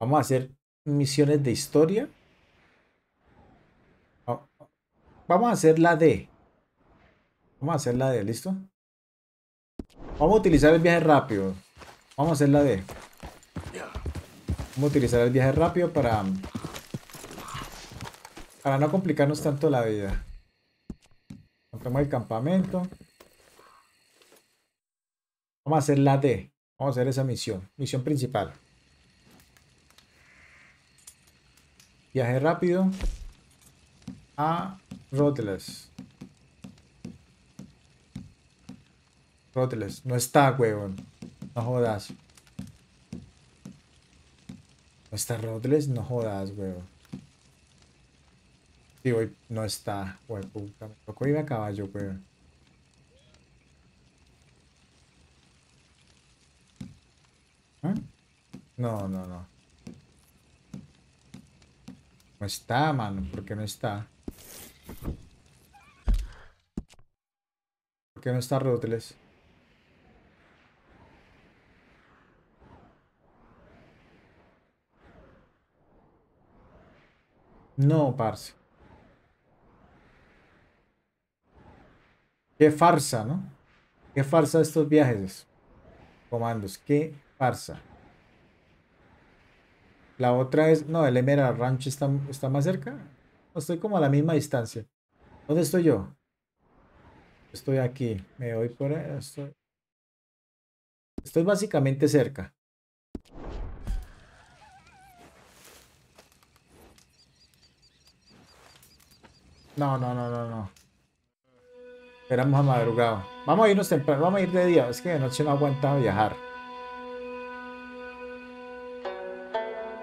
Vamos a hacer misiones de historia. Vamos a hacer la D. Vamos a hacer la D, ¿listo? Vamos a utilizar el viaje rápido. Vamos a hacer la D. Vamos a utilizar el viaje rápido para no complicarnos tanto la vida. Compramos el campamento. Vamos a hacer la D. Vamos a hacer esa misión. Misión principal. Viaje rápido a Rotless. No está, huevón. No jodas. No está Rotless. No jodas, huevón. Sí, hoy no está. Huevón, puta. Me tocó ir a caballo, huevón. ¿Eh? No, no, no. No está, mano. ¿Por qué no está? ¿Por qué no está Rotless? No, parce. Qué farsa, ¿no? Qué farsa estos viajes. Comandos, qué farsa. La otra es... No, el Emerald Ranch está más cerca. Estoy como a la misma distancia. ¿Dónde estoy yo? Estoy aquí. Me voy por... Estoy básicamente cerca. No, no, no, no, no. Esperamos a madrugado. Vamos a irnos temprano, vamos a ir de día. Es que de noche no aguantamos viajar.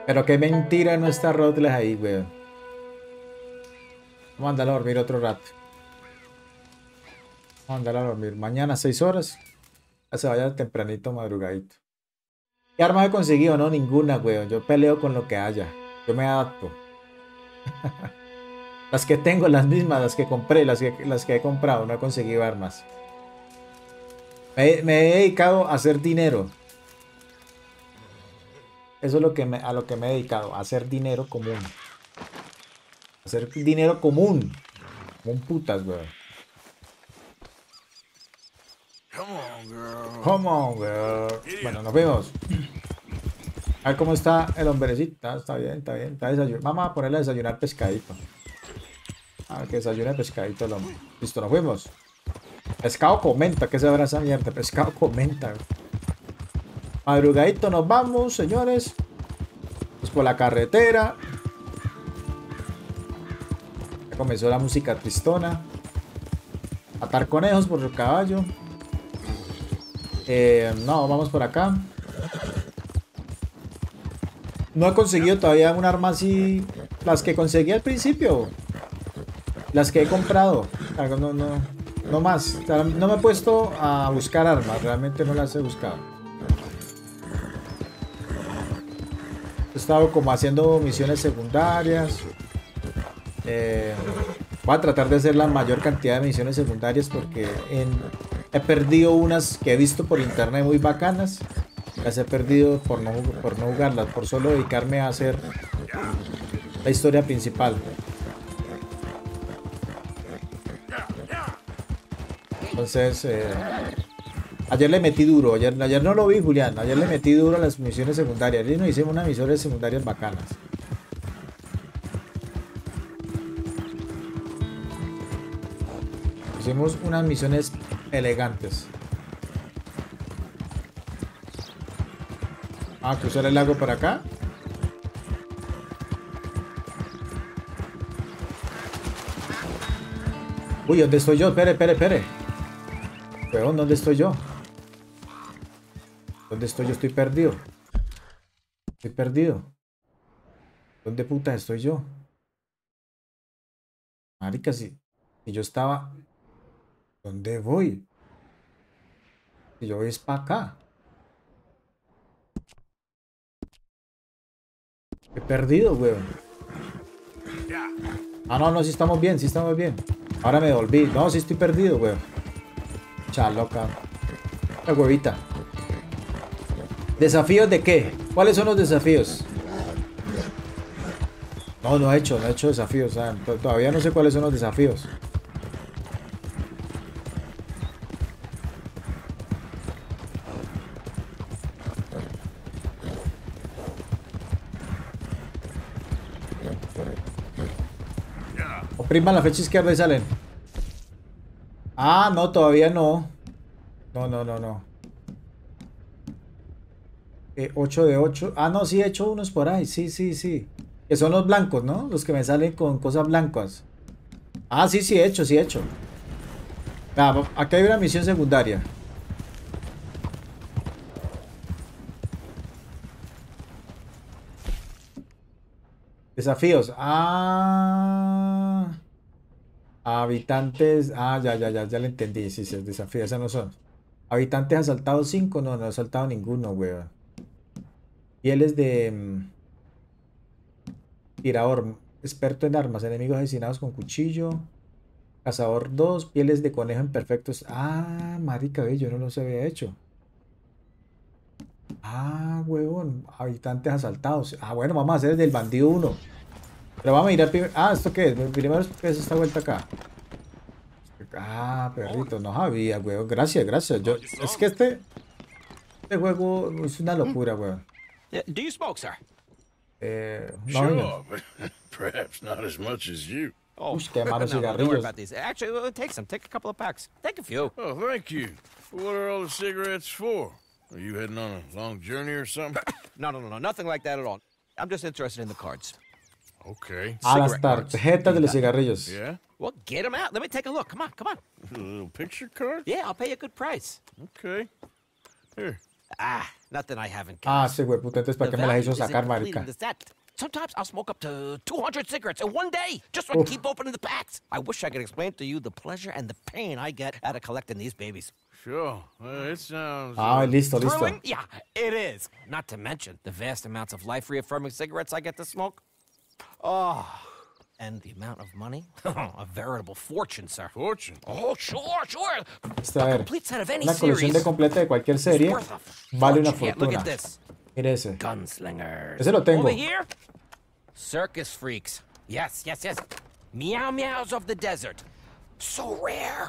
Pero qué mentira, no está Rotless ahí, weón. Vamos a andar a dormir otro rato. Vamos a andar a dormir. Mañana 6 horas. Ya se vaya tempranito, madrugadito. ¿Qué armas he conseguido? No, ninguna, weón. Yo peleo con lo que haya. Yo me adapto. Las que tengo, las mismas, las que compré, las que he comprado, no he conseguido armas. Me he dedicado a hacer dinero. Eso es a lo que me he dedicado, a hacer dinero común. Hacer dinero común. Como un putas, weón. Come on, girl. Bueno, nos vemos. A ver cómo está el hombrecito. Está bien, está bien. Está desayunando. Vamos a ponerle a desayunar pescadito. Ah, que desayune pescadito el hombre. Listo, nos fuimos. Pescado comenta, que se habrá esa mierda. Pescado comenta. Madrugadito nos vamos, señores. Pues por la carretera. Ya comenzó la música tristona. Atar conejos por el caballo. No, vamos por acá. No he conseguido todavía un arma así. Las que conseguí al principio. Las que he comprado, no más, no me he puesto a buscar armas, realmente no las he buscado. He estado como haciendo misiones secundarias. Voy a tratar de hacer la mayor cantidad de misiones secundarias porque he perdido unas que he visto por internet muy bacanas. Las he perdido por no jugarlas, por solo dedicarme a hacer la historia principal. Entonces, ayer le metí duro, ayer no lo vi, Julián, ayer le metí duro a las misiones secundarias y nos hicimos unas misiones secundarias bacanas. Hicimos unas misiones elegantes. Vamos a cruzar el lago para acá. Uy, ¿dónde estoy yo? Espere. ¿Dónde estoy yo? ¿Dónde estoy yo? Estoy perdido. Estoy perdido. ¿Dónde puta estoy yo? Marica, si yo estaba... ¿Dónde voy? Si yo voy es para acá. Estoy perdido, weón. Ah, no, si estamos bien, Ahora me volví. No, si estoy perdido, weón. Chaloca. La huevita. ¿Desafíos de qué? ¿Cuáles son los desafíos? No, no he hecho desafíos, o sea, todavía no sé cuáles son los desafíos. Opriman la flecha izquierda y salen. Ah, no, todavía no. No. 8 de 8. Ah, no, sí he hecho unos por ahí. Sí. Que son los blancos, ¿no? Los que me salen con cosas blancas. Ah, sí he hecho. Nada, acá hay una misión secundaria. Desafíos. Ah. Habitantes. Ah, ya lo entendí. Sí, desafíos, esos no son. Habitantes asaltados 5. No he asaltado ninguno, weón. Pieles de... Tirador, experto en armas, enemigos asesinados con cuchillo. Cazador 2, pieles de conejo imperfectos. Ah, marica, yo no los había hecho. Ah, huevón, habitantes asaltados. Ah, bueno, vamos a hacer el del bandido 1. Pero vamos a mirar primero. Ah, ¿esto qué es? Primero es esta vuelta acá. Ah, perrito, no sabía, huevón. Gracias. Yo, es que este juego es una locura, huevón. Do you smoke, sir? Sure, but perhaps not as much as you. Oh, don't worry about these. Actually, we'll take some. Take a couple of packs. Take a few. Oh, thank you. What are all the cigarettes for? Are you heading on a long journey or something? No, nothing like that at all. I'm just interested in the cards. Okay. A las tarjetas de los cigarrillos. Yeah. Well, get them out. Let me take a look. Come on. A little picture card? Yeah, I'll pay you a good price. Okay. Here. Ah, nothing I haven't. Ah, sí, güey, puta, entonces para qué me las hizo sacar, marica. Sometimes I'll smoke up to 200 cigarettes in one day, just so I can keep opening the packs. I wish I could explain to you the pleasure and the pain I get out of collecting these babies. Sure, it sounds. Ah, listo. Yeah, it is. Not to mention the vast amounts of life-reaffirming cigarettes I get to smoke. Oh, and the amount of money, a veritable fortune, sir. Fortune? Oh, sure. A complete set of any series. La colección de completa de cualquier serie vale una fortuna. Mire ese. Gunslinger. Ese lo tengo. Circus freaks. Yes. Meow meows of the desert. So rare.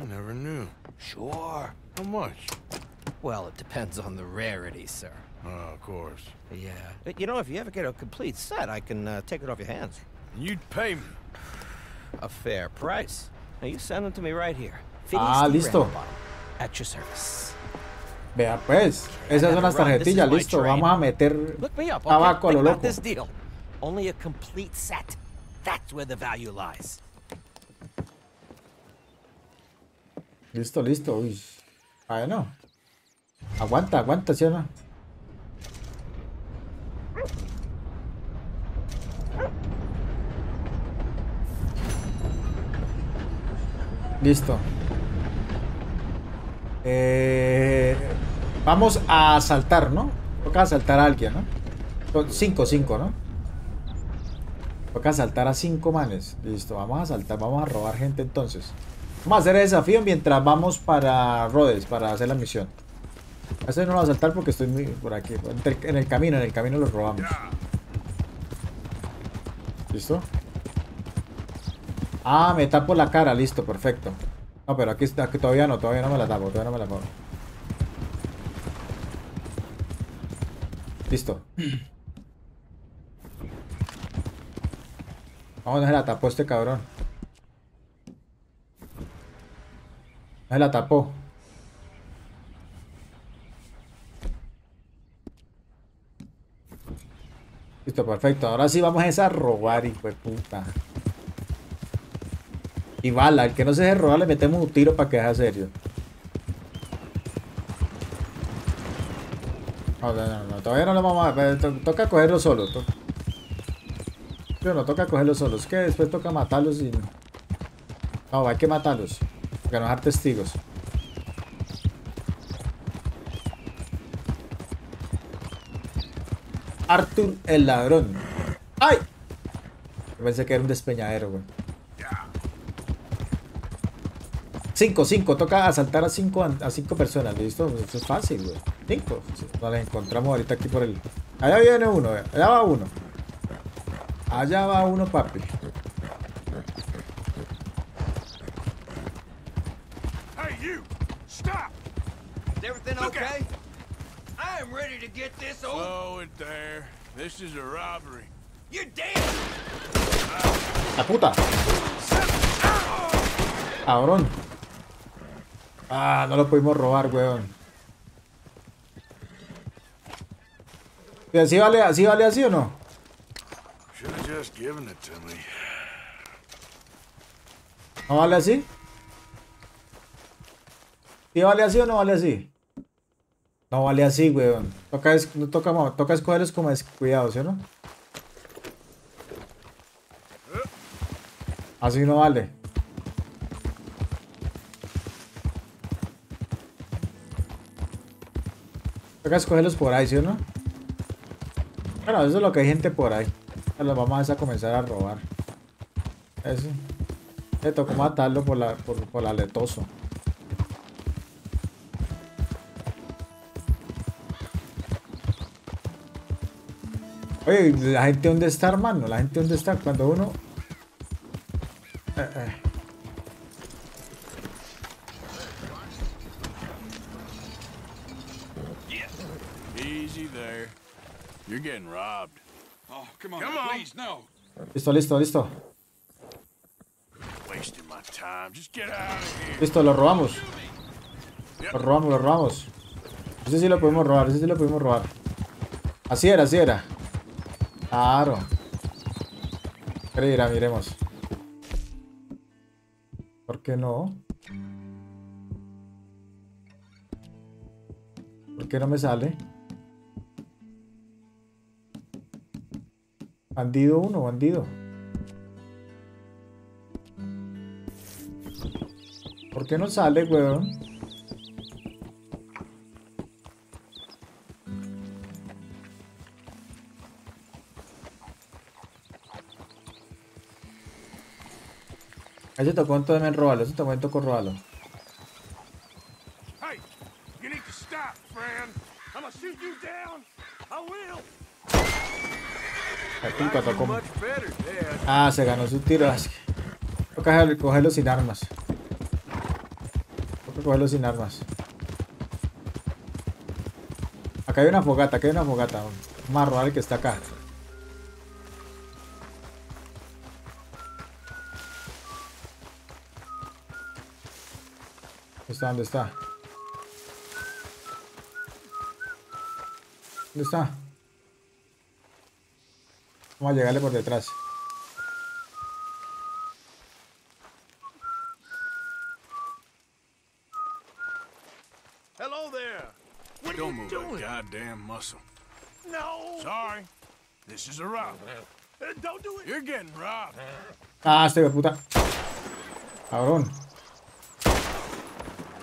I never knew. Sure. How much? Well, it depends on the rarity, sir. Oh, of course. Yeah. You know, if you ever get a complete set, I can take it off your hands. You'd pay me a fair price. Now you send them to me right here. Ah, listo. At your service. Vea pues, esas son las tarjetillas, listo. Vamos a meter tabaco a lo loco. Only a complete set. That's where the value lies. Listo. Uy. Ah, no. Aguanta, ¿sí o no? Listo. Vamos a asaltar, ¿no? Toca asaltar a alguien, ¿no? Son 5, ¿no? Toca asaltar a 5 manes. Listo, vamos a asaltar, vamos a robar gente entonces. Vamos a hacer el desafío mientras vamos para Rhodes, para hacer la misión. Este no lo voy a asaltar porque estoy muy por aquí. En el camino los robamos. ¿Listo? Ah, me tapo la cara, listo, perfecto. No, pero aquí todavía no me la tapo, Listo. No, no se la tapó este cabrón. No se la tapó. Listo, perfecto. Ahora sí vamos a robar, hijo de puta. Y bala, el que no se deje robar le metemos un tiro para que sea serio. No, todavía no lo vamos a ver. Toca cogerlo solo. Pero no toca cogerlo solo, es que después toca matarlos y... No, hay que matarlos, para no dejar testigos. Arthur el ladrón. ¡Ay! Pensé que era un despeñadero, güey. 5, toca asaltar a 5 personas, ¿listo? Eso es fácil, güey. 5, nos las encontramos ahorita aquí por el... Allá viene uno, allá va uno. Allá va uno, papi. Hey, you. Stop. Is everything okay? I am ready to get this over. Slow it there. This is a robbery. You're dead. La puta. Cabrón. Ah, no lo pudimos robar, weón. Así vale así o no? ¿No vale así? ¿Sí vale así o no vale así? No vale así, weón. Toca escogerlos como descuidados, ¿sí o no? Así no vale. Toca escogerlos por ahí, ¿sí o no? Bueno, eso es lo que hay gente por ahí. Los vamos a comenzar a robar. Eso. Le tocó matarlo por aletoso. Oye, ¿la gente dónde está, hermano? ¿La gente dónde está? Cuando uno... You're getting robbed. Oh, come on, please, no. Listo. Wasting my time. Just get out of here. Listo, lo robamos. Lo robamos. Ese sí lo podemos robar, Así era. Claro. Creerá, miremos. ¿Por qué no? ¿Por qué no me sale? Bandido 1, bandido. ¿Por qué no sale, weón? Ese tocó también robarlo, ese también tocó robarlo. Hey, you need to stop, friend. I'm gonna shoot you down. I will. Ah, se ganó su tiro. Toca cogerlo sin armas. Acá hay una fogata, Vamos a robar el que está acá. ¿Dónde está? Vamos a llegarle por detrás. Hello there. What are you doing? Don't move that goddamn muscle. No. Sorry. This is a rob. Don't do it. You're getting robbed. Ah, este puta. Cabrón.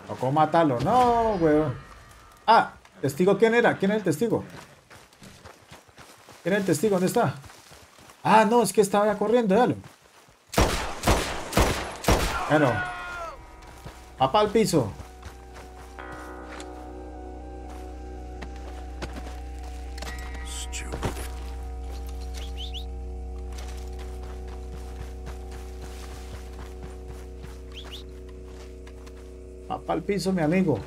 Tocó matarlo. No, weón. Ah, testigo, ¿quién era? ¿Quién era el testigo? ¿Dónde está? Ah, no, es que estaba ya corriendo, dale. Bueno. Papá al piso. Papá al piso, mi amigo.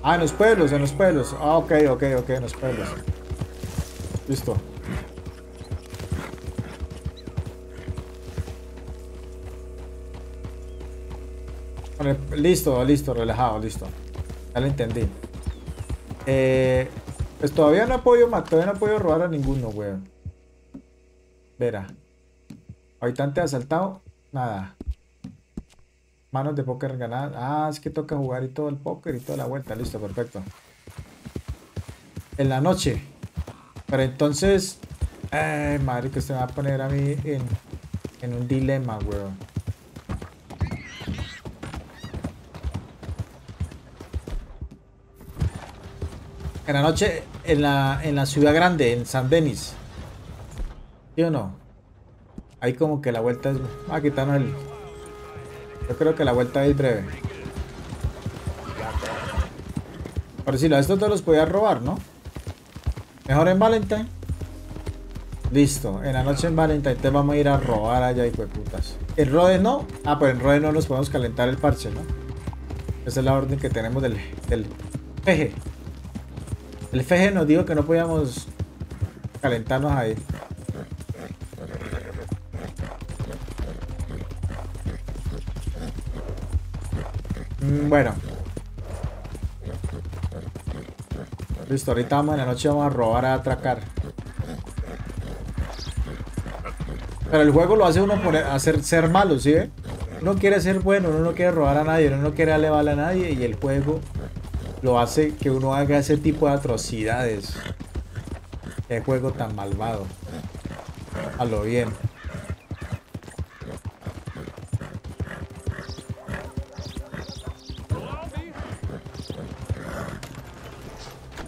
Ah, en los pueblos. Ah, ok, en los pueblos. Listo. Listo, relajado, listo. Ya lo entendí. Pues todavía no he podido matar, robar a ninguno, weón. Verá. Habitante asaltado, nada. Manos de póker ganadas. Ah, es que toca jugar y todo el póker y toda la vuelta. Listo, perfecto. En la noche. Pero entonces... madre que se me va a poner a mí en un dilema, weón. En la noche, en la ciudad grande, en San Denis. ¿Sí o no? Ahí como que la vuelta es... Yo creo que la vuelta es breve. Pero si a estos dos los podía robar, ¿no? Mejor en Valentine. Listo, en la noche en Valentine te vamos a ir a robar allá, hijo de putas. En Rhodes no. Ah, pues en Rhodes no nos podemos calentar el parche, ¿no? Esa es la orden que tenemos del FG. El FG nos dijo que no podíamos calentarnos ahí. Bueno. Listo, ahorita vamos en la noche, vamos a robar, a atracar. Pero el juego lo hace uno por hacer, ser malo, ¿sí? Uno quiere ser bueno, uno no quiere robar a nadie, uno no quiere darle bala a nadie, y el juego lo hace que uno haga ese tipo de atrocidades. Qué juego tan malvado. A lo bien.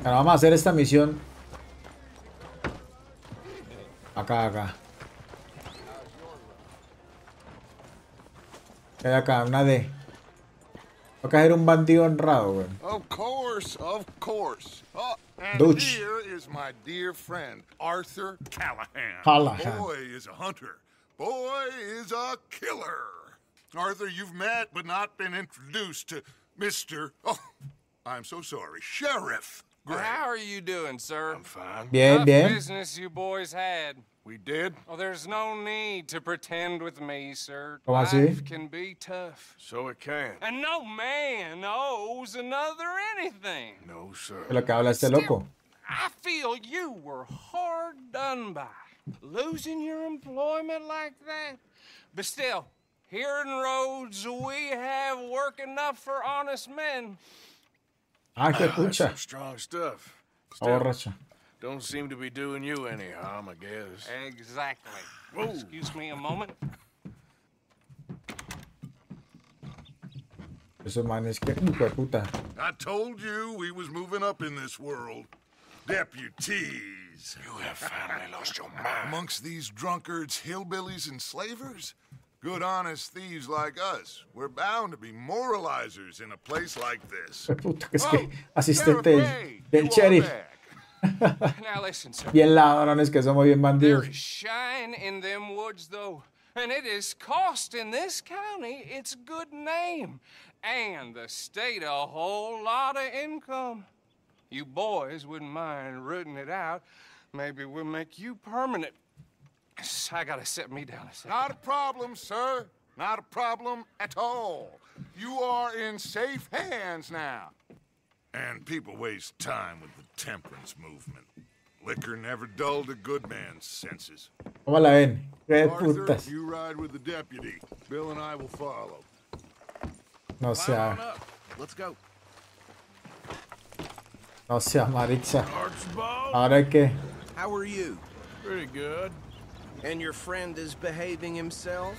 Ahora vamos a hacer esta misión. Acá. Hay acá, una D. Va a caer un bandido honrado, güey. Of course. Oh, Dutch. Here is my dear friend, Arthur Callahan. Boy is a hunter. Boy is a killer. Arthur, you've met but not been introduced to Mr. Oh, I'm so sorry, Sheriff Gray. How are you doing, sir? I'm fine. Bien. What business you boys had. We did. Oh, there's no need to pretend with me, sir. Life can be tough. So it can. And no man owes another anything. No, sir. Lo que habla este loco. I feel you were hard done by losing your employment like that. But still, here in Rhodes, we have work enough for honest men. Ah, qué pucha. Strong stuff. Borracha. Don't seem to be doing you any harm, I guess. Exactly. Whoa. Excuse me a moment. Eso, man, es que puta. I told you we was moving up in this world. Deputies. You have finally lost your mind. Amongst these drunkards, hillbillies, and slavers? Good, honest thieves like us. We're bound to be moralizers in a place like this. Puta, es que asistente del sheriff. Now listen, sir. Bien ladrones que somos, bien bandidos. There's shine in them woods, though, and it is costing this county its good name and the state a whole lot of income. You boys wouldn't mind rooting it out. Maybe we'll make you permanent. I gotta set me down a second. Not a problem, sir. Not a problem at all. You are in safe hands now. And people waste time with the temperance movement. Liquor never dulled a good man's senses. Arthur, you ride with the deputy. Bill and I will follow. No sea. Let's go. No sea, Maritza. Ahora que. How are you? Pretty good. And your friend is behaving himself?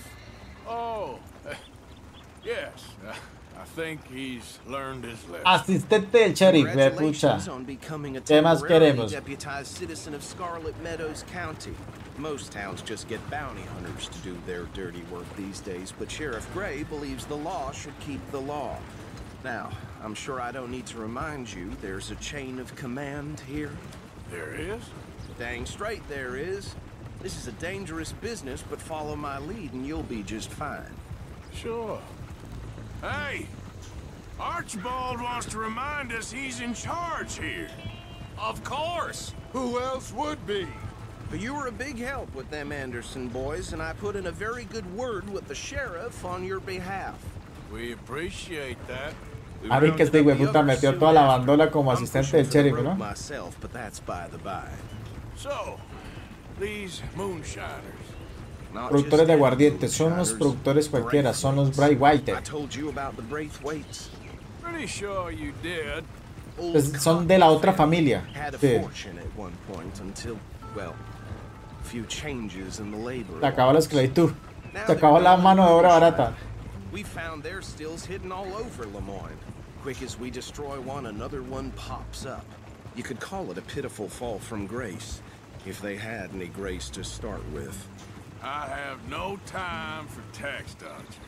Oh, yes. I think he's learned his lesson. Asistente del sheriff, me pucha. ¿Qué más queremos? Deputized citizen of Scarlet Meadows County. Most towns just get bounty hunters to do their dirty work these days, but Sheriff Gray believes the law should keep the law. Now, I'm sure I don't need to remind you there's a chain of command here. There is? Dang straight there is. This is a dangerous business, but follow my lead and you'll be just fine. Sure. Hey, Archibald wants to remind us he's in charge here. Of course. Who else would be? But you were a big help with them Anderson boys, and I put in a very good word with the sheriff on your behalf. We appreciate that. A ver que este hueputa metió toda la bandola como asistente del sheriff, ¿no? Myself, but that's by the by. So, these moonshiners. Productores de aguardiente, son los productores cualquiera, son los Braithwaite. Son de la otra familia. Sí. Se acabó la esclavitud. Se acabó la mano de obra barata. We found their stills hidden all over Lemoyne. Quick as we destroy one, another one pops up. You could call it a pitiful fall from grace, if they had any grace to start with. I have no time for tax dodgers.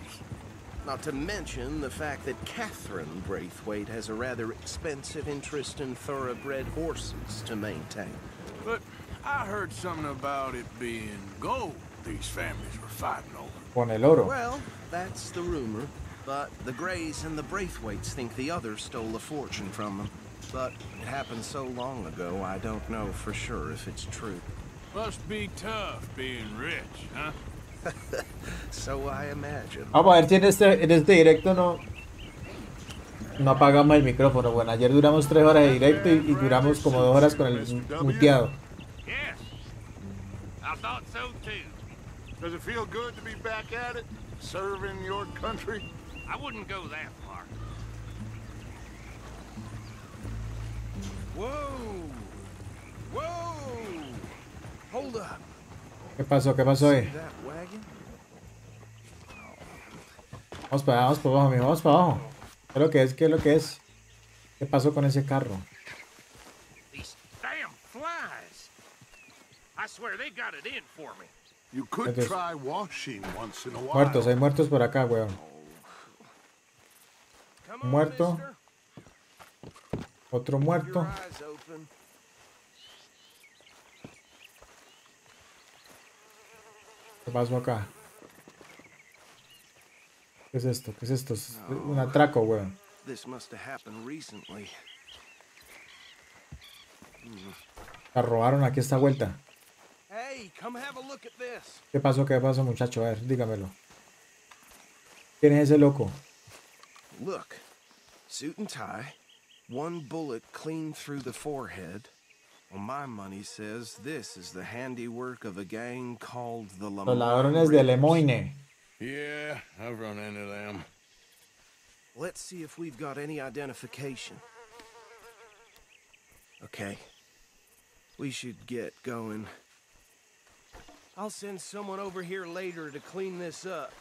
Not to mention the fact that Catherine Braithwaite has a rather expensive interest in thoroughbred horses to maintain. But I heard something about it being gold these families were fighting over. Con el oro. Well, that's the rumor. But the Grays and the Braithwaites think the other stole a fortune from them. But it happened so long ago, I don't know for sure if it's true. Must be tough being rich, huh? So I imagine. Vamos a ver si en este directo no apagamos el micrófono. Bueno, ayer duramos 3 horas de directo y duramos como 2 horas con el muteado. Yes. I thought so too. Does it feel good to be back at it, serving your country? I wouldn't go that far. Whoa. Whoa. Hold up. ¿Qué pasó? ¿Qué pasó ahí? Vamos para abajo, amigo, vamos para abajo. ¿Qué es lo que es? ¿Qué es lo que es? ¿Qué pasó con ese carro? Muertos, hay muertos por acá, weón. Muerto. Otro muerto. ¿Qué pasó acá? ¿Qué es esto? ¿Qué es esto? Es un atraco, weón. La robaron aquí esta vuelta. ¿Qué pasó? ¿Qué pasó, muchacho? A ver, dígamelo. ¿Quién es ese loco? Look, suit and tie, one bullet clean through the forehead. My money says this is the handiwork of a gang called the Lemoyne. Los ladrones de Lemoyne. Yeah, I've run into them. Let's see if we've got any identification. Okay. We should get going. I'll send someone over here later to clean this up.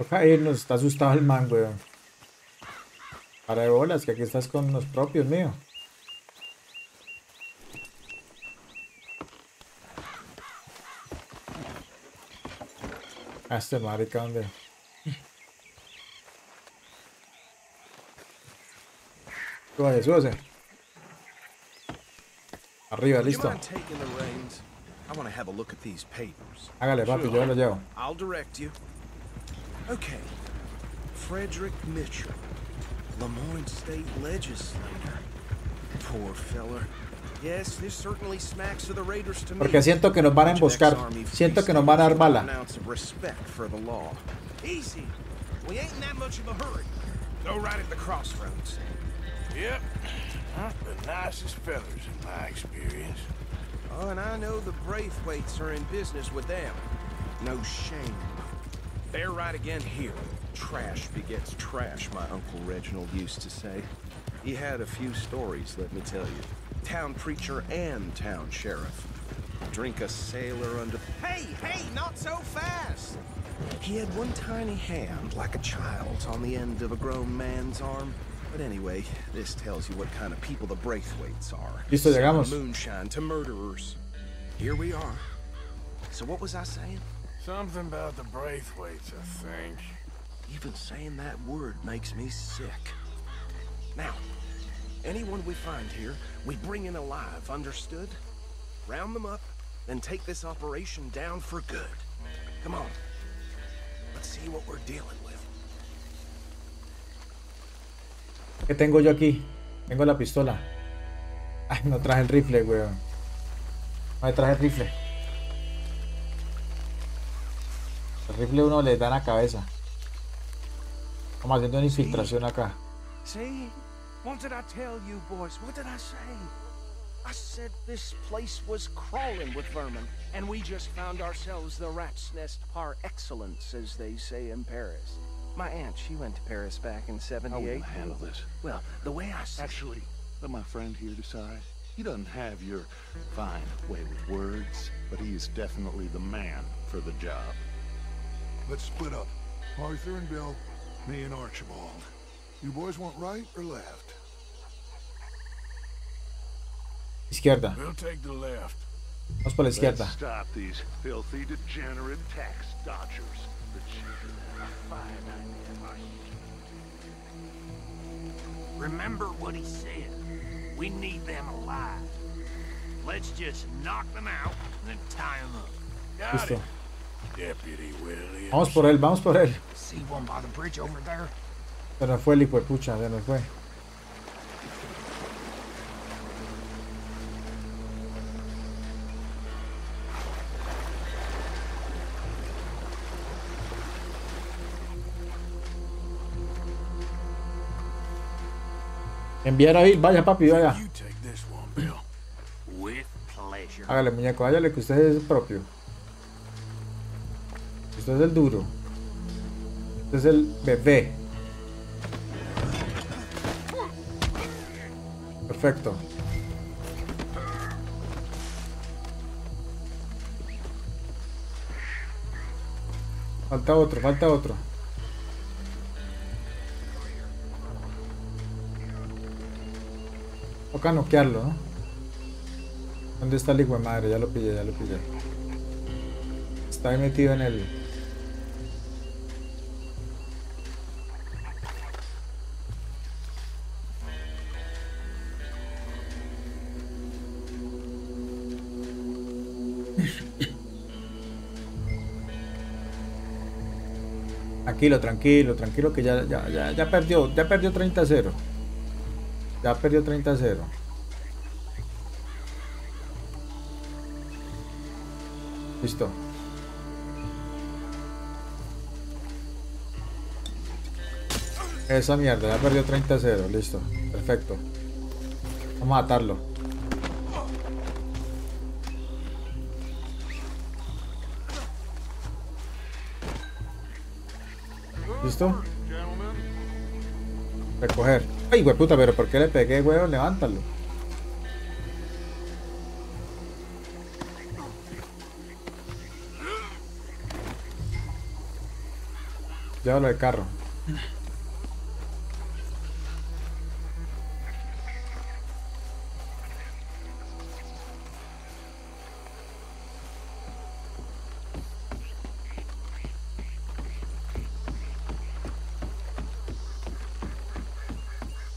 Okay, nos está asustado el man, weón. Para de bolas, que aquí estás con los propios, mío. Este marica, ¿dónde? Súbase, súbase. Arriba, listo. Hágale, papi, yo lo llevo. Ok. Frederick Mitchell. Lemoyne State Legislator. Poor feller. Yes, this certainly smacks of the Raiders to me. Porque siento que nos van a emboscar. Siento que nos van a dar bala. Respect for the law. Easy. We ain't in that much of a hurry. Go right at the crossroads. Yep. Not the nicest feathers in my experience. Oh, and I know the Braithwaites are in business with them. No shame. They're right again here. Trash begets trash, my Uncle Reginald used to say. He had a few stories, let me tell you. Town preacher and town sheriff. Drink a sailor under... Hey, hey, not so fast! He had one tiny hand, like a child's, on the end of a grown man's arm. But anyway, this tells you what kind of people the Braithwaites are. Listo, llegamos. Moonshine to murderers. Here we are. So what was I saying? Something about the Braithwaites, I think. Even saying that word makes me sick. Now, anyone we find here, we bring in alive, understood? Round them up, then take this operation down for good. Come on. Let's see what we're dealing with. ¿Qué tengo yo aquí? Tengo la pistola. Ay, no traje el rifle, weón. No traje el rifle. El rifle uno le da en la cabeza. Vamos haciendo una infiltración acá. See? What did I tell you, boys? What did I say? I said this place was crawling with vermin, and we just found ourselves the rat's nest par excellence, as they say in Paris. My aunt, she went to Paris back in '78. I wouldn't handle this. Well, the way I said... Actually, let my friend here decide. He doesn't have your fine way with words, but he is definitely the man for the job. Let's split up. Arthur and Bill... Me and Archibald. You boys want right or left? Izquierda. We'll take the left. Vamos por la izquierda. Remember what he said. We need them alive. Let's just knock them out and then tie them up. Got it. Deputy Williams. Vamos por él, vamos por él. See one by the bridge over there. Se nos fue el hijuepucha, se nos fue. Enviar a Bill, vaya papi, vaya. Hágale muñeco, hágale que usted es el propio. Usted es el duro. Usted es el bebé. Perfecto. Falta otro, falta otro. Toca noquearlo, ¿no? ¿Dónde está el hijo de madre? Ya lo pillé, ya lo pillé. Está ahí metido en el... Tranquilo, tranquilo, tranquilo que ya perdió 30-0. Ya perdió 30-0. Listo. Esa mierda, ya perdió 30-0. Listo. Perfecto. Vamos a matarlo. ¿Listo? Recoger. Ay, hueputa, pero ¿por qué le pegué, huevón? Levántalo. Llévalo al carro.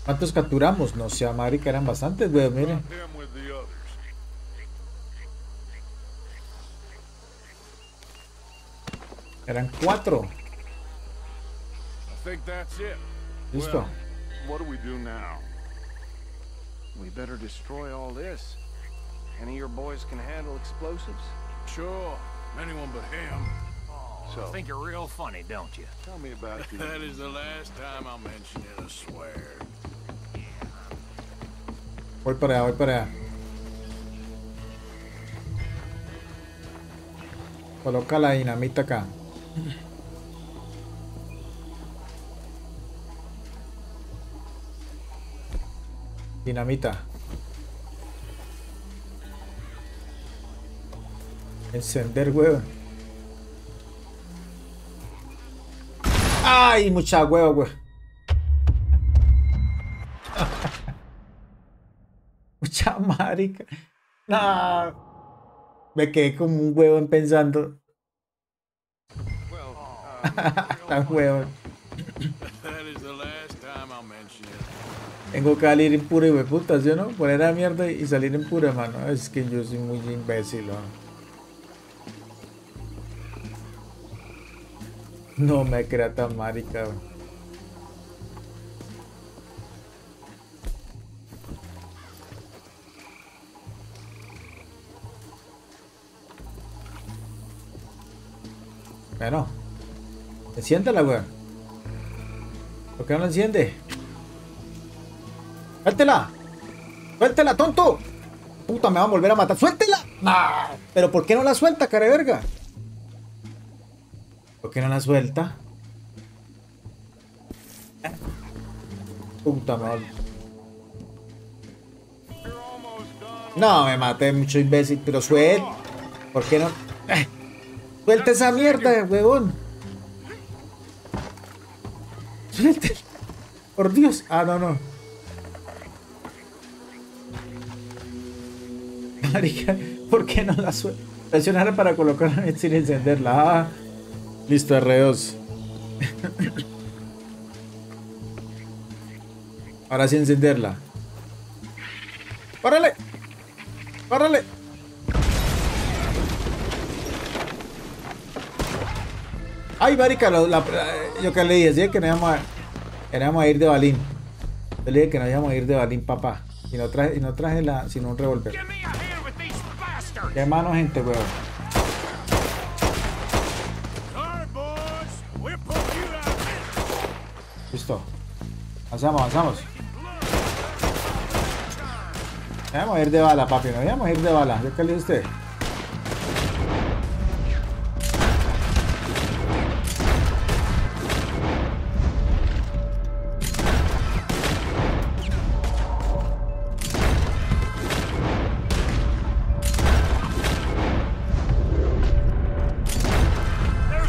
¿Cuántos capturamos? No sé, marica, eran bastantes, güey, miren. Eran 4. Listo. I think you're real funny, don't you? Tell me about it. That is the last time I'll mention it, I swear. Voy para allá, voy para allá. Coloca la dinamita acá. Dinamita. Encender, huevón. Ay, mucha hueva, huevón. Marica, nah, me quedé como un huevón pensando. Tan huevón. Tengo que salir en pura y hueputa, ¿sí o no? Poner a mierda y salir en pura, mano. Es que yo soy muy imbécil, ¿no? No me crea tan marica, ¿no? Bueno, enciéndela, weón. ¿Por qué no la enciende? ¡Suéltela! ¡Suéltela, tonto! ¡Puta, me va a volver a matar! ¡Suéltela! ¡Nah! ¿Pero por qué no la suelta, cara de verga? ¿Por qué no la suelta? ¡Puta madre! No, me maté, mucho imbécil, pero suelta. ¿Por qué no...? ¡Suelta esa mierda, huevón! ¡Suelta! ¡Por Dios! Ah, no, no. Marica, ¿Por qué no la suelto? Presionar para colocarla sin encenderla. Ah, listo, R2. Ahora sí encenderla. ¡Párale! ¡Párale! Ay, marica, yo que le dije, ¿sí? Que no íbamos a ir de balín. Yo le dije que no íbamos a ir de balín, papá. Y no traje, sino un revólver. ¡Qué mano, gente, weón! Listo. Avanzamos, avanzamos. No íbamos a ir de bala, papi, no íbamos a ir de bala. ¿Yo qué le dije a usted?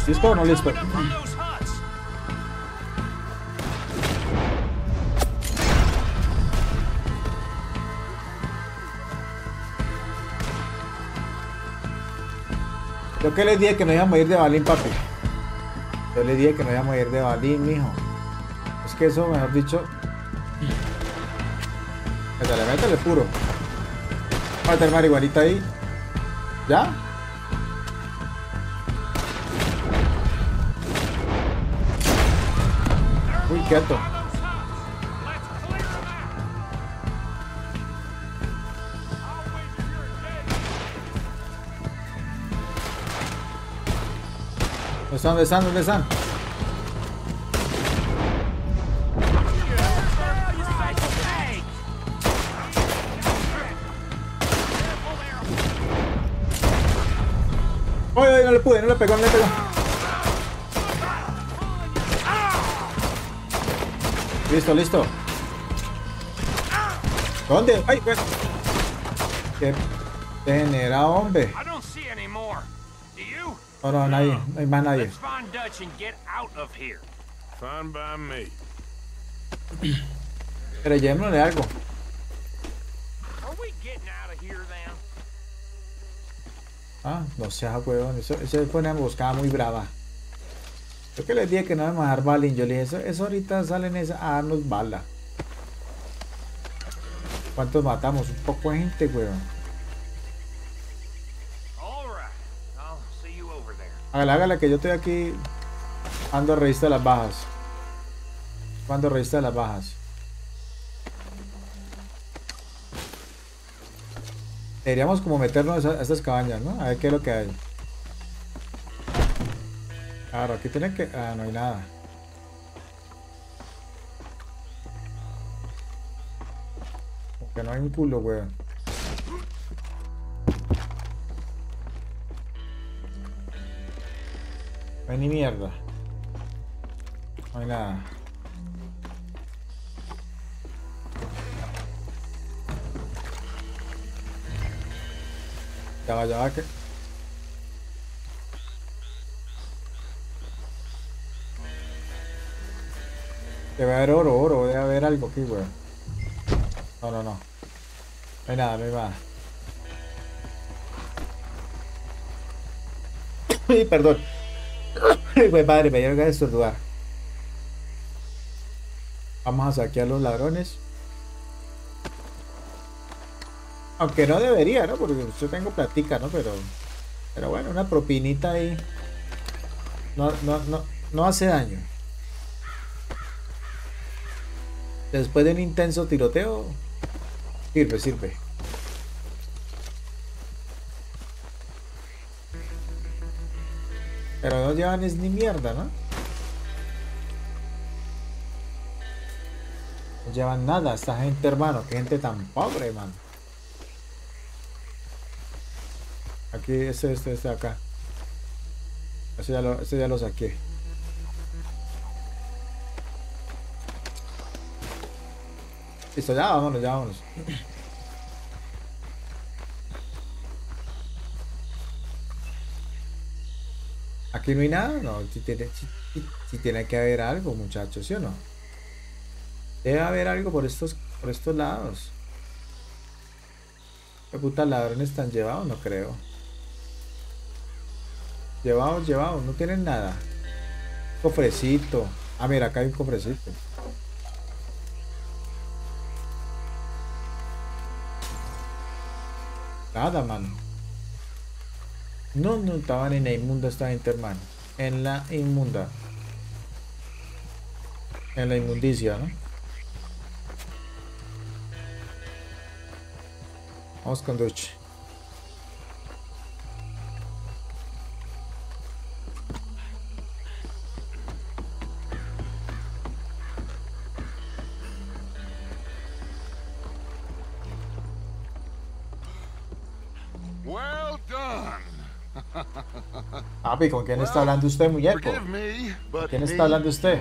¿Listo o no listo? Yo que les dije que no íbamos a ir de balín, papi. Yo les dije que no íbamos a ir de balín, mijo. Es que eso, mejor dicho... Métale, métale puro. Vamos a tener marihuanita ahí. ¿Ya? Uy, quieto. ¿Dónde están? ¿Dónde están? ¿Dónde están? Oye, oye, no le pude, no le pegó, no le pegó. Listo, listo. ¿Dónde? ¡Ay, pues! ¡Qué degenerado, hombre! No, no, nadie. No hay más nadie. Pero llévenle algo. Ah, no seas huevón. Eso fue una emboscada muy brava. Yo que les dije que no vamos a dar balín, yo le dije, eso ahorita salen a darnos bala. ¿Cuántos matamos? Un poco de gente, weón. Hágala, hágala, que yo estoy aquí ando a revista de las bajas. Cuando revista de las bajas. Deberíamos como meternos a estas cabañas, ¿no? A ver qué es lo que hay. Claro, aquí tiene que... Ah, no hay nada. Porque no hay un culo, weón. No hay ni mierda. No hay nada. Ya va, que... Debe haber oro, oro, debe haber algo aquí, weón. No, no, no. No hay nada, no hay nada. Uy, perdón. Uy, pues padre, me dieron ganas de estornudar. Vamos a saquear a los ladrones. Aunque no debería, ¿no? Porque yo tengo platica, ¿no? Pero bueno, una propinita ahí. No hace daño. Después de un intenso tiroteo, sirve, sirve. Pero no llevan es ni mierda, ¿no? No llevan nada, esta gente, hermano. Qué gente tan pobre, man. Aquí, este acá. Este ya lo saqué. Listo, ya vámonos, ya vámonos. Aquí no hay nada, no, si tiene que haber algo, muchachos, ¿sí o no? Debe haber algo por estos lados. ¿Qué puta ladrones están llevados? No creo. Llevados, llevados. No tienen nada. Cofrecito. Ah, mira, acá hay un cofrecito. Nada, mano. No, no estaban en la inmunda esta gente, hermano. En la inmunda. En la inmundicia, ¿no? Vamos con Dutch. Well done. Papi, ¿con quién está hablando usted, muñeco? ¿Con quién está hablando usted?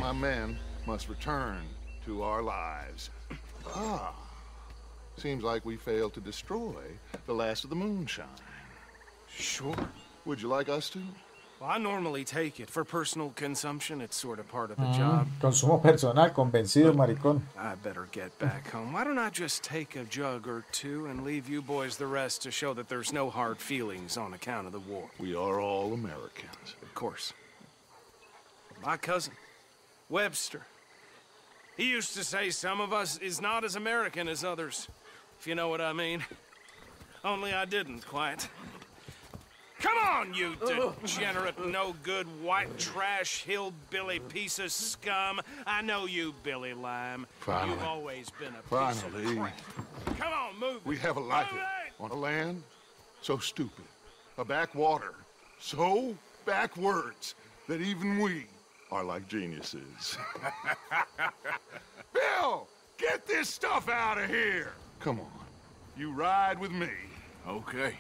Must return to our lives. Ah, seems like we failed to destroy the last of the moonshine. Sure. Would you like us to? Well, I normally take it for personal consumption. It's sort of part of the job. Consumo personal, convencido, maricón. I better get back home. Why don't I just take a jug or two and leave you boys the rest to show that there's no hard feelings on account of the war. We are all Americans, of course. My cousin, Webster. He used to say some of us is not as American as others, if you know what I mean. Only I didn't quite. Come on, you degenerate, no good, white trash, hillbilly piece of scum. I know you, Billy Lime. Finally. You've always been a piece of crap. Come on, move. We have a life on a land so stupid, a backwater, so backwards that even we are like geniuses. Bill, get this stuff out of here. Come on, you ride with me. Okay.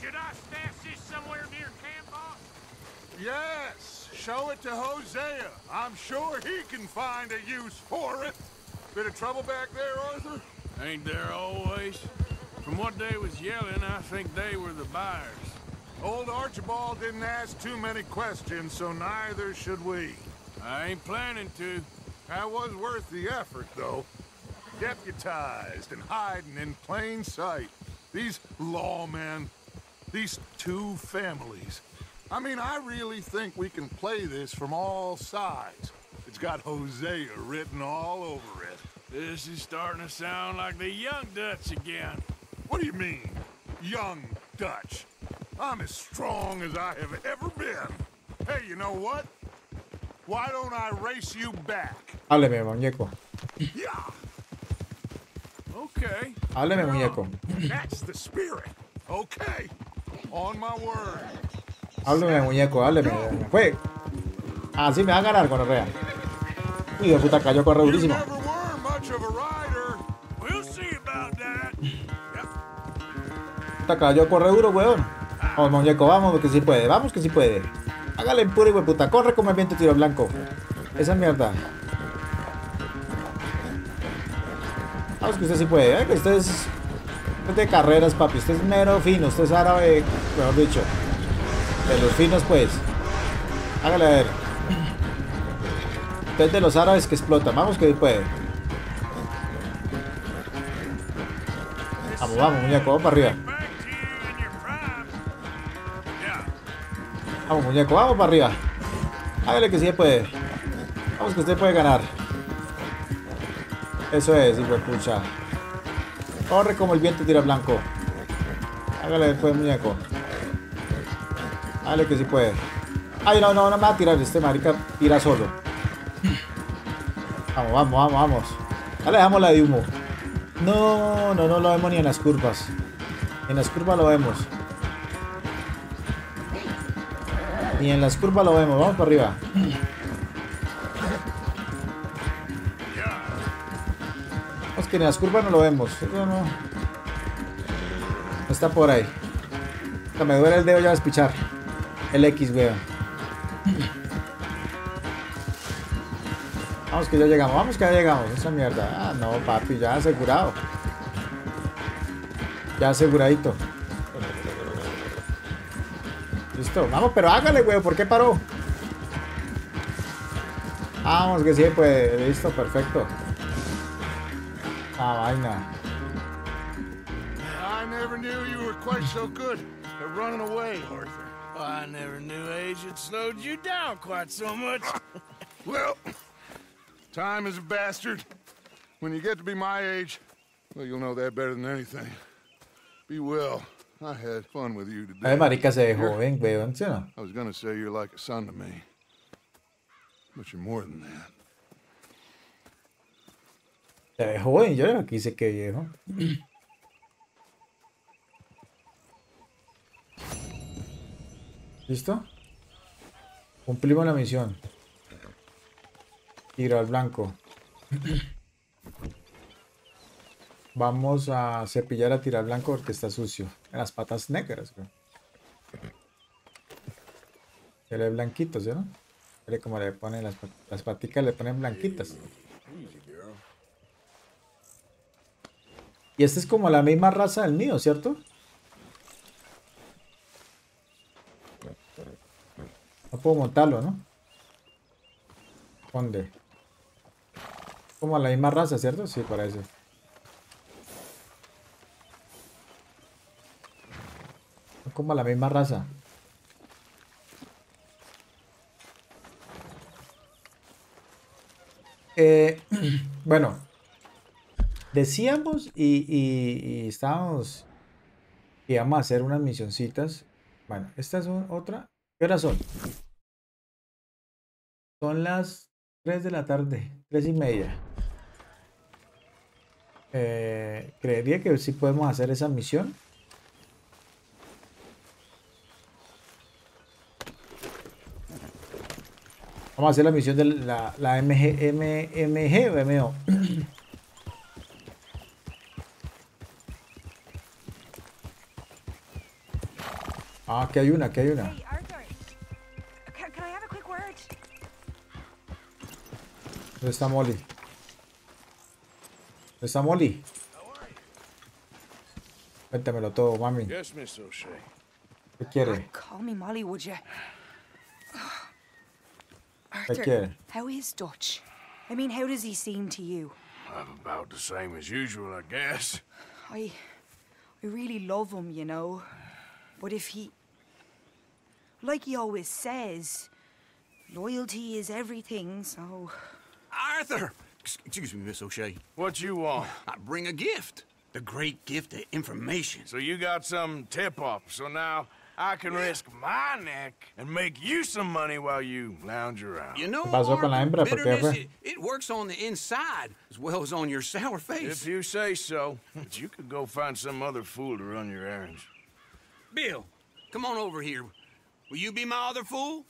Should I stash this somewhere near camp, boss? Yes, show it to Hosea. I'm sure he can find a use for it. Bit of trouble back there, Arthur? Ain't there always? From what they was yelling, I think they were the buyers. Old Archibald didn't ask too many questions, so neither should we. I ain't planning to. That was worth the effort, though. Deputized and hiding in plain sight. These lawmen, these two families. I mean, I really think we can play this from all sides. It's got Hosea written all over it. This is starting to sound like the young Dutch again. What do you mean, young Dutch? I'm as strong as I have ever been. Hey, you know what? Why don't I race you back? Hábleme, muñeco. Yeah. Okay. Hábleme, muñeco. That's the spirit. Okay. On my word. Hábleme, muñeco, hábleme. Fue. Así me va a ganar con Orrea. Uy, de puta, cayó con durísimo. Puta, cayó corre duro, weón. Oh, muñeco, vamos que sí puede, vamos que sí puede. Hágale en pura y hueputa, corre como el viento tiro blanco. Esa mierda. Vamos que usted sí puede, que usted es de carreras, papi, usted es mero fino, usted es árabe, mejor dicho. De los finos pues. Hágale a ver. Usted es de los árabes que explotan, vamos que sí puede. Vamos, vamos, muñeco, vamos para arriba. Vamos, muñeco, vamos para arriba. Hágale que sí puede. Vamos que usted puede ganar. Eso es, hijo de pucha. Corre como el viento tira blanco. Hágale después, muñeco. Hágale que sí puede. Ay, no, no, no me va a tirar. Este marica tira solo. Vamos, vamos, vamos, vamos. Dale, dejamos la de humo. No, no, no lo vemos ni en las curvas. En las curvas lo vemos. Y en las curvas lo vemos, vamos para arriba. Es que en las curvas no lo vemos. No, no. Está por ahí. Hasta me duele el dedo ya a despichar. El X, weón. Vamos que ya llegamos, vamos que ya llegamos. Esa mierda. Ah, no, papi, ya asegurado. Ya aseguradito. Listo, vamos, pero hágale, güey, ¿por qué paró? Vamos, que sí, pues, listo, perfecto. Ah, vaina. never knew you were quite so good at running away, Arthur. Oh, I never knew age had slowed you down quite so much. Well, time is a bastard. When you get to be my age, well, you'll know that better than anything. Be well. I had fun with you today. I was gonna say you're like a son to me, but you're more than that. Joven, yo no quise que viejo. ¿Listo? Cumplimos la misión. Tiro al blanco. Vamos a cepillar a tirar blanco porque está sucio. En las patas negras, güey. Se le ve blanquito, ¿sí, no? Mire como le ponen las paticas, le ponen blanquitas. Y este es como la misma raza del mío, ¿cierto? No puedo montarlo, ¿no? ¿Dónde? Como la misma raza, ¿cierto? Sí, parece. Como la misma raza. Bueno. Decíamos y estábamos que íbamos a hacer unas misioncitas. Bueno, esta es otra. ¿Qué hora son? Son las 3 de la tarde, 3:30. Creería que sí podemos hacer esa misión. Vamos a hacer la misión de la MO. Ah, aquí hay una, aquí hay una. ¿Dónde está Molly? ¿Dónde está Molly? Cuéntamelo todo, mami. ¿Qué quiere? Arthur, how is Dutch? I mean, how does he seem to you? I'm about the same as usual, I guess. I really love him, you know. But if he... Like he always says, loyalty is everything, so... Arthur! Excuse me, Miss O'Shea. What you want? I bring a gift. The great gift of information. So you got some tip-off, so now... I can risk my neck and make you some money while you lounge around. You know, Arthur, bitterness, it works on the inside as well as on your sour face. If you say so, but you could go find some other fool to run your errands. Bill, come on over here. Will you be my other fool?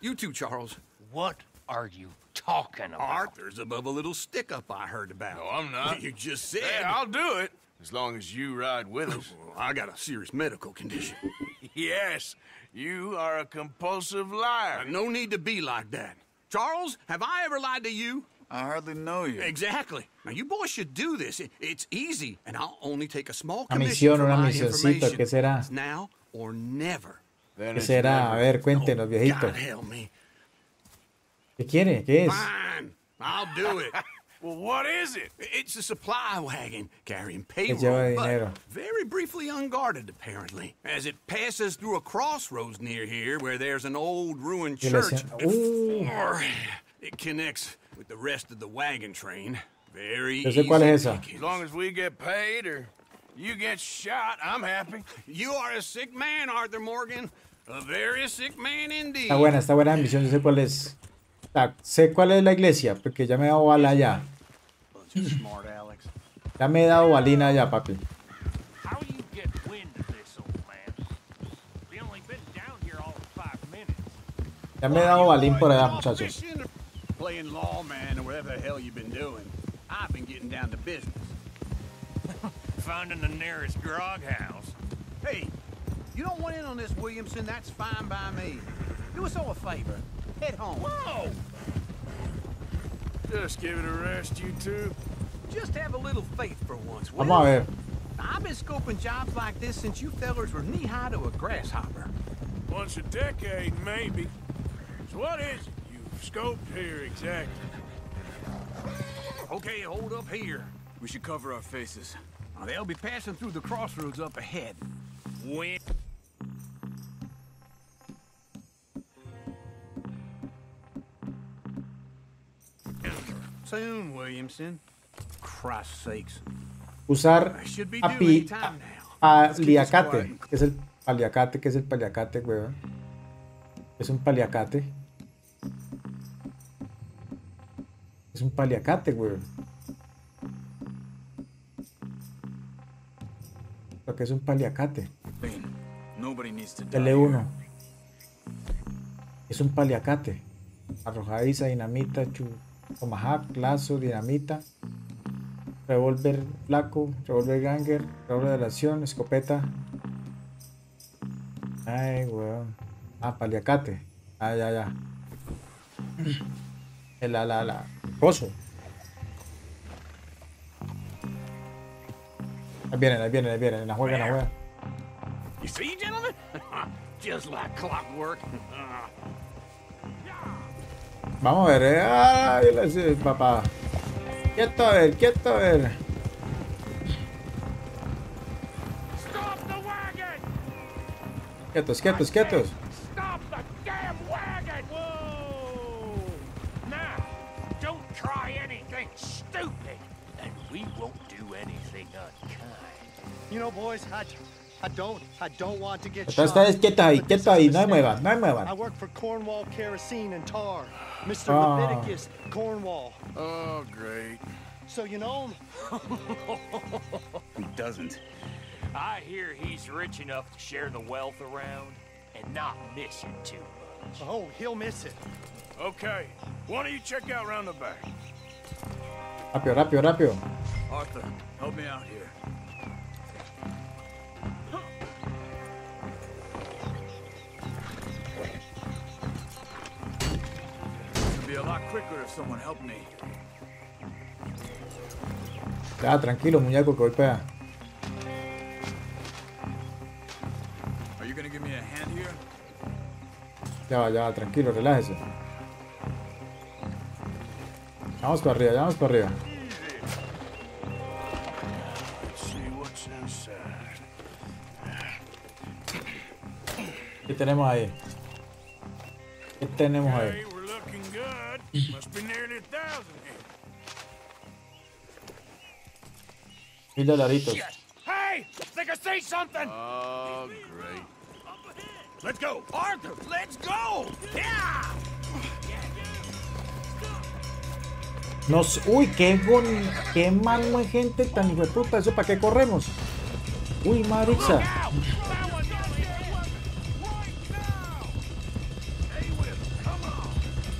You too, Charles. What are you talking about? Arthur's above a little stick-up I heard about. No, I'm not. You just said. Hey, I'll do it. As long as you ride with us. Well, I got a serious medical condition. Yes, you are a compulsive liar. No need to be like that. Charles, have I ever lied to you? I hardly know you. Exactly. Now, you boys should do this. It's easy, and I'll only take a small commission for my information. ¿Qué será? Now or never. ¿Qué será? A ver, cuéntenos, viejito. God help me. ¿Qué quiere? ¿Qué es? Fine. I'll do it. Well, what is it? It's a supply wagon carrying payroll, but very briefly unguarded, apparently, as it passes through a crossroads near here where there's an old ruined church. It connects with the rest of the wagon train. Very easy. As long as we get paid or you get shot, I'm happy. You are a sick man, Arthur Morgan. A very sick man indeed. Está buena la misión, yo sé cuál es. Sé cuál es la iglesia, porque ya me he dado bala allá. Ya me he dado balina allá, papi. Ya me he dado balín por allá, muchachos. Hey, you don't want in on this, Williamson, that's fine by me. Do us all a favor. Head home. Whoa! Just give it a rest, you two. Just have a little faith for once. Come on, man. I've been scoping jobs like this since you fellers were knee-high to a grasshopper. Once a decade, maybe. So what is it you've scoped here exactly? Okay, hold up here. We should cover our faces. They'll be passing through the crossroads up ahead. When... Soon, Williamson. Christ's sakes. Usar api... Aliacate, que es el paliacate, weón. Es un paliacate. Weón. Lo que es un paliacate. L1. Es un paliacate. Arrojadiza, dinamita, tomahawk, lazo, dinamita. Revólver flaco, revólver ganger, revólver de relación, escopeta. Ay, weón. Ah, paliacate. Ah, ya. Coso. Ahí vienen. La juegan. You see, gentlemen? Just like clockwork. Vamos a ver, Ay, papá. Quieto a ver. Quietos. Stop the damn wagon. Whoa. Now, don't try anything stupid, and we won't do anything unkind. You know, boys, I don't want to get shot. Quieto ahí, no me muevan. I work for Cornwall Kerosene and Tar. Mr. Leviticus Cornwall. Oh, great. So you know him? He doesn't. I hear he's rich enough to share the wealth around and not miss it too much. Oh, he'll miss it. Okay, why don't you check out round the back? Rápido. Arthur, help me out here. A lot quicker if someone helped me. Ya, tranquilo, muñeco, que voy para allá. Are you gonna give me a hand here? Ya, tranquilo, relájese. Vamos para arriba. ¿Qué tenemos ahí? Must be nearly 1,000 here. $1,000. Hey, think I see something. Oh, great. Let's go, Arthur. Let's go. Yeah. Uy, qué mano de gente tan hijo de puta. Eso, ¿para qué corremos? Uy, marica.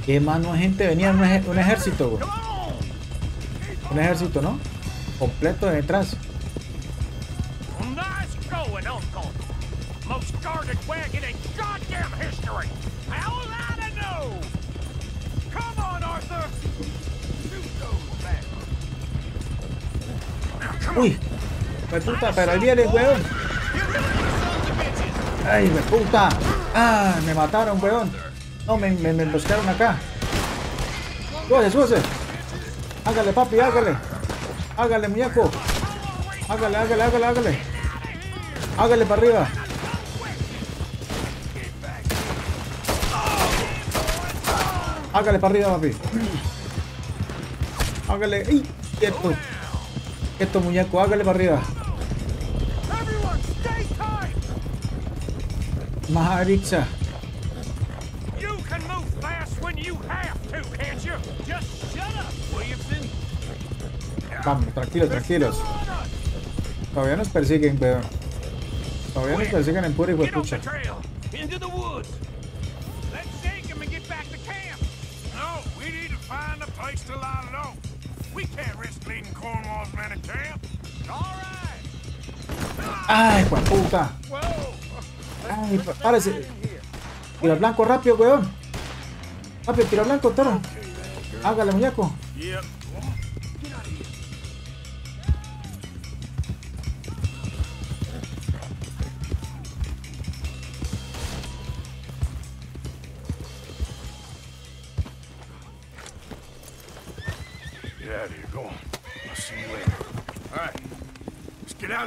Qué mano de gente, venía un ejército, güey. Un ejército, ¿no? Completo de detrás. Uy, me puta, pero ahí viene, weón. Ay, me puta. Ah, me mataron, weón. No, me emboscaron acá. ¡Súbase! Hágale, papi, hágale. Hágale, muñeco. Hágale. Hágale para arriba. Papi. Hágale. ¡Ay! Quieto, muñeco. Hágale para arriba. Maharicha. Vamos, tranquilos. Todavía nos persiguen, weón. Todavía nos persiguen en pura hijuepucha. Ay, hijueputa. Ay, párese. Tira blanco rápido, weón. Rápido, tira blanco, toro. Hágale, muñeco. Get out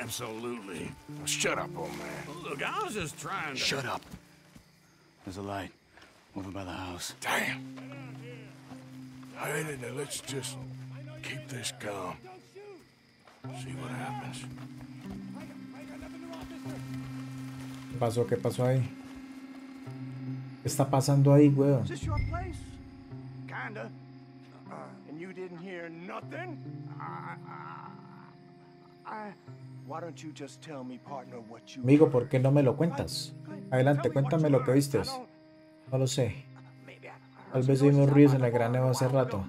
Absolutely. Now shut up, old man. Look, I was just trying to... Shut up. There's a light over by the house. Damn. I mean, let's just keep this calm. See what happens. ¿Qué pasó? ¿Qué pasó ahí? ¿Qué está pasando ahí, weón? Amigo, ¿por qué no me lo cuentas? Adelante, cuéntame lo que viste. No lo sé. Tal vez oímos ruidos en el granero hace rato.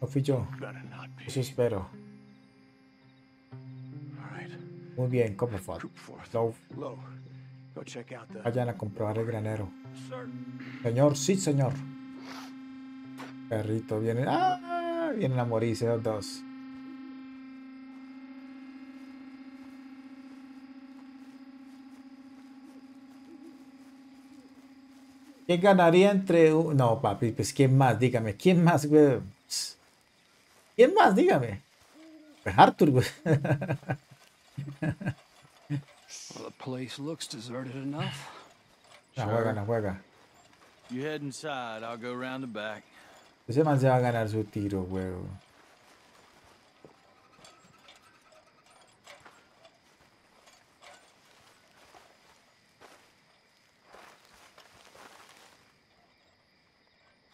No fui yo. Eso espero. Muy bien, ¿cómo fue? Vayan a comprobar el granero. Señor, sí, señor. Perrito, viene. ¡Ah! Vienen a morirse los dos. ¿Quién ganaría entre...? No, papi, pues ¿quién más? Dígame. ¿Quién más, güey? ¿Quién más? Dígame. Pues Arthur, güey. Well, the place looks deserted enough. La juega, la juega. You head inside, I'll go round the back. Ese man se va a ganar su tiro, güey.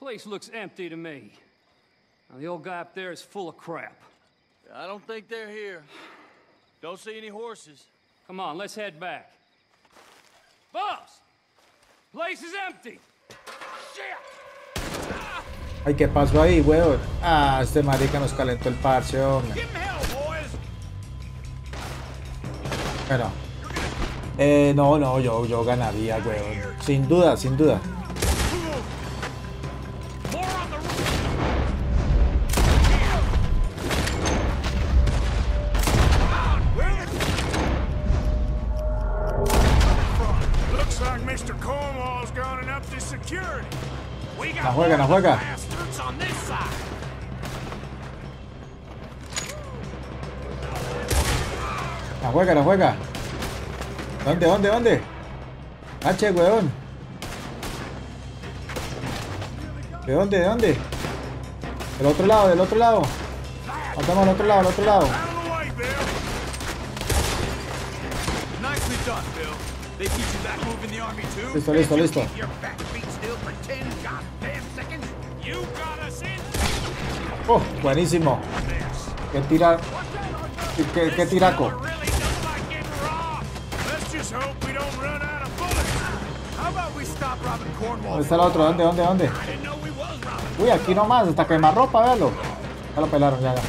Place looks empty to me. Now, the old guy up there is full of crap. I don't think they're here. Don't see any horses. Come on, let's head back. Boss! Place is empty. Shit! Ay, ¿qué pasó ahí, weón? Ah, este marica nos calentó el parche, hombre. Bueno. No, yo ganaría, weón. Sin duda, sin duda. La juega, la juega. La juega, la juega. ¿Dónde? H, weón. ¿De dónde? Del otro lado. Matamos al otro lado. Listo. Oh, buenísimo. Qué tiraco. ¿Dónde está el otro? ¿Dónde? Uy, aquí nomás, hasta quemarropa, véalo. Ya lo pelaron, ya. ¿No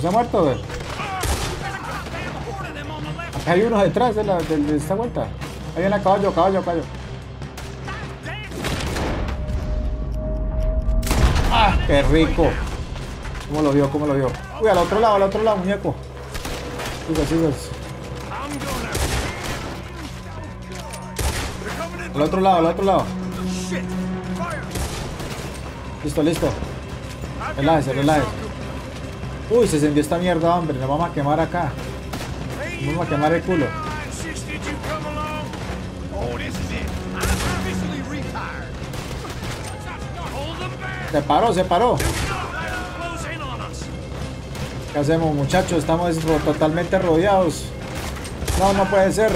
se ha muerto, güey? Acá hay uno detrás de esta vuelta. Ahí viene a caballo. ¡Ah, qué rico! ¿Cómo lo vio? Uy, al otro lado, muñeco. Sigas. Al otro lado. Listo. Relájese. Uy, se encendió esta mierda, hombre. Nos vamos a quemar acá. Nos vamos a quemar el culo. Se paró. ¿Qué hacemos, muchachos? Estamos totalmente rodeados. No puede ser.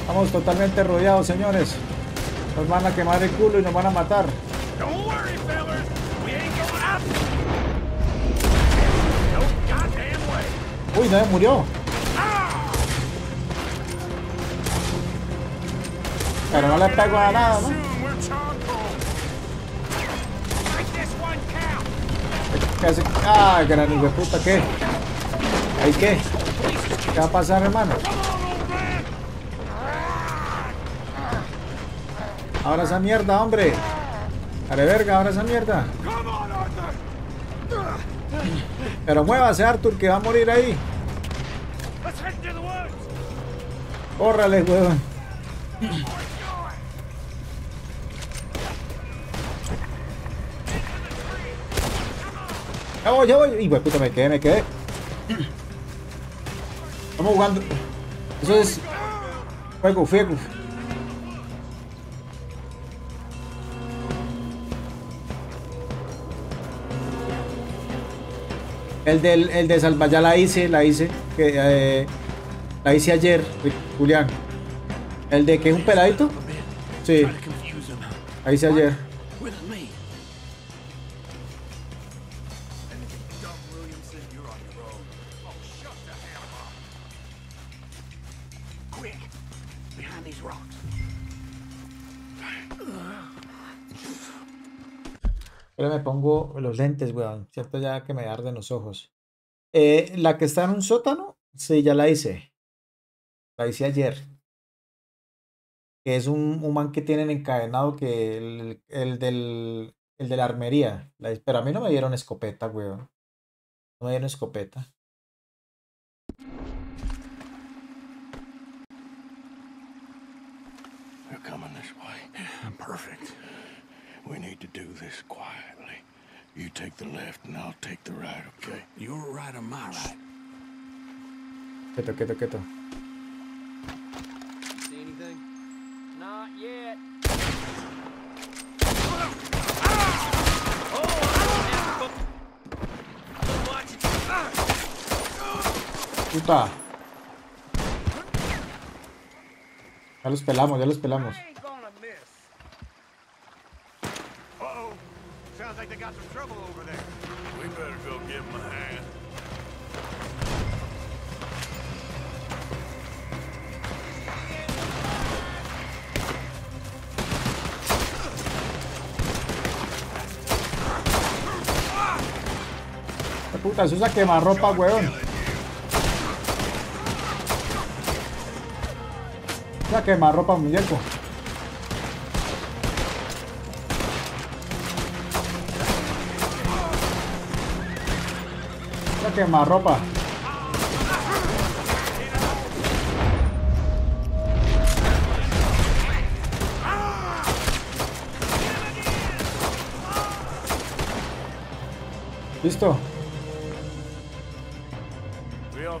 Estamos totalmente rodeados, señores. Nos van a quemar el culo y nos van a matar. Uy, nadie murió. Pero no le pego a nada, ¿no? Casi... Ah, gran hijo de puta, ¿qué? ¿Ahí qué? ¿Qué va a pasar, hermano? Ahora esa mierda, hombre. Dale verga, ahora esa mierda. Pero muévase, Arthur, que va a morir ahí. Córrale, huevón. Ya voy, ya voy. Y, puta, me quedé, me quedé. Estamos jugando. Eso es... Fuego, fuego. El de Salvallá la hice, que, la hice ayer, Julián. ¿El de que es un peladito? Sí. La hice ayer. Pero me pongo los lentes, weón. Siento ya que me arden los ojos. La que está en un sótano, sí, ya la hice. La hice ayer. Que es un man que tienen encadenado, que el de la armería. Pero a mí no me dieron escopeta, weón. No me dieron escopeta. They're coming this way. Perfect. We need to do this quietly. You take the left and I'll take the right, okay? You're right on my right. Quieto, quieto, quieto. See anything? Not yet. Puta. Ya los pelamos, ya los pelamos. Puta, eso es a quemarropa, weón. Es a quemarropa, muñeco. Quemarropa. Listo. We all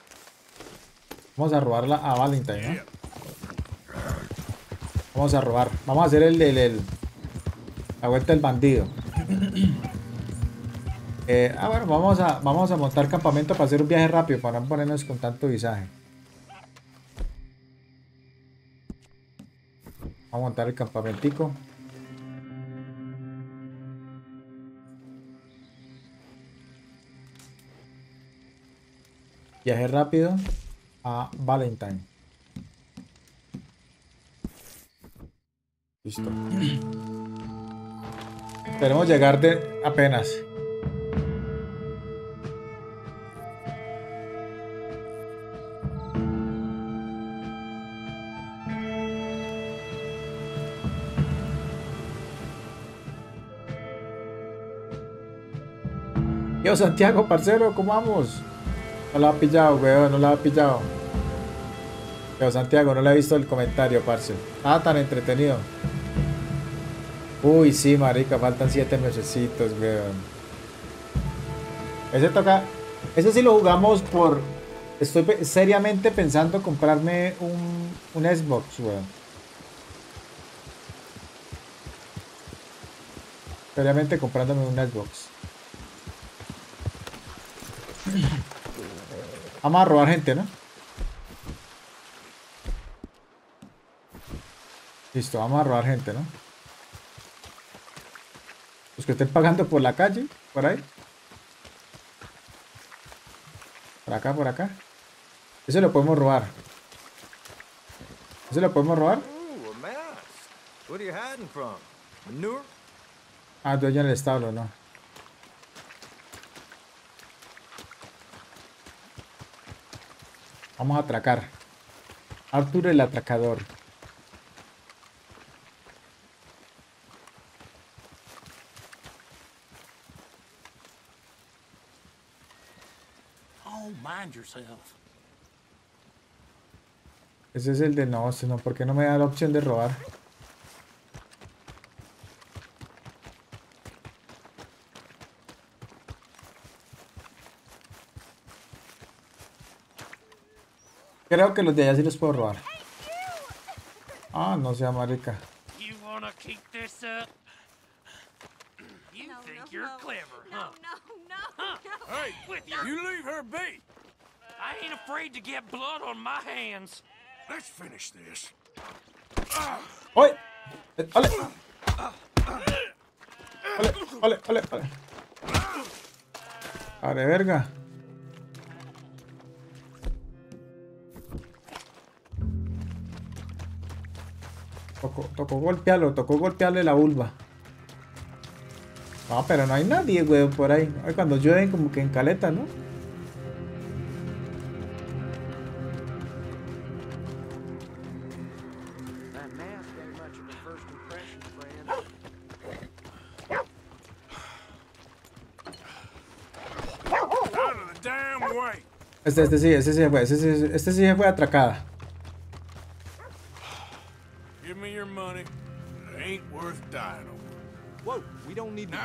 Vamos a robarla a Valentine, ¿no? Vamos a robar. Vamos a hacer la vuelta del bandido. Bueno, vamos a montar campamento para hacer un viaje rápido, para no ponernos con tanto visaje. Vamos a montar el campamentico. Viaje rápido a Valentine. Listo. Esperemos llegar de apenas. Yo, Santiago, parcero, ¿cómo vamos? No la ha pillado, weón, no la ha pillado. Pero Santiago, no le he visto el comentario, parce. Ah, tan entretenido. Uy, sí, marica, faltan 7 mesecitos, weón. Ese toca... Ese sí lo jugamos por... Estoy seriamente pensando comprarme un Xbox, weón. Seriamente comprándome un Xbox. Vamos a robar gente, ¿no? Listo, vamos a robar gente, ¿no? Los que estén pagando por la calle, por ahí. Por acá, por acá. Eso lo podemos robar. ¿Eso lo podemos robar? Ah, tú allá en el establo, no. Vamos a atracar. Arthur el atracador. Oh, mind yourself. Ese es el de no, sino porque no me da la opción de robar. Creo que los de allá sí los puedo robar. Ah, no sea marica. ¡Oye! ¡Ole! ¡Ole, ole, ole, ole! ¡Abre, verga! Tocó golpearle la vulva. No, pero no hay nadie, güey, por ahí. Ay, cuando llueven como que en caleta, ¿no? Este sí fue atracada.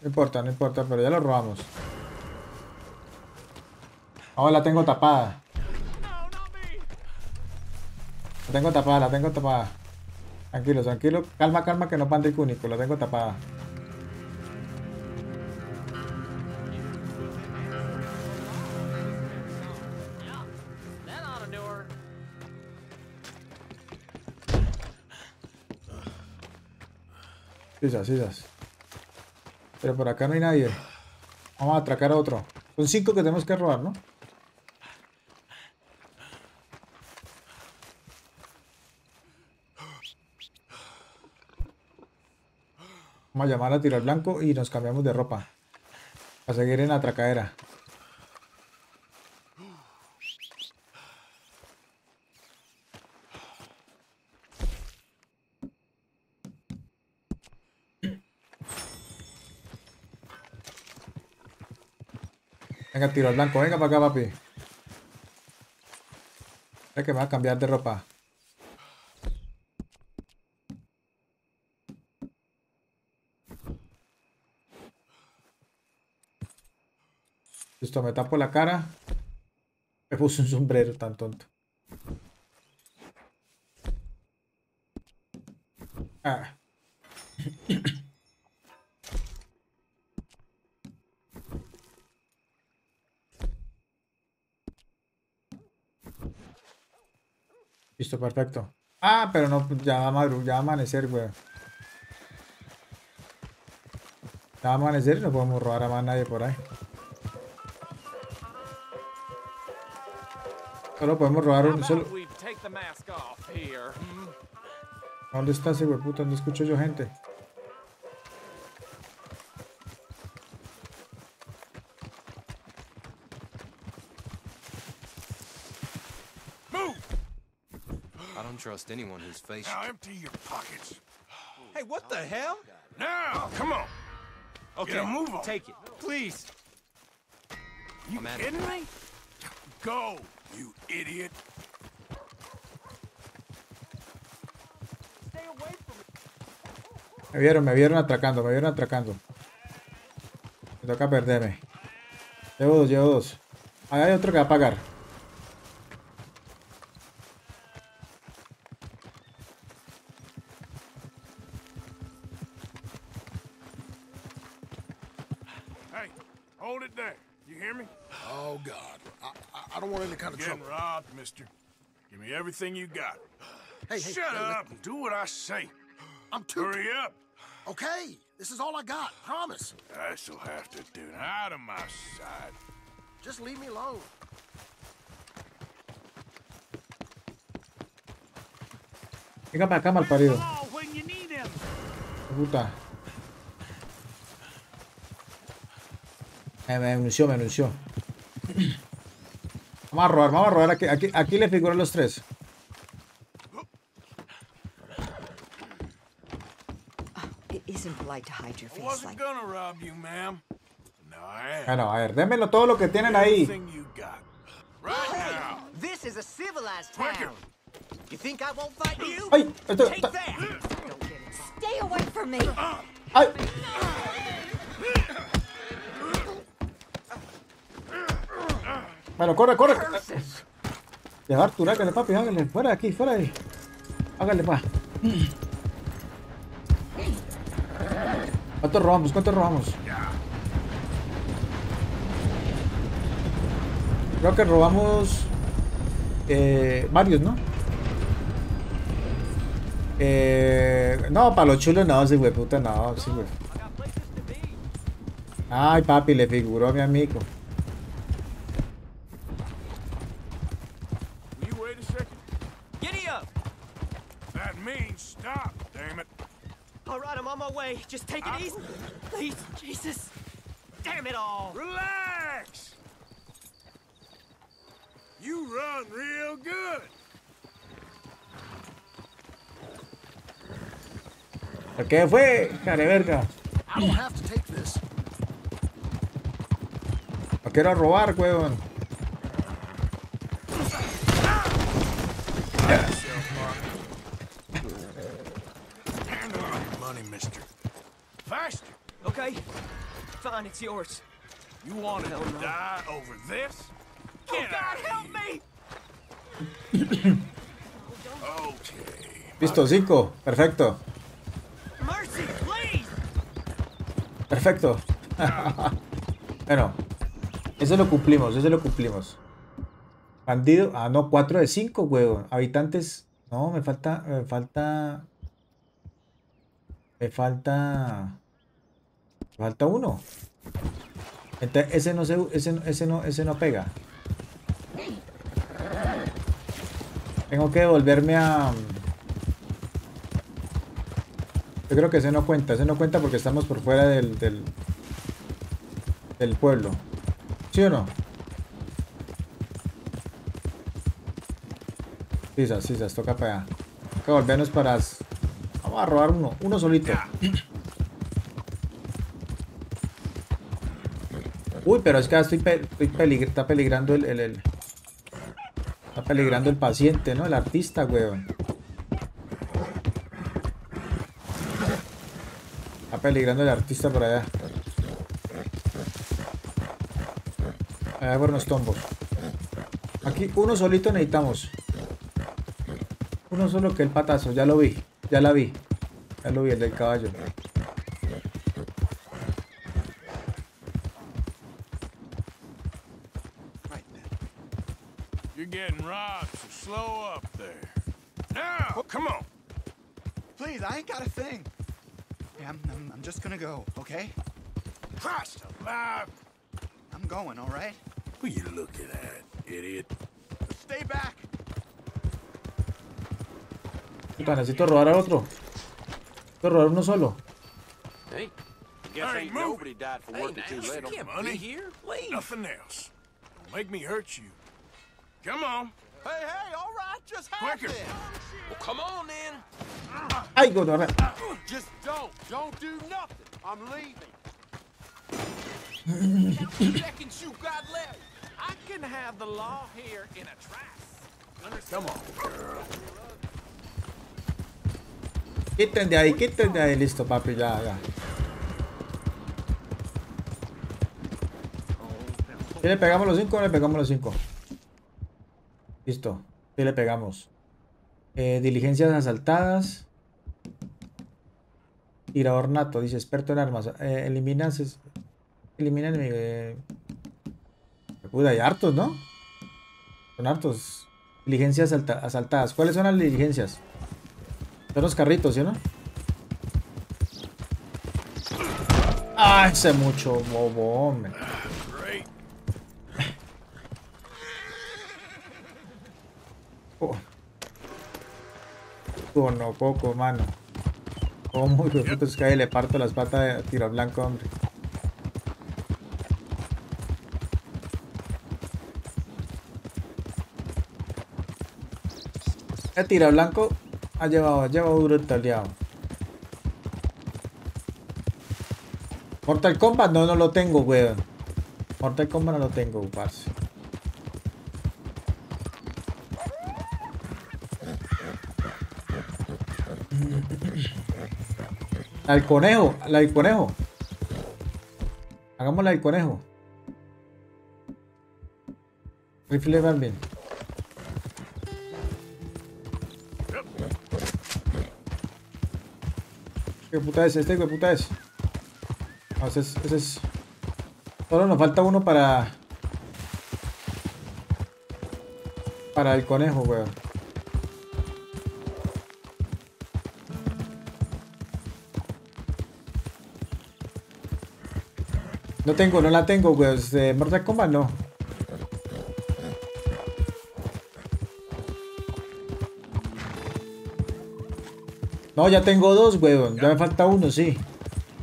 no importa, no importa, pero ya lo robamos. Ahora la tengo tapada. La tengo tapada, la tengo tapada. Tranquilo, tranquilo. Calma, calma, que no panda el cúnico. La tengo tapada. Sisas, sisas. Pero por acá no hay nadie. Vamos a atracar a otro. Son 5 que tenemos que robar, ¿no? Vamos a llamar a tiro al blanco y nos cambiamos de ropa. A seguir en la atracadera. Venga, tiro al blanco, venga para acá, papi. Es que me va a cambiar de ropa. Listo, me tapo la cara. Me puse un sombrero tan tonto. Ah. Listo, perfecto. Ah, pero no, ya va a amanecer, güey. Ya va a amanecer y no podemos robar a más nadie por ahí. Solo podemos robar un solo. ¿Dónde está ese güey puta? No escucho yo gente. Trust anyone whose face. Now empty your pockets. Hey, what the hell? Now, come on. Okay, move on. Take it, please. You kidding me? Go, you idiot. Me vieron atracando. Me toca perderme. Llevo dos. Ahí hay otro que va a pagar. Hey, hold it there. You hear me? Oh God, I don't want any kind of trouble. Getting robbed, mister. Give me everything you got. Hey, shut up and do what I say. I'm too. Hurry up. Okay, this is all I got. Promise. This'll have to do. Out of my sight. Just leave me alone. Venga para acá, mal parido. Puta. Me anunció. Vamos a robar. Aquí le figuran los tres. Bueno, a ver, démelo todo lo que tienen ahí. ¡Ay! ¡Ay! Bueno, corre. Deja Arthur, hágale, papi, hágale. Fuera de ahí. Hágale, pa. ¿Cuánto robamos? Creo que robamos varios, ¿no? No, para los chulos no, sí, güey, puta, no, sí, güey. Ay, papi, le figuró a mi amigo. Just take it easy, please, Jesus. Damn it all. Relax. You run real good. ¿Qué fue? Cara verga. I don't have to take this. No quiero robar, huevón. It's yours. You want to die over this? Oh, God, help me! Okay. Listo, 5. Perfecto. Mercy, please. Perfecto. Bueno, eso lo cumplimos. Bandido, ah, no, 4 de 5, huevón. Habitantes, no, me falta uno. Entonces, ese no pega. Tengo que devolverme a... Yo creo que ese no cuenta porque estamos por fuera del pueblo. ¿Sí o no? Sisas, toca para allá. Hay que volvernos para... Vamos a robar uno solito. Uy, pero es que ahora está peligrando el paciente, ¿no? El artista, weón. Está peligrando el artista por allá. Allá por unos tombos. Aquí uno solito necesitamos. Uno solo que el patazo, ya lo vi, el del caballo. Slow up there. Now, come on. Please, I ain't got a thing. Yeah, I'm just gonna go, okay? Christ alive! I'm going, all right? What are you looking at, idiot? Stay back. Puta, necesito robar al otro. Necesito robar uno solo. Hey, guess ain't nobody died for working too late on money here. Nothing else. Don't make me hurt you. Come on. Hey, all right, just have it. Well, come on then. Ay, go down. Just don't do nothing. I'm leaving. Seconds you got left. I can have the law here in a trice. Come on, girl. Quiten de ahí, listo, papi, ya. Si le pegamos los 5, le pegamos los 5. Listo, si le pegamos. Diligencias asaltadas. Tirador nato, dice experto en armas. Elimina enemigos. Hay hartos, ¿no? Son hartos. Diligencias asaltadas. ¿Cuáles son las diligencias? Son los carritos, ¿sí o no? ¡Ah! Ese mucho bobo, hombre. No poco, mano. Como los que le parto las patas de tiro blanco, hombre. El tiro blanco ha llevado duro el taleado. Mortal Kombat no lo tengo, weón. Mortal Kombat no lo tengo, parce. La del conejo. Hagamos la del conejo. Rifle Barbie. ¿Qué puta es este? ¿Qué puta es? No, ese es. Solo nos falta uno para. Para el conejo, weón. No la tengo, weón. Mortal Kombat no. No, ya tengo 2, weón. Ya me falta uno, sí.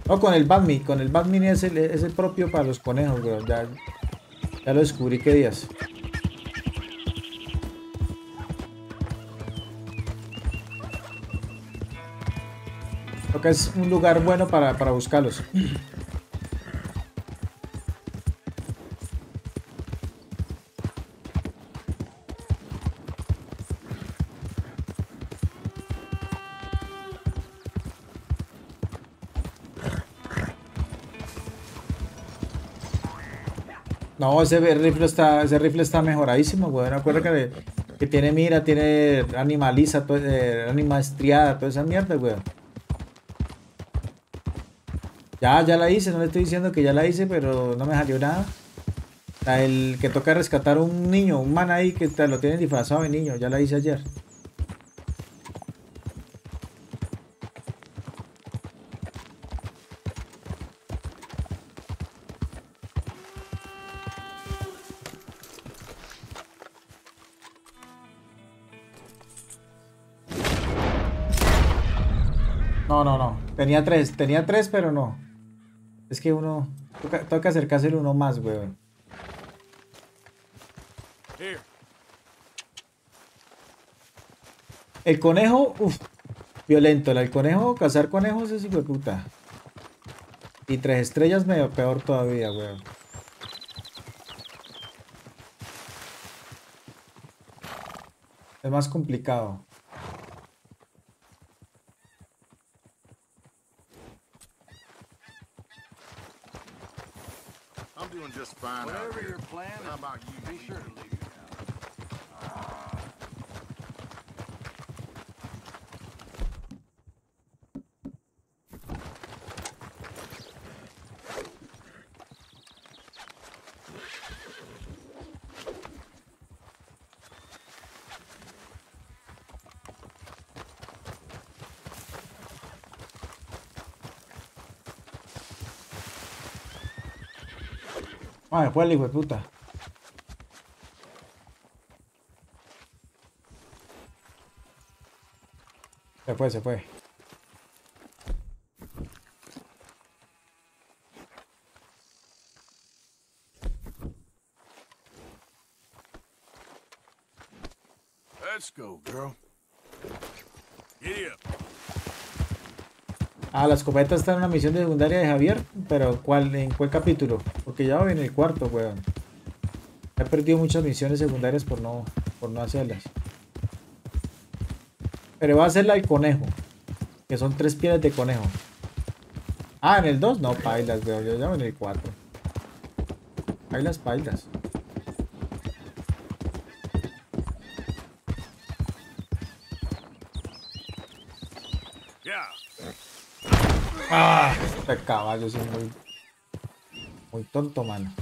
No, con el Batman es el propio para los conejos, weón. Ya lo descubrí qué días. Creo que es un lugar bueno para buscarlos. No, ese rifle está mejoradísimo, weón. Acuerda que tiene mira, tiene animaliza, anima estriada, toda esa mierda, weón. Ya la hice, no le estoy diciendo que ya la hice, pero no me salió nada. El que toca rescatar un niño, un man ahí que lo tiene disfrazado de niño, ya la hice ayer. No. Tenía tres, pero no. Es que uno... Toca acercarse uno más, weón. El conejo... Uff. Violento. El conejo, cazar conejos es hijo de puta. Y 3 estrellas medio peor todavía, weón. Es más complicado. Ah, fue el hijo de puta. Se fue. Let's go, girl. Yeah. Ah, la escopeta está en una misión de secundaria de Javier, pero ¿en cuál capítulo? Porque ya voy en el cuarto, weón. He perdido muchas misiones secundarias por no hacerlas. Pero va a ser la del conejo. Que son 3 pieles de conejo. Ah, en el 2 no, pailas, veo. Yo llamo en el 4. Pailas, pailas. Ah, este caballo es muy, muy tonto, mano.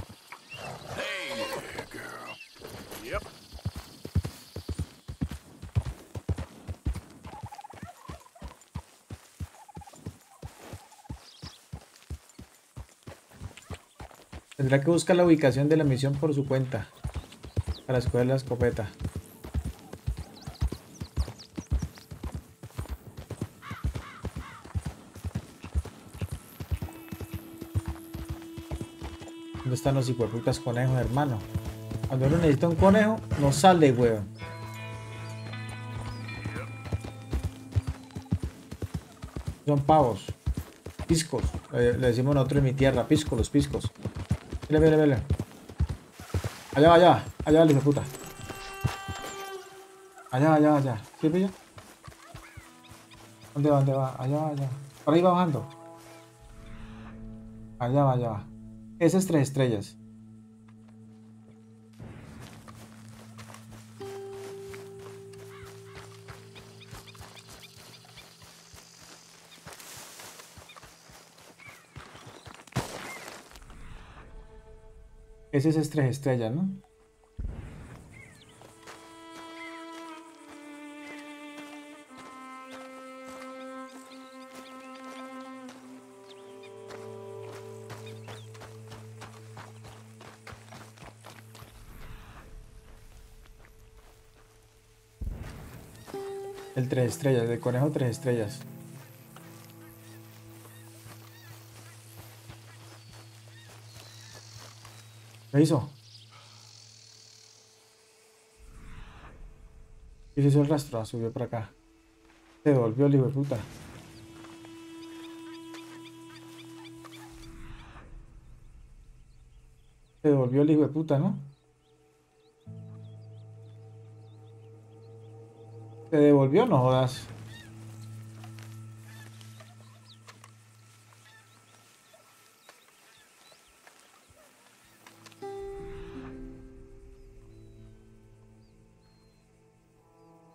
Tendrá que buscar la ubicación de la misión por su cuenta para escoger la escopeta. ¿Dónde están los hijueputas conejos, hermano? Cuando uno necesita un conejo, no sale, weón. Son pavos. Piscos. Le decimos nosotros en mi tierra. Piscos, los piscos. Vele, vele, vele. Allá, allá. Allá, el hijueputa. Allá, allá, allá. ¿Sí pilla? ¿Dónde va? ¿Dónde va? Allá, allá. Por ahí va bajando. Allá va, allá va. Esas 3 estrellas. Es esas 3 estrellas, ¿no? El 3 estrellas, el conejo 3 estrellas. ¿Qué hizo? ¿Qué hizo el rastro? Subió para acá. Se devolvió el hijo de puta. Se devolvió el hijo de puta, ¿no? ¿Te devolvió? No jodas.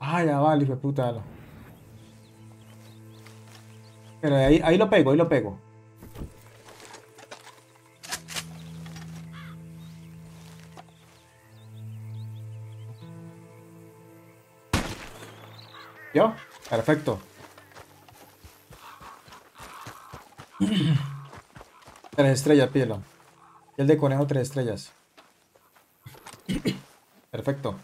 Ah, ya vale, hijo de puta. Pero ahí lo pego, ahí lo pego. ¿Yo? Perfecto. 3 estrellas, pídelo. Y el de conejo 3 estrellas. Perfecto.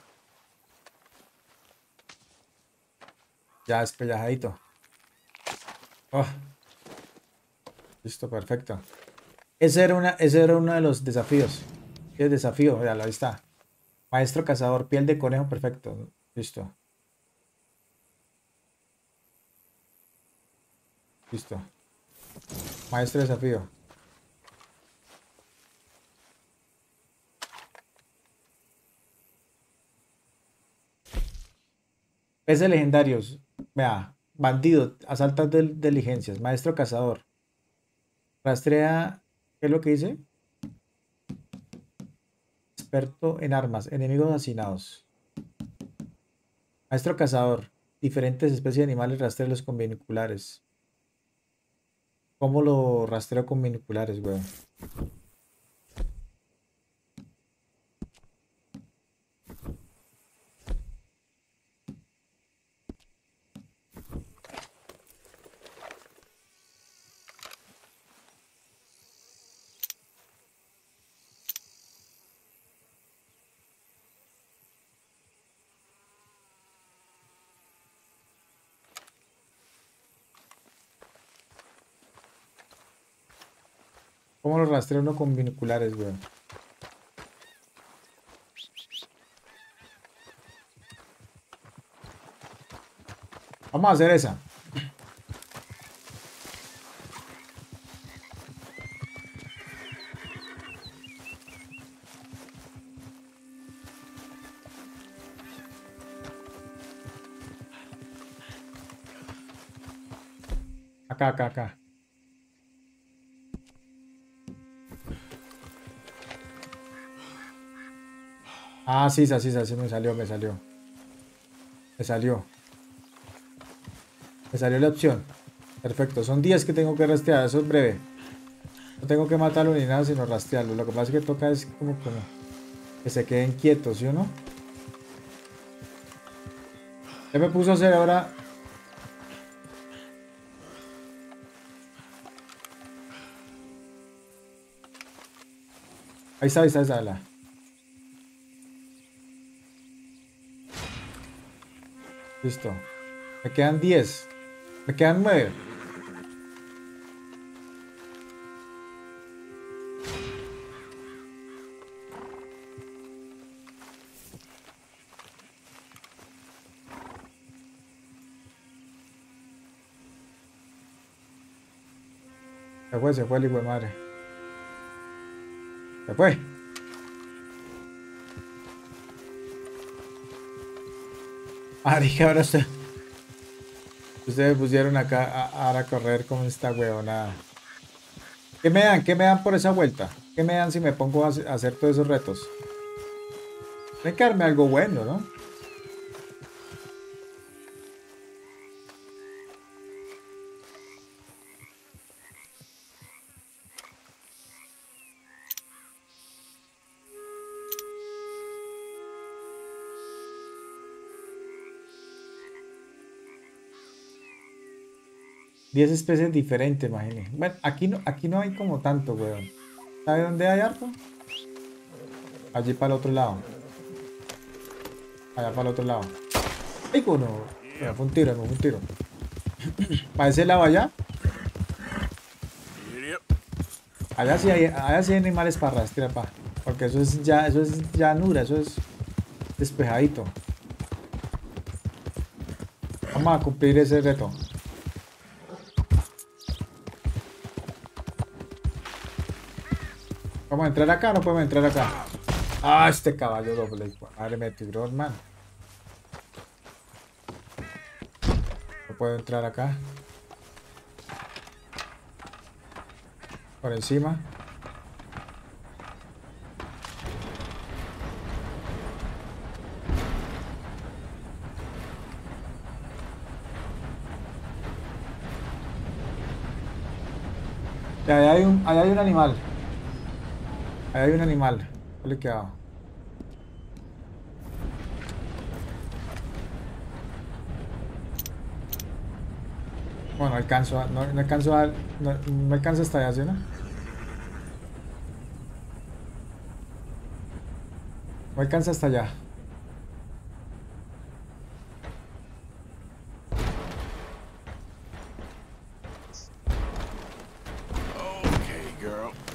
Ya despellajadito. Oh. Listo, perfecto. Ese era uno de los desafíos. El desafío, ya ahí está. Maestro cazador, piel de conejo, perfecto. Listo. Listo. Maestro desafío. Peces legendarios. Vea. Bandido. Asaltas de diligencias. Maestro cazador. Rastrea. ¿Qué es lo que dice? Experto en armas. Enemigos asesinados. Maestro cazador. Diferentes especies de animales. Rastrealos con binoculares. ¿Cómo lo rastreo con binoculares, weón? ¿Cómo lo rastreo uno con binoculares, weón? Vamos a hacer esa. Acá. Ah, sí, me salió. Me salió la opción. Perfecto, son 10 que tengo que rastrear, eso es breve. No tengo que matarlo ni nada, sino rastrearlo. Lo que pasa es que toca es como que se queden quietos, ¿sí o no? ¿Qué me puso a hacer ahora? Ahí está. Listo. Me quedan 10. Me quedan 9. Se fue el hijo de madre. Se fue. Ah, dije, ahora usted. Ustedes me pusieron acá a correr con esta huevonada. ¿Qué me dan por esa vuelta? ¿Qué me dan si me pongo a hacer todos esos retos? Tiene que darme algo bueno, ¿no? Diez especies diferentes, imagínense. Bueno, aquí no hay como tanto, weón. ¿Sabe dónde hay harto? Allí para el otro lado. Allá para el otro lado. ¡Ay, cono! Me fue un tiro. Para ese lado allá. Allá sí hay animales para rastrear, pa. Porque eso es llanura, eso es despejadito. Vamos a cumplir ese reto. ¿Vamos a entrar acá? No podemos entrar acá. Ah, este caballo doble. Madre, me tiró, hermano. No puedo entrar acá. Por encima. Allá hay un animal. Ahí hay un animal. ¿Cuál le quedaba? Bueno, no alcanzo hasta allá, ¿sí, no? No alcanza hasta allá.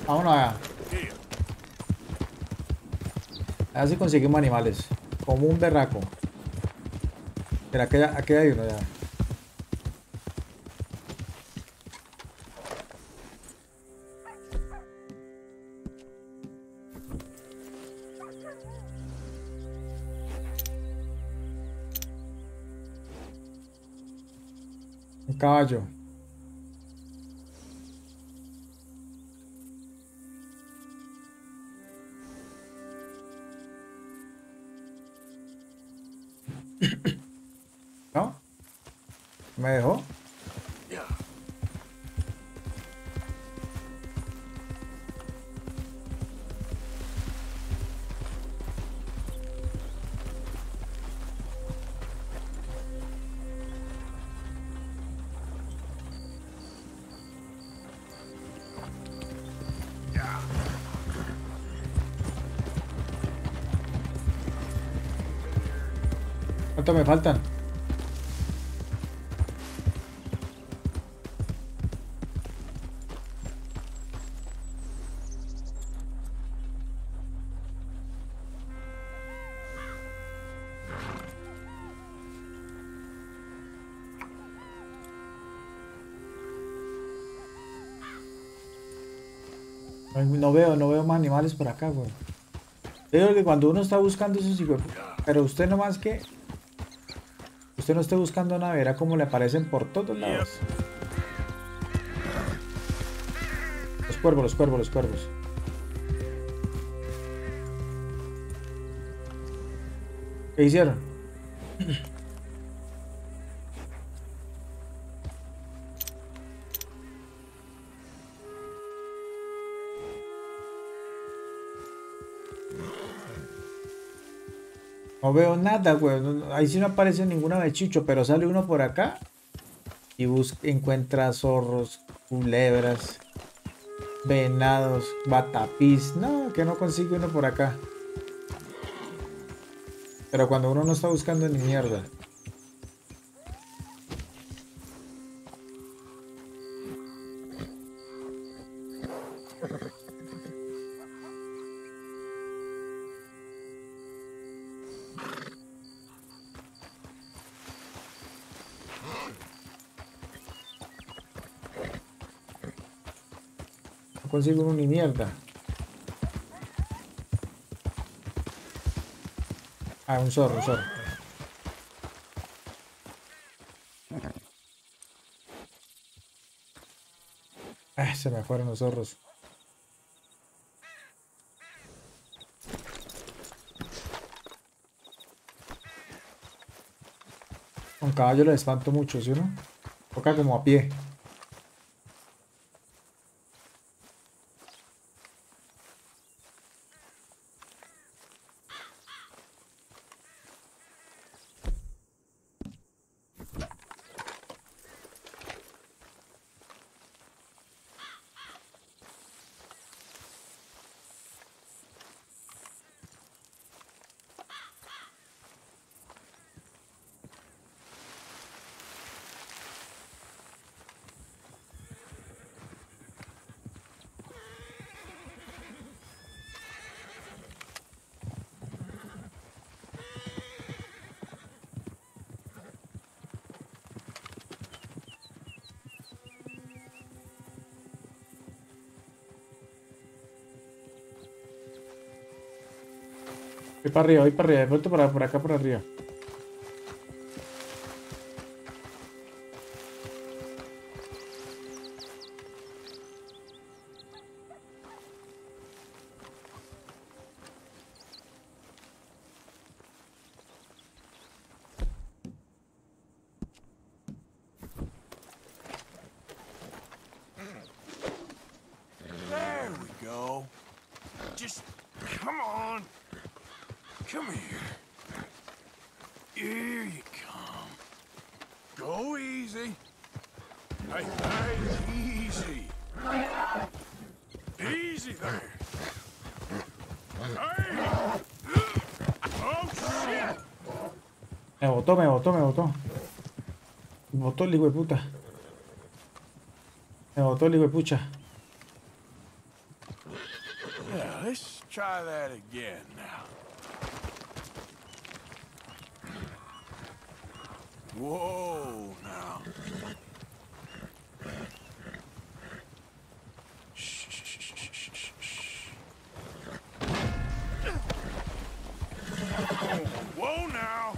Vámonos allá. Así conseguimos animales. Como un berraco. Pero aquí hay uno ya. Un caballo. ¿Me dejó? ¿Cuánto me faltan? No veo más animales por acá, güey. Yo digo que cuando uno está buscando esos hijos, pero usted nomás que usted no esté buscando nada, verá como le aparecen por todos lados. cuervos, los cuervos, los cuervos. ¿Qué hicieron? No veo nada, güey. Ahí sí no aparece ninguna mechicho, pero sale uno por acá y busca, encuentra zorros, culebras, venados, batapís. No, que no consigue uno por acá. Pero cuando uno no está buscando ni mierda. No consigo uno ni mierda. Ah, un zorro, un zorro. Ah, se me fueron los zorros. Con caballo les espanto mucho, ¿sí o no? Toca como a pie. Para arriba, voy para arriba, de vuelta por acá, por arriba. Me botó el hijo de puta. Me botó el hijo de pucha. Yeah, let's try that again now. Whoa, now. Shh, shh, shh, shh, shh. Whoa, now.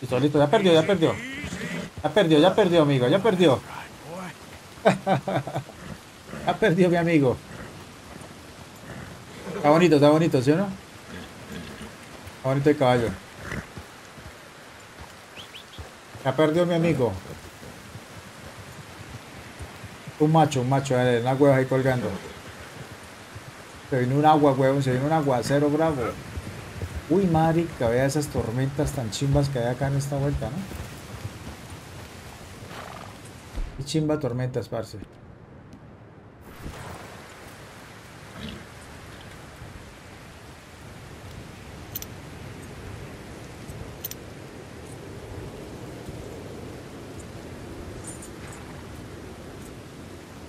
Listo, listo, ya perdió, ya perdió. Ya perdió, ya perdió, amigo, ya perdió. Ya perdió, mi amigo. Está bonito, ¿sí o no? Está bonito el caballo. Ya perdió, mi amigo. Un macho, una hueva ahí colgando. Se vino un agua, huevón, se vino un aguacero bravo. Uy, marica, vea esas tormentas tan chimbas que hay acá en esta vuelta, ¿no? Qué chimba tormentas, parce.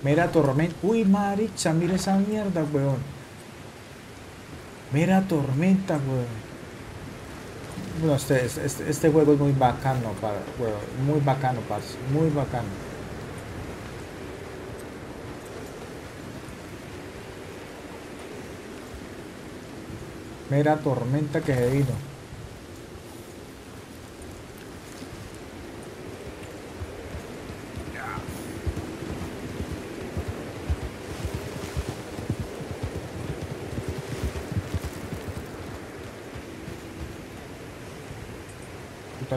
Mira tormenta. Uy, marica, mira esa mierda, weón. Mira tormenta, weón. No, este juego es muy bacano, para, bueno, muy bacano, parce, muy bacano. Mera tormenta que se vino.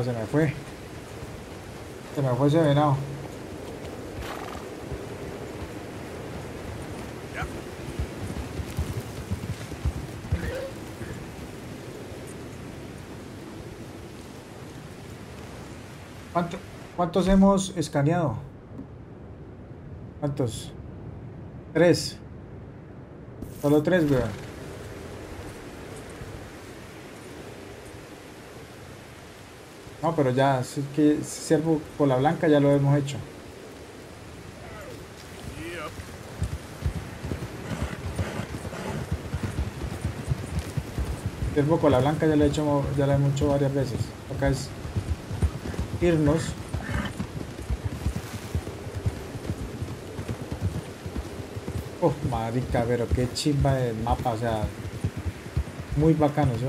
Pero se me fue. Se me fue ese venado. ¿Cuántos hemos escaneado? ¿Cuántos? 3. Solo 3, weón. No, pero ya, es que ciervo por la blanca ya lo hemos hecho. Ciervo por la blanca ya lo he hecho, ya lo hemos hecho varias veces. Acá es irnos. Oh, marica, pero qué chimba de mapa, o sea, muy bacano, ¿sí?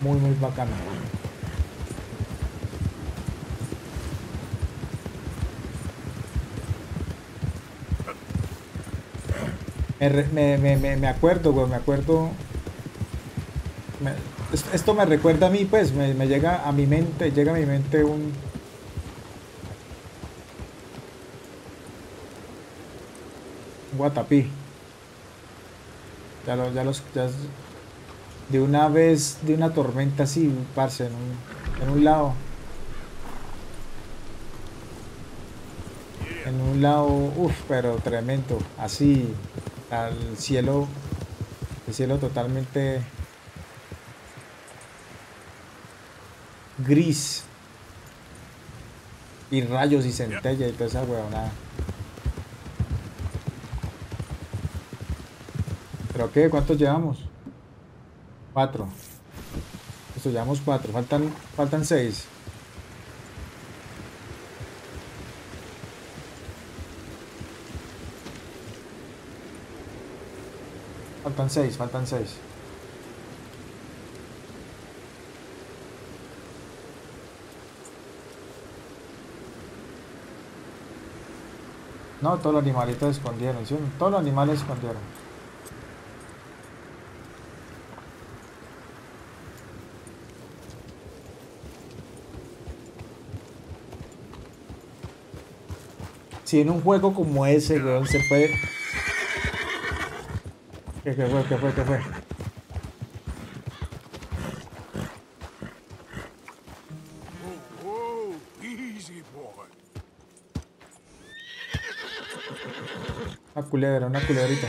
Muy, muy bacano. Me acuerdo, güey, me acuerdo. Esto me recuerda a mí, pues, me llega a mi mente, un guatapí. De una vez, de una tormenta así, parce, en un lado. En un lado, uff, pero tremendo, así, al cielo, el cielo totalmente gris y rayos y centella y toda esa huevonada. ¿Pero qué? ¿Cuántos llevamos? 4. Esto llevamos 4. Faltan 6. Faltan 6. No, todos los animalitos escondieron, ¿sí? Todos los animales escondieron. Si en un juego como ese, weón, se puede... ¿Qué fue? Culebra, una culebrita.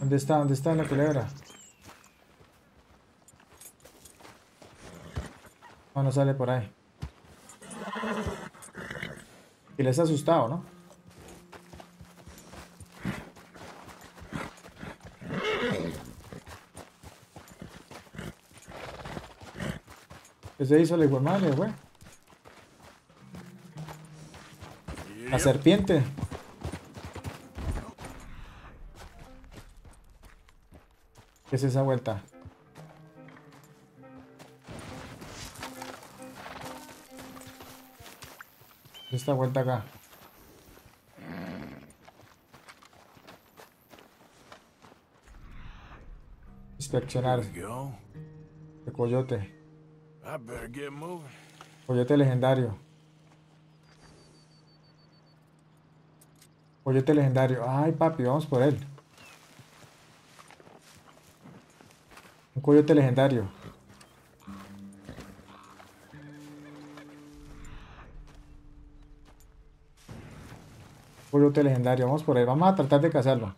¿Dónde está la culebra? No sale por ahí. Y les ha asustado, ¿no? Se hizo la igualmadre, güey. La serpiente. ¿Qué es esa vuelta? Esta vuelta acá. Inspeccionar. El coyote. Coyote legendario. Ay, papi, vamos por él. Un coyote legendario. Vamos por él. Vamos a tratar de cazarlo.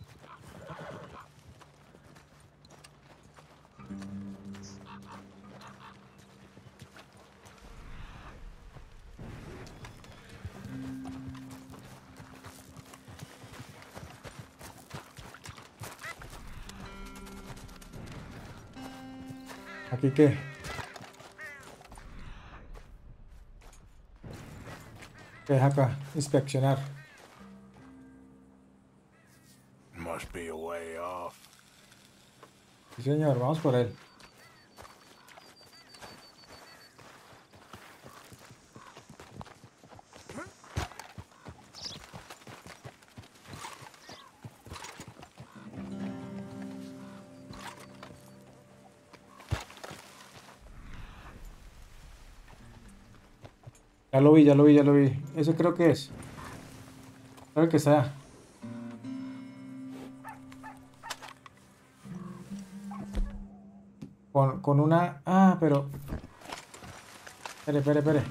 ¿Y qué? ¿Qué es acá? Inspeccionar. Sí, señor, vamos por él. Ya lo vi, ya lo vi, ya lo vi. Eso creo que es. Creo que está. Con una... Ah, pero... Espere, espere, espere.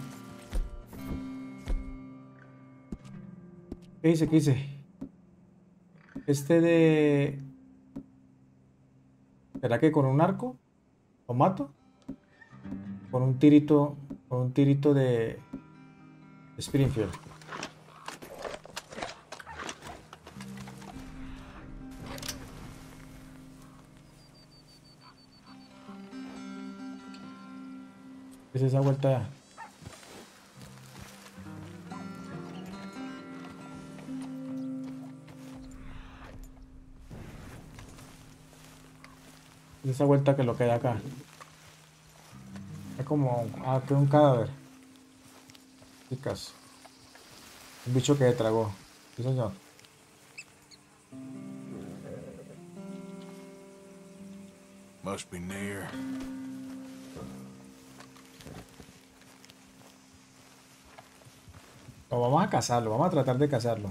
¿Qué hice? ¿Qué hice? Este de... ¿Será que con un arco? ¿Lo mato? Con un tirito... Con un tirito de... Springfield. Es esa vuelta. Es esa vuelta que lo que hay acá. Es como un cadáver. Chicas. Un bicho que tragó. Sí, señor. Must be near. Lo vamos a cazarlo, vamos a tratar de cazarlo.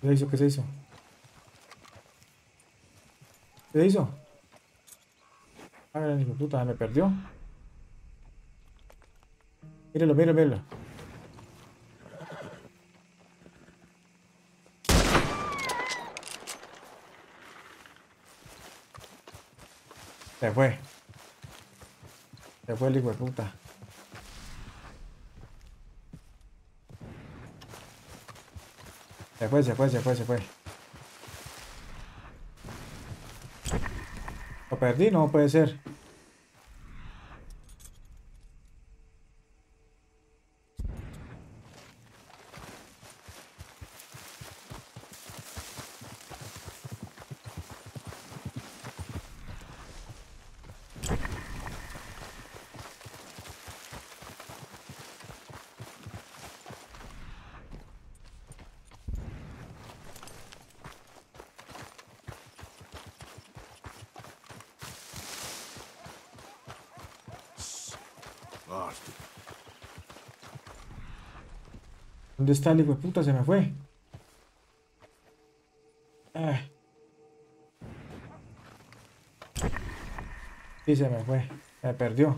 ¿Qué se hizo? ¿Qué se hizo? ¿Qué se hizo? A ver, puta, me perdió. Míralo, míralo, míralo. Se fue. Se fue el hijo de puta. Se fue, se fue, se fue, se fue. Lo perdí, no puede ser. ¿Dónde está el hijo de puta? Se me fue. Sí, se me fue. Me perdió.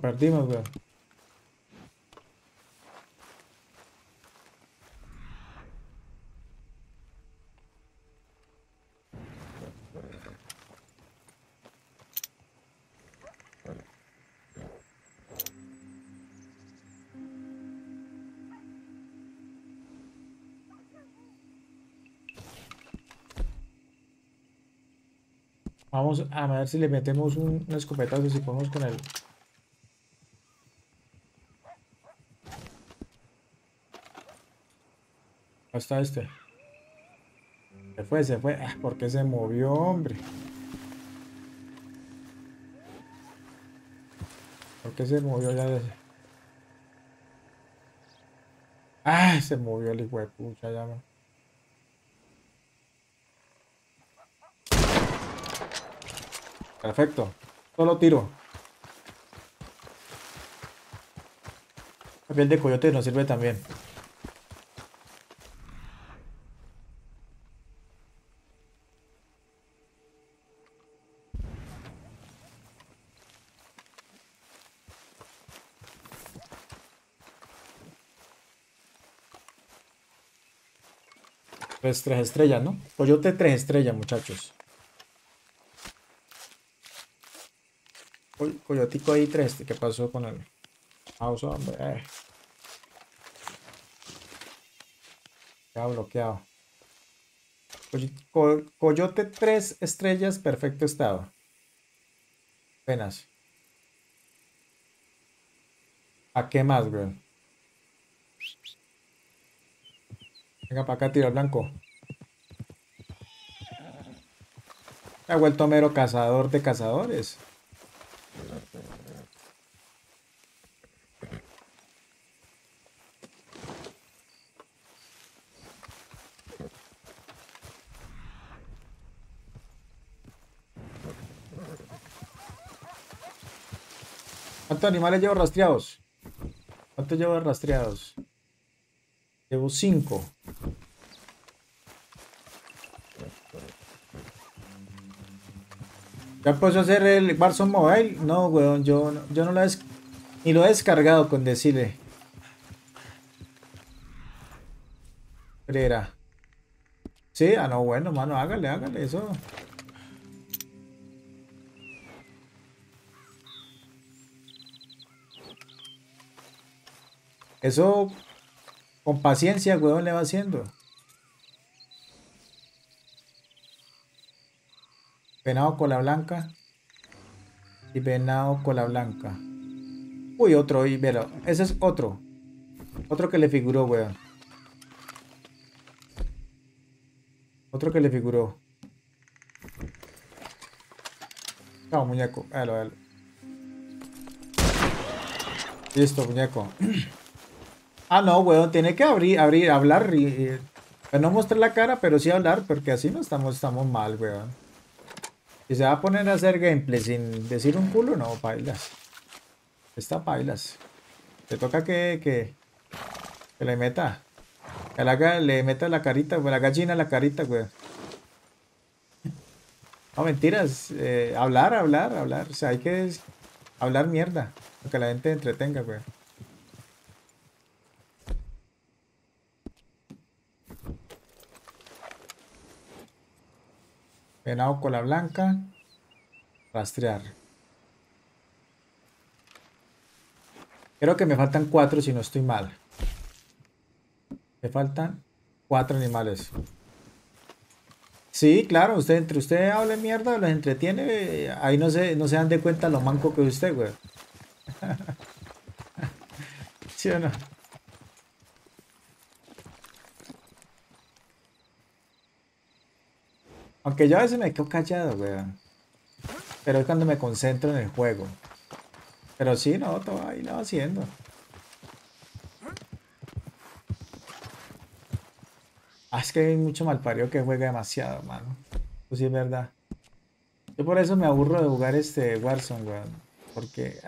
Perdimos, weón. Vamos a ver si le metemos un escopetazo, si podemos con él. Está este. Se fue, se fue. Ah, ¿por qué se movió, hombre? ¿Por qué se movió ya? De... Ah, se movió el hijo de pucha, ya no. Perfecto. Solo tiro. La piel de coyote nos sirve también. Tres estrellas, ¿no? Coyote 3 estrellas, muchachos. Uy, coyotico ahí 3. ¿Qué pasó con el mouse, hombre? Queda bloqueado. Coyote 3 estrellas, perfecto estado. Apenas. ¿A qué más, güey? Venga para acá, tiro al blanco. Se ha vuelto mero cazador de cazadores. ¿Cuántos animales llevo rastreados? ¿Cuántos llevo rastreados? Llevo 5. ¿Ya puedo hacer el Warzone Mobile? No, weón, yo no lo he, ni lo he descargado con decirle. Creerá. Sí, ah no, bueno, mano, hágale, hágale eso. Eso con paciencia, weón, le va haciendo. Venado cola blanca. Y venado cola blanca. Uy, otro, y velo. Ese es otro. Otro que le figuró, weón. Otro que le figuró. Chao, muñeco. Velo, velo. Listo, muñeco. Ah, no, weón, tiene que abrir, hablar. No mostrar la cara, pero sí hablar, porque así no estamos mal, weón. Si se va a poner a hacer gameplay sin decir un culo, no, pailas. Está pailas. Te toca que le meta. Que le meta la carita, la gallina la carita, weón. No, mentiras. Hablar. O sea, hay que hablar mierda. Para que la gente entretenga, weón. Venado cola blanca, rastrear. Creo que me faltan 4 si no estoy mal. Me faltan 4 animales. Sí, claro, usted entre usted hable mierda, los entretiene, ahí no se dan de cuenta lo manco que es usted, güey. ¿Sí o no? Aunque yo a veces me quedo callado, weón. Pero es cuando me concentro en el juego. Pero sí, no, todo ahí lo va haciendo. Ah, es que hay mucho malparido que juega demasiado, mano. Pues sí, es verdad. Yo por eso me aburro de jugar este Warzone, weón. Porque,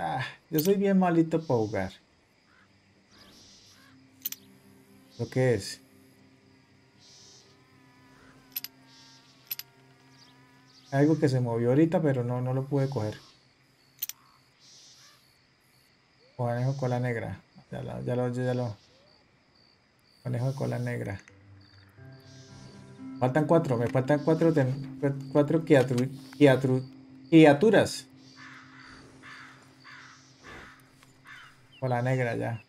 yo soy bien malito para jugar. ¿Lo que es? Algo que se movió ahorita, pero no lo pude coger. Conejo de cola negra. Ya lo. Conejo de cola negra. Faltan 4. Me faltan 4 criaturas. Cola negra ya.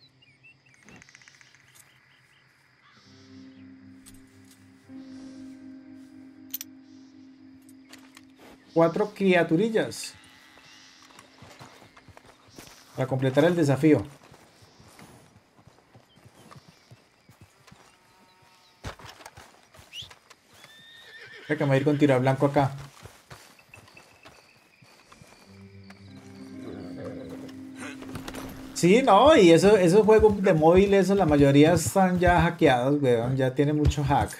Cuatro criaturillas para completar el desafío. Creo que me voy a ir con tiro al blanco acá. Sí, no, y esos juegos de móvil, eso, la mayoría están ya hackeados, weón. Ya tiene mucho hack.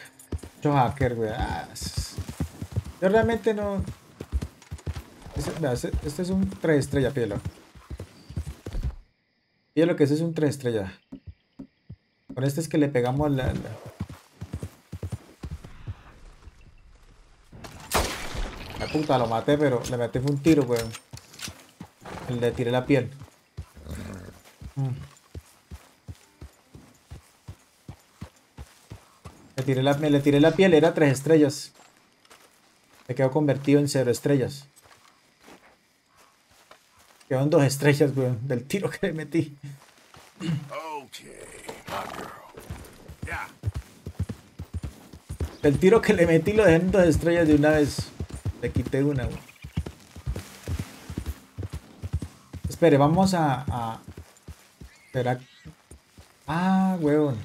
Mucho hacker, weón. Yo realmente no... Este es un 3 estrella, pídelo. Pídelo que ese es un 3 estrella. Con este es que le pegamos la... La puta, lo maté, pero le metí un tiro, weón. Le tiré la piel. Le tiré la piel, era 3 estrellas. Me quedó convertido en 0 estrellas. Quedaron 2 estrellas, weón, del tiro que le metí. El tiro que le metí lo dejé en 2 estrellas de una vez. Le quité una, weón. Espere, vamos a... Espera. Ah, weón.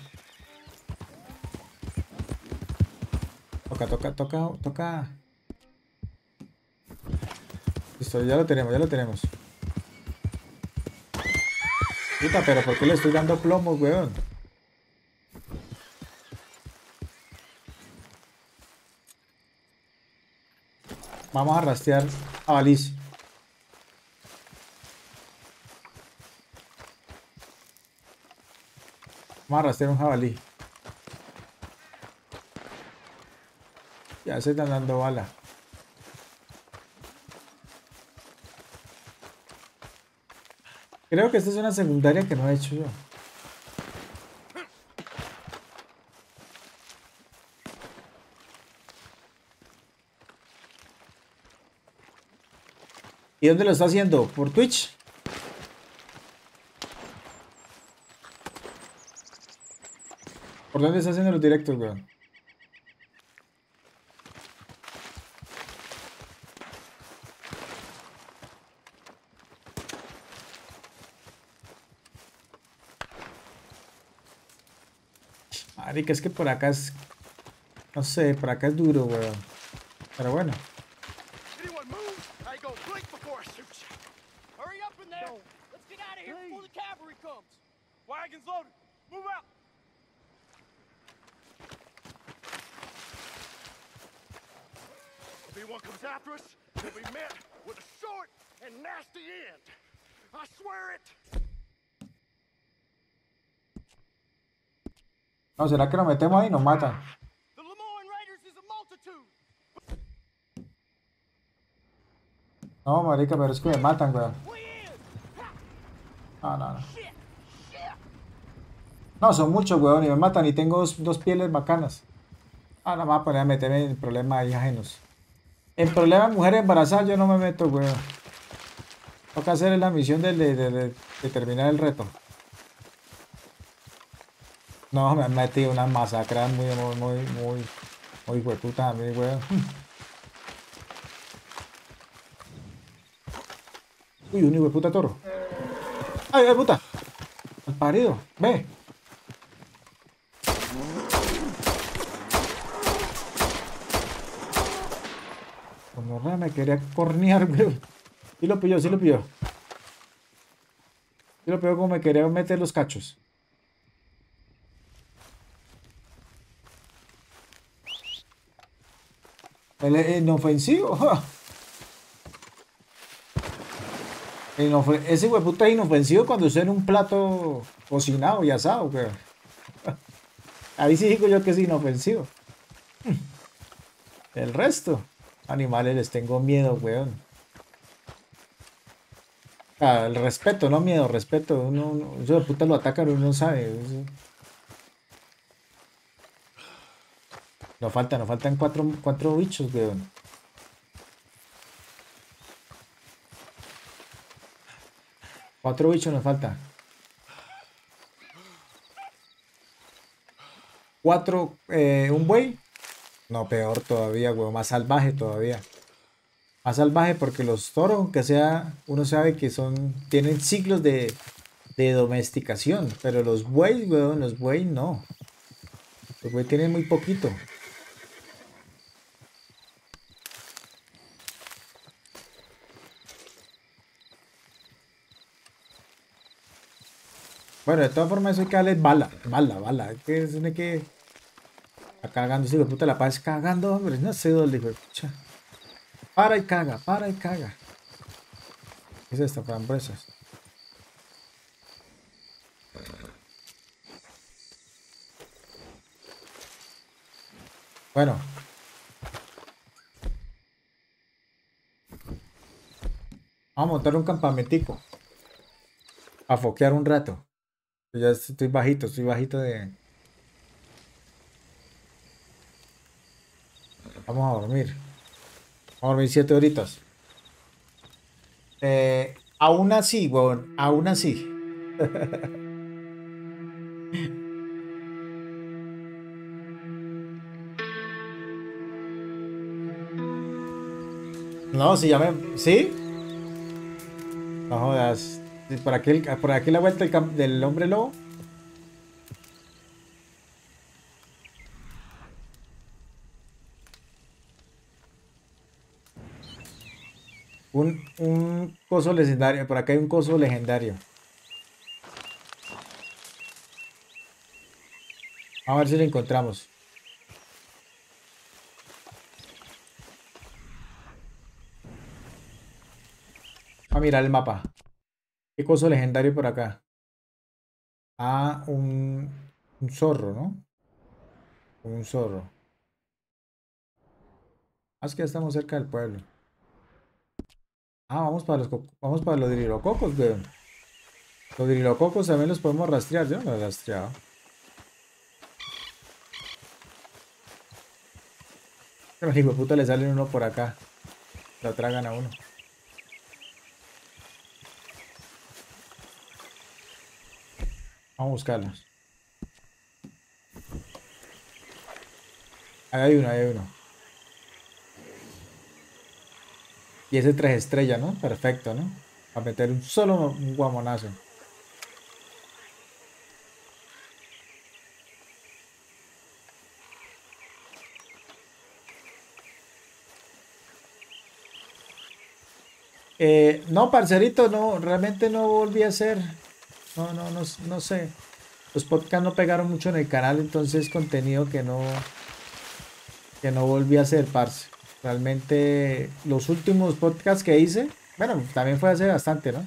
Toca. Listo, ya lo tenemos. Puta, pero ¿por qué le estoy dando plomo, weón? Vamos a rastrear a Valise. Vamos a rastrear un jabalí. Ya se están dando bala. Creo que esta es una secundaria que no he hecho yo. ¿Y dónde lo está haciendo? ¿Por Twitch? ¿Por dónde está haciendo los directos, weón? Marica, es que por acá es... No sé, por acá es duro, weón. Pero bueno. No, ¿será que nos metemos ahí y nos matan? The Lemoyne Raiders is a multitude. No, marica, pero es que me matan, weón. No. No, son muchos, weón, y me matan y tengo dos pieles bacanas. Ahora me voy a poner a meterme en problemas ahí ajenos. En problemas de mujeres embarazadas yo no me meto, weón. Toca hacer la misión de terminar el reto. No, me han metido unas masacras muy hueputas a mí, weón. Uy, un hueputa toro. ¡Ay, puta! ¡Al parido! ¡Ve! Como rara me quería cornear, weón. Y lo pilló, sí lo pilló. Sí lo pilló como me quería meter los cachos. El inofensivo. Ese hueputa es inofensivo cuando usted en un plato cocinado y asado, weón. Ahí sí digo yo que es inofensivo. El resto, animales les tengo miedo, weón. Ah, el respeto, no miedo, respeto. Uno, ese hueputa lo atacan, uno sabe. Nos faltan 4 bichos, weón. Cuatro bichos nos faltan. 4, un buey. No, peor todavía, weón. Más salvaje todavía. Más salvaje porque los toros, aunque sea, uno sabe que son, tienen ciclos de domesticación. Pero los bueyes, weón, los bueyes no. Los bueyes tienen muy poquito. Bueno, de todas formas eso hay que darle bala. Hay que... Está cagando, si la puta la paz cagando, hombre. No sé dónde, hijo de pucha. Para y caga. ¿Qué es esto, frambuesas? Bueno. Vamos a montar un campamentico. A foquear un rato. Ya estoy bajito de... Vamos a dormir 7 horitas. Aún así, huevón, aún así. No, si ya me... ¿Sí? No jodas. Por aquí la vuelta del hombre lobo. Un coso legendario. Por acá hay un coso legendario. A ver si lo encontramos. A mirar el mapa. ¿Qué coso legendario por acá? Ah, un zorro, ¿no? Un zorro. Ah, es que ya estamos cerca del pueblo. Ah, vamos para los drilococos, weón. Los drilococos también los podemos rastrear. Yo no los he rastreado. Pero hijo de puta le salen uno por acá. La tragan a uno. Vamos a buscarlos. Ahí hay uno, ahí hay uno. Y ese 3 estrellas, ¿no? Perfecto, ¿no? Para meter un solo guamonazo. No, parcerito, no, realmente no volví a hacer. No sé. Los podcasts no pegaron mucho en el canal, entonces contenido que no volví a hacer, parce. Realmente los últimos podcasts que hice, bueno, también fue hace bastante, ¿no?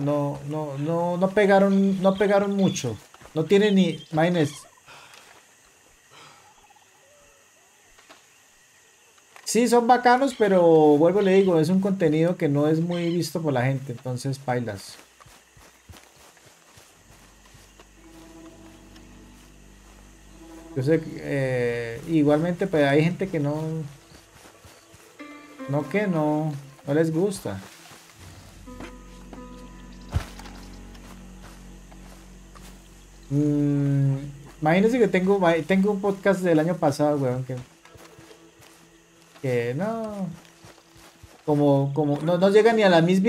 No pegaron, no pegaron mucho. No tiene ni, imagínense. Sí, son bacanos, pero vuelvo y le digo, es un contenido que no es muy visto por la gente, entonces pailas. Yo sé, igualmente pues hay gente que no les gusta. Imagínense que tengo un podcast del año pasado, weón, que no, como no llega ni a las 1000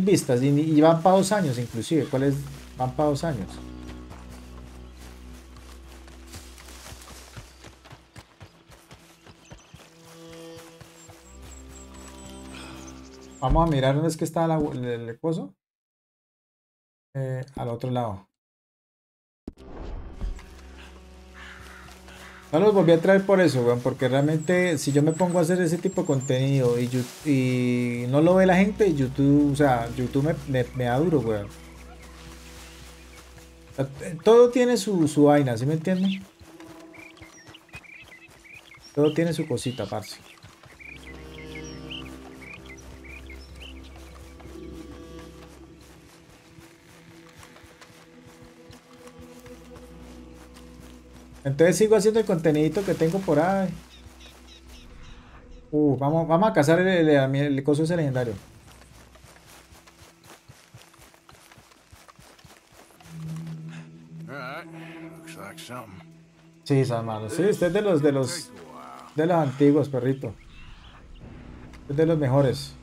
vistas y van para 2 años inclusive. ¿Cuáles van para 2 años? Vamos a mirar dónde es que está el coso. Al otro lado. No los volví a traer por eso, weón. Porque realmente si yo me pongo a hacer ese tipo de contenido y no lo ve la gente, YouTube, o sea, YouTube me da duro, weón. Todo tiene su vaina, ¿sí me entienden? Todo tiene su cosita, parce. Entonces sigo haciendo el contenido que tengo por ahí. Vamos a cazar el coso ese legendario. Sí, esa mano. Sí, usted es de los antiguos, perrito. Es de los mejores.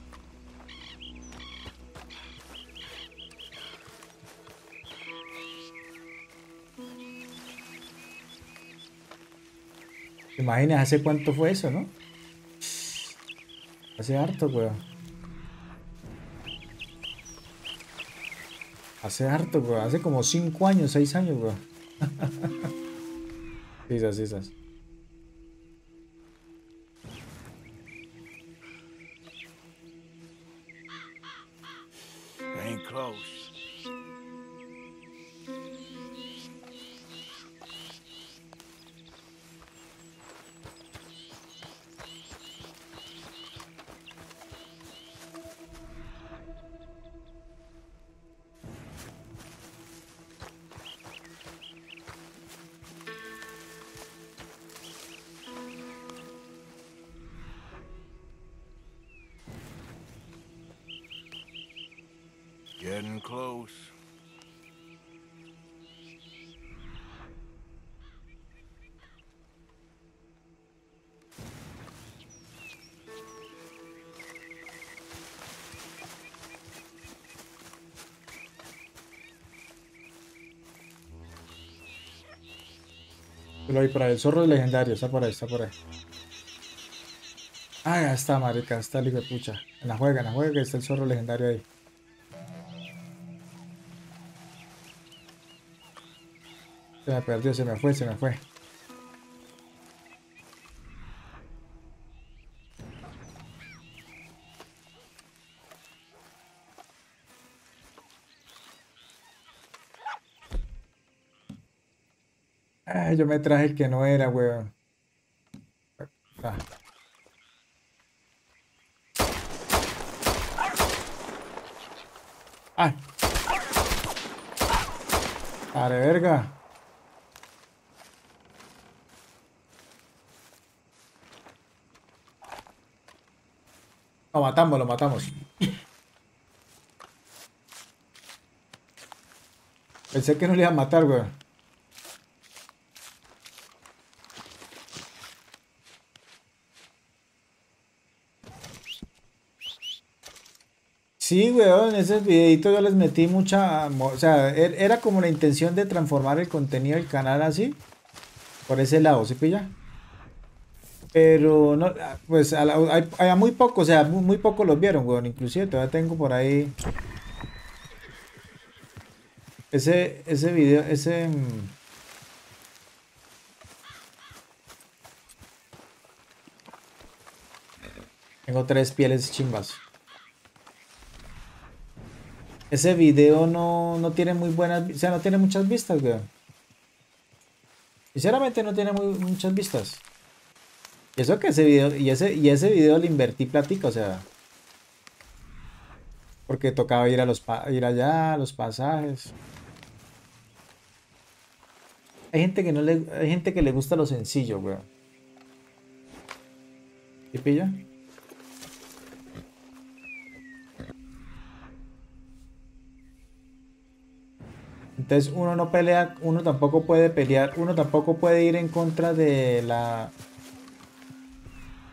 Imaginas, ¿hace cuánto fue eso, no? Hace harto, weón. Hace harto, weón. Hace como 5 años, 6 años, weón. Sisas. Ain't close. Getting close. Pero ahí para el zorro legendario, está por ahí, está por ahí. Ah, ya está, marica, está el hijo de pucha. En la juega que está el zorro legendario ahí. Se me perdió, se me fue, se me fue. Ay, yo me traje el que no era, weón. Ah. Ay. Pare, verga. Lo matamos, lo matamos. Pensé que no le iban a matar, weón. Sí, weón, en esos videitos yo les metí mucha... O sea, era como la intención de transformar el contenido del canal así. Por ese lado, ¿sí pilla? Pero, no, pues, a muy poco, o sea, muy poco los vieron, weón. Inclusive todavía tengo por ahí... Ese video, ese... Tengo 3 pieles chimbas. Ese video no tiene muy buenas... O sea, no tiene muchas vistas, weón. Sinceramente no tiene muchas vistas. Eso que ese video... Y ese video le invertí platica, o sea... Porque tocaba ir allá, a los pasajes. Hay gente que hay gente que le gusta lo sencillo, weón. ¿Sí pilla? Entonces uno no pelea, uno tampoco puede pelear, uno tampoco puede ir en contra de la...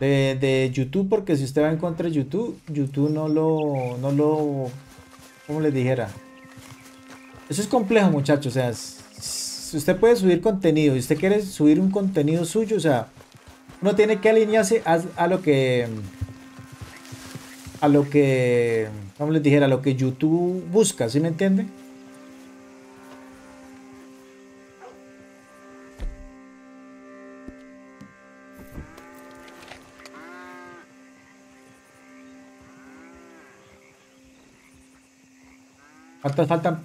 de YouTube, porque si usted va en contra de YouTube, YouTube no lo... ¿Cómo les dijera? Eso es complejo, muchachos, o sea, si usted puede subir contenido, si usted quiere subir un contenido suyo, o sea, uno tiene que alinearse a lo que... ¿Cómo les dijera? A lo que YouTube busca, ¿sí me entiende?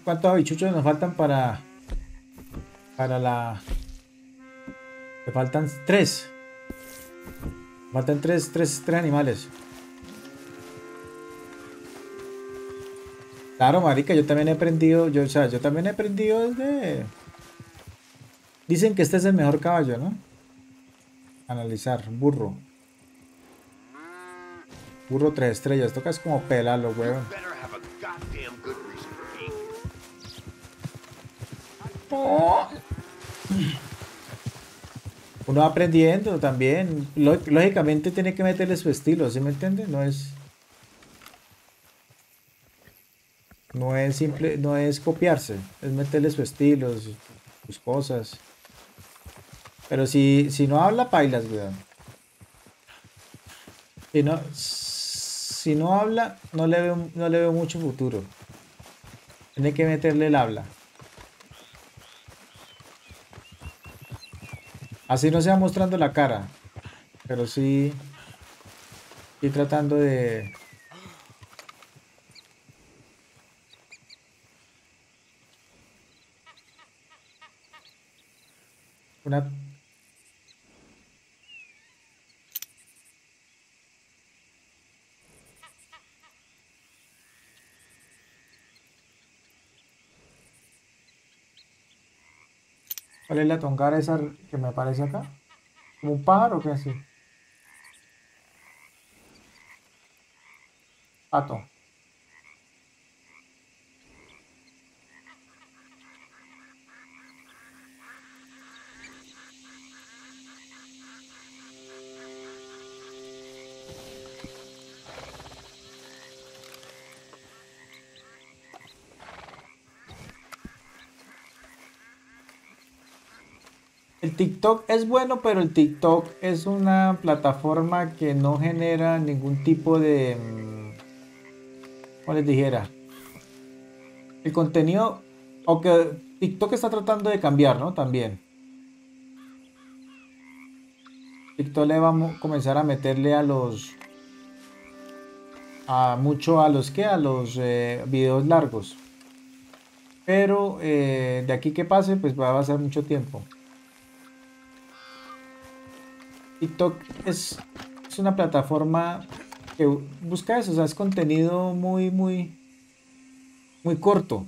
¿Cuántos habichuchos nos faltan para la... Me faltan 3. Me faltan 3 animales. Claro, marica, yo también he aprendido... o sea, yo también he aprendido desde... Dicen que este es el mejor caballo, ¿no? Analizar, burro. Burro 3 estrellas, toca es como pelarlo, huevón. Uno va aprendiendo también. Lógicamente tiene que meterle su estilo, ¿sí me entiende? No es simple, no es copiarse, es meterle su estilo, sus cosas. Pero si no habla, pailas, weón. Si no habla, no le veo mucho futuro. Tiene que meterle el habla. Así no se va mostrando la cara, pero sí estoy tratando de... Una... ¿Cuál es la tongara esa que me aparece acá? ¿Como un pájaro o qué así? Pato. El TikTok es bueno, pero el TikTok es una plataforma que no genera ningún tipo de... ¿Cómo les dijera? El contenido... Aunque TikTok está tratando de cambiar, ¿no? También. TikTok le vamos a comenzar a meterle a los... A los videos largos. Pero de aquí que pase, pues va a pasar mucho tiempo. TikTok es una plataforma que busca eso, o sea, es contenido muy corto.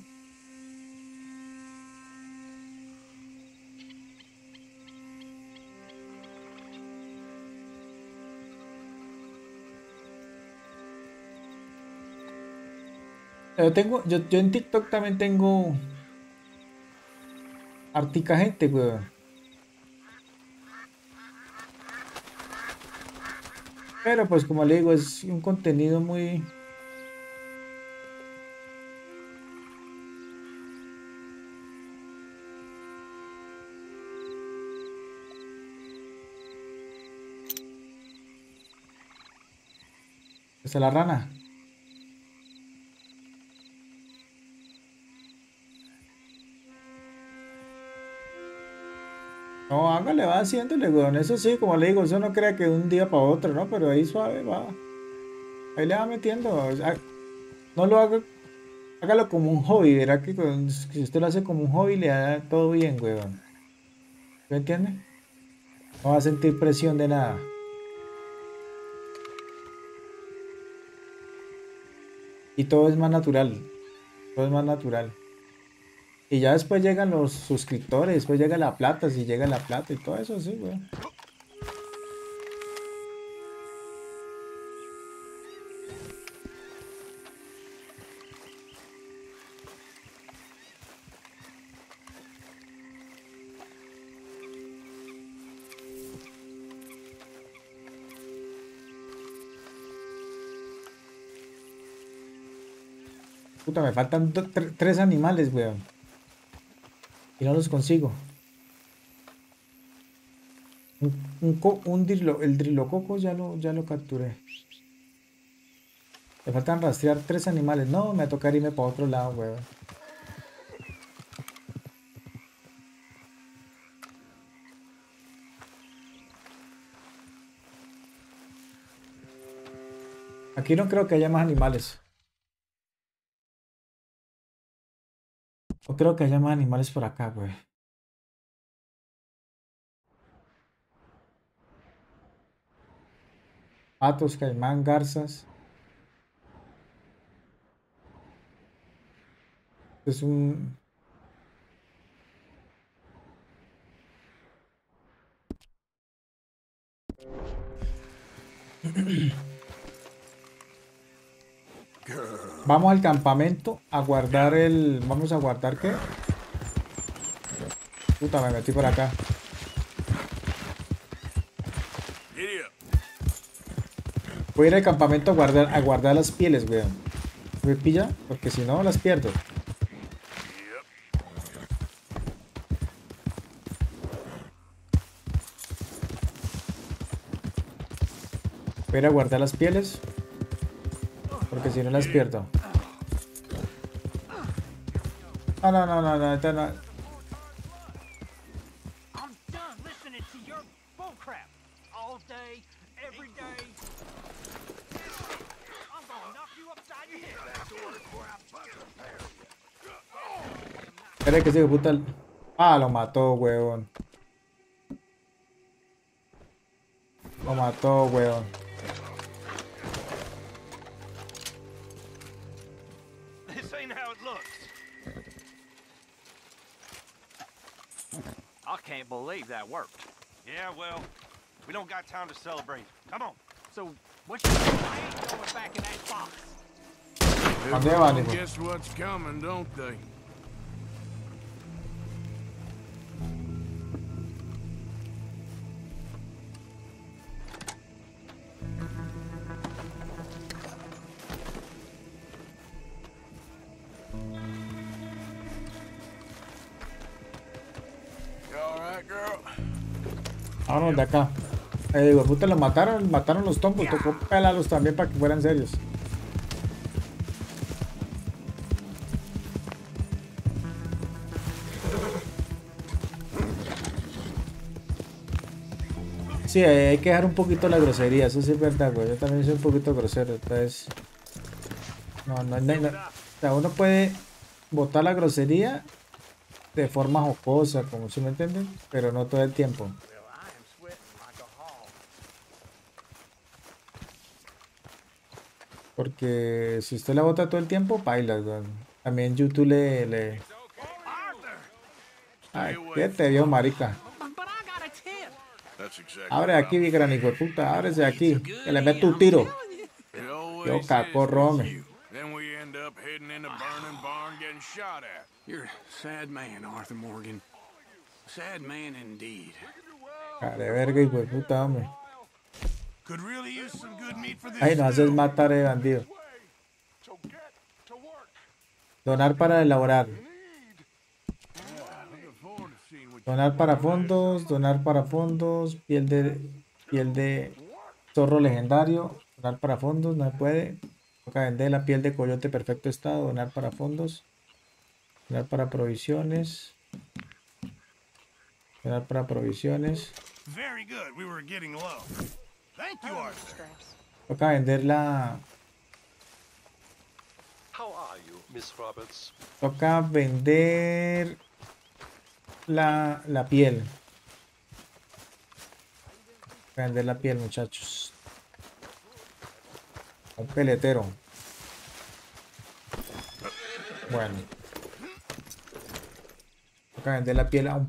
Yo en TikTok también tengo hartica gente, weón. Pero pues como le digo, es un contenido muy... ¿Esa es la rana? No, hágale, va haciéndole, weón. Eso sí, como le digo, eso no crea que de un día para otro, ¿no? Pero ahí suave, va. Ahí le va metiendo. O sea, no lo haga, hágalo como un hobby. Verá que si usted lo hace como un hobby, le da todo bien, weón. ¿Me entiende? No va a sentir presión de nada. Y todo es más natural. Todo es más natural. Y ya después llegan los suscriptores, después llega la plata, si llega la plata y todo eso, sí, güey. Puta, me faltan tres animales, güey. Y no los consigo. El drilococo ya lo capturé. Me faltan rastrear 3 animales. No, me va a tocar irme para otro lado, weón. Aquí no creo que haya más animales. No creo que haya más animales por acá, güey. Patos, caimán, garzas. Es un... Vamos al campamento a guardar el... ¿Vamos a guardar qué? Puta, me metí por acá. Voy a ir al campamento a guardar las pieles, weón. ¿Me pilla? Porque si no, las pierdo. Voy a ir a guardar las pieles. Porque si no las pierdo. Ah, no. Espera que se puta el... Ah, lo mató, weón. ¿Dónde van, hijo? All right, girl. Vámonos de acá. Digo, puta, los mataron, mataron los tombos. Tocó pelarlos también para que fueran serios. Sí, hay que dejar un poquito la grosería, eso sí es verdad, güey. Yo también soy un poquito grosero, entonces... No. O sea, uno puede botar la grosería de forma jocosa, como si me entienden, pero no todo el tiempo. Porque si usted la bota todo el tiempo, baila, güey. También YouTube le... Ay, ¿qué te dio, marica? Abre aquí, mi gran hijo de puta, ábrese aquí, que le meto un tiro. Yo cacorro, hombre. Care verga, hijo de puta, hombre. Ay, no haces matar de bandido. Donar para elaborar. Donar para fondos, piel de zorro legendario, donar para fondos, no se puede. Toca vender la piel de coyote, perfecto estado, donar para fondos, donar para provisiones, donar para provisiones. Toca vender la... Toca vender... La piel. Vender la piel, muchachos. Un peletero. Bueno. Toca vender la piel a un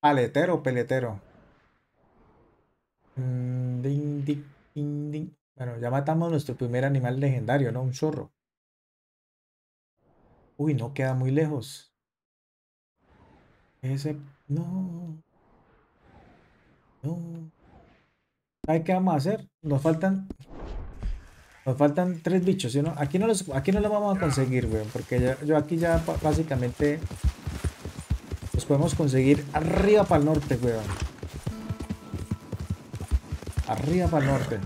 paletero, peletero. Ding, ding, ding, ding. Bueno, ya matamos nuestro primer animal legendario, ¿no? Un zorro. Uy, no queda muy lejos. Ese... No. No. ¿Sabes qué vamos a hacer? Nos faltan 3 bichos, ¿sí? ¿No? Aquí no los vamos a conseguir, weón. Porque yo aquí ya básicamente... Los podemos conseguir arriba para el norte, weón. Arriba para el norte.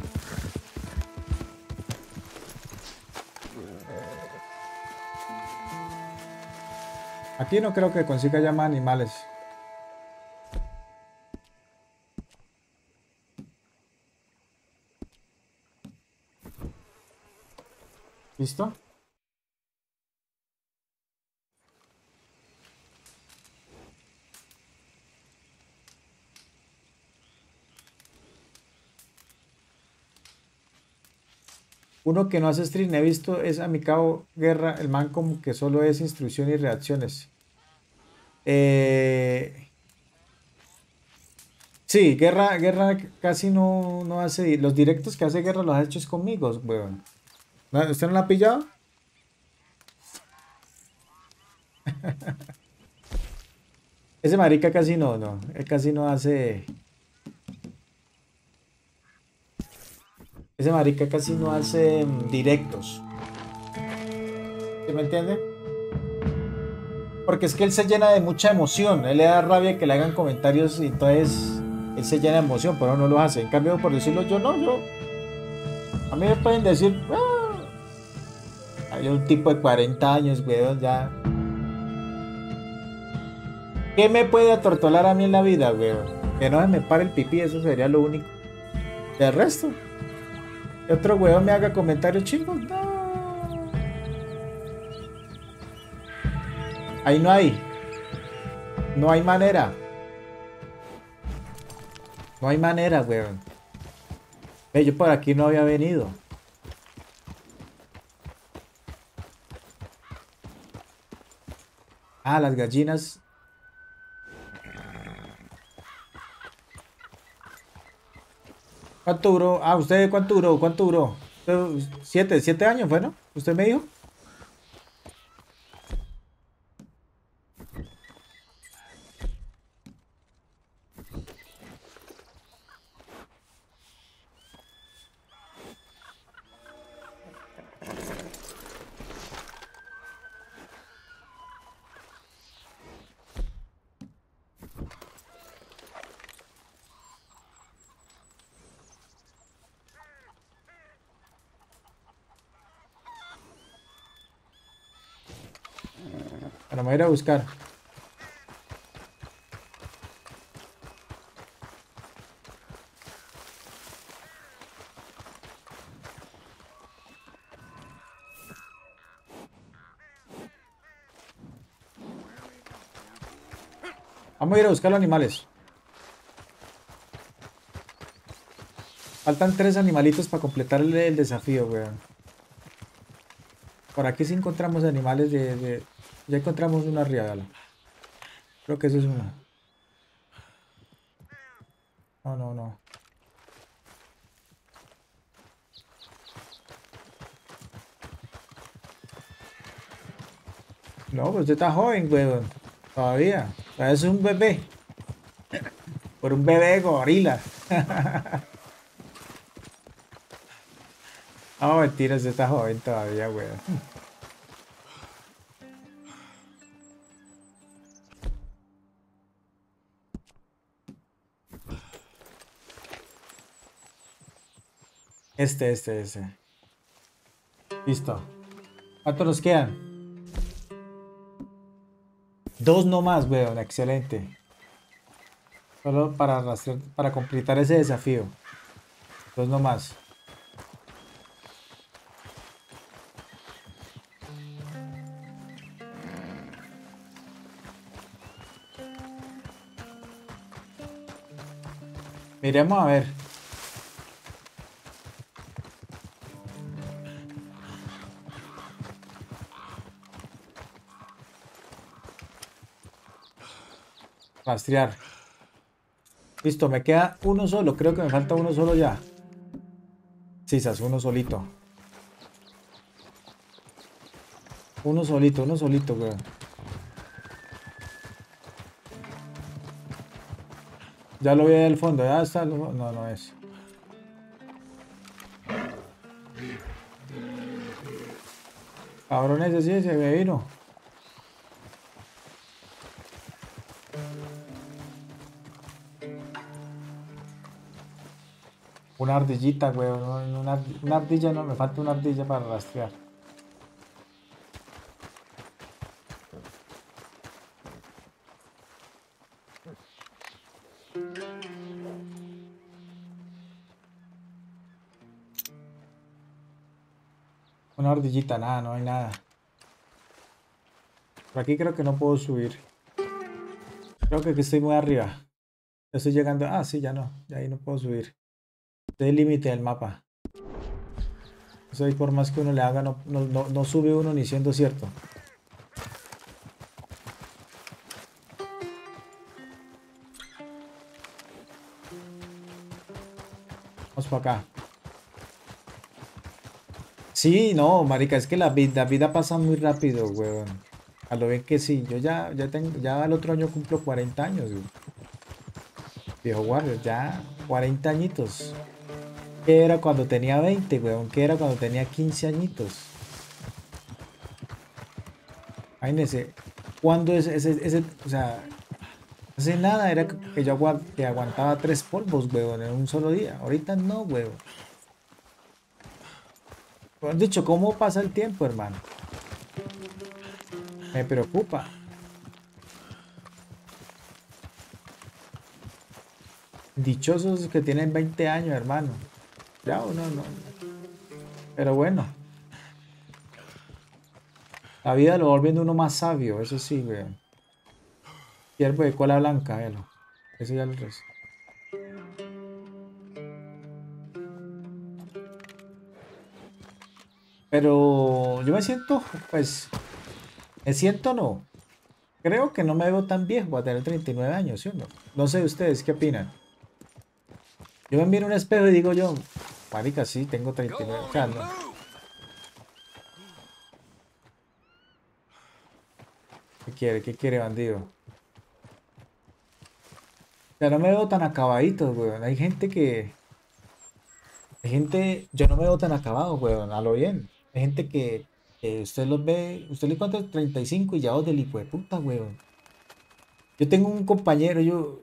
Aquí no creo que consiga ya más animales. ¿Listo? Uno que no hace stream, he visto, es a mi cabo Guerra, el man como que solo es instrucción y reacciones. Sí, Guerra casi no hace... Los directos que hace Guerra los ha hecho es conmigo, weón. ¿Usted no la ha pillado? Ese marica casi no. Él casi no hace... Ese marica casi no hace directos. ¿Sí me entiende? Porque es que él se llena de mucha emoción. Él le da rabia que le hagan comentarios y entonces él se llena de emoción, pero no lo hace. En cambio, por decirlo yo. A mí me pueden decir, hay un tipo de 40 años, weón, ya. ¿Qué me puede atortolar a mí en la vida, weón? Que no se me pare el pipí, eso sería lo único. De resto... Otro huevón me haga comentarios chingos, no. Ahí no hay manera. No hay manera, huevón. Yo por aquí no había venido. Ah, las gallinas. ¿Cuánto duró? Ah, ¿usted cuánto duró? ¿Cuánto duró? 7 años, bueno. ¿Usted me dijo? Bueno, me voy a ir a buscar. Vamos a ir a buscar los animales. Faltan 3 animalitos para completarle el desafío, weón. Por aquí sí encontramos animales de... Ya encontramos una riada. Creo que eso es una. No, no, no. No, pues usted está joven, weón. Todavía. Es un bebé. Por un bebé de gorila. Ah, oh, mentira, se está joven todavía, weón. Este. Listo. ¿Cuántos nos quedan? 2 nomás, weón, excelente. Solo para completar ese desafío. 2 nomás. Miremos a ver. Rastrear. Listo, me queda uno solo. Creo que me falta uno solo ya. Sí, se hace uno solito. Uno solito, weón. Ya lo vi del fondo, ya está. No, no es. Cabrón, ese sí se me vino. Una ardillita, weón. Una ardilla no, me falta una ardilla para rastrear. Una ardillita, nada, no hay nada. Por aquí creo que no puedo subir. Creo que estoy muy arriba. Estoy llegando. Ah, sí, ya no. Ya ahí no puedo subir. El límite del mapa. Eso ahí por más que uno le haga, no sube uno ni siendo cierto. Vamos para acá. Sí, no, marica, es que la vida pasa muy rápido, weón. A lo bien que sí. Yo ya el otro año cumplo 40 años, weón. Viejo guardia, ya 40 añitos. ¿Qué era cuando tenía 20, weón? ¿Qué era cuando tenía 15 añitos? Imagínense, cuando o sea, hace nada era que yo aguantaba 3 polvos, weón, en un solo día. Ahorita no, weón. Lo han dicho, ¿cómo pasa el tiempo, hermano? Me preocupa. Dichosos que tienen 20 años, hermano. Ya o no. Pero bueno. La vida lo va volviendo uno más sabio, eso sí, weón. Ciervo de cola blanca, véalo. Eso ya lo rezo. Pero yo me siento, pues. Me siento no. Creo que no me veo tan viejo a tener 39 años, ¿sí o no? No sé ustedes qué opinan. Yo me miro en un espejo y digo yo, marica, sí, tengo 39 años. ¿No? ¿Qué quiere, bandido? Ya no me veo tan acabadito, weón. Yo no me veo tan acabado, weón, a lo bien. Hay gente que usted los ve, usted le cuenta 35 y ya os del hijo de puta, weón. Yo tengo un compañero, yo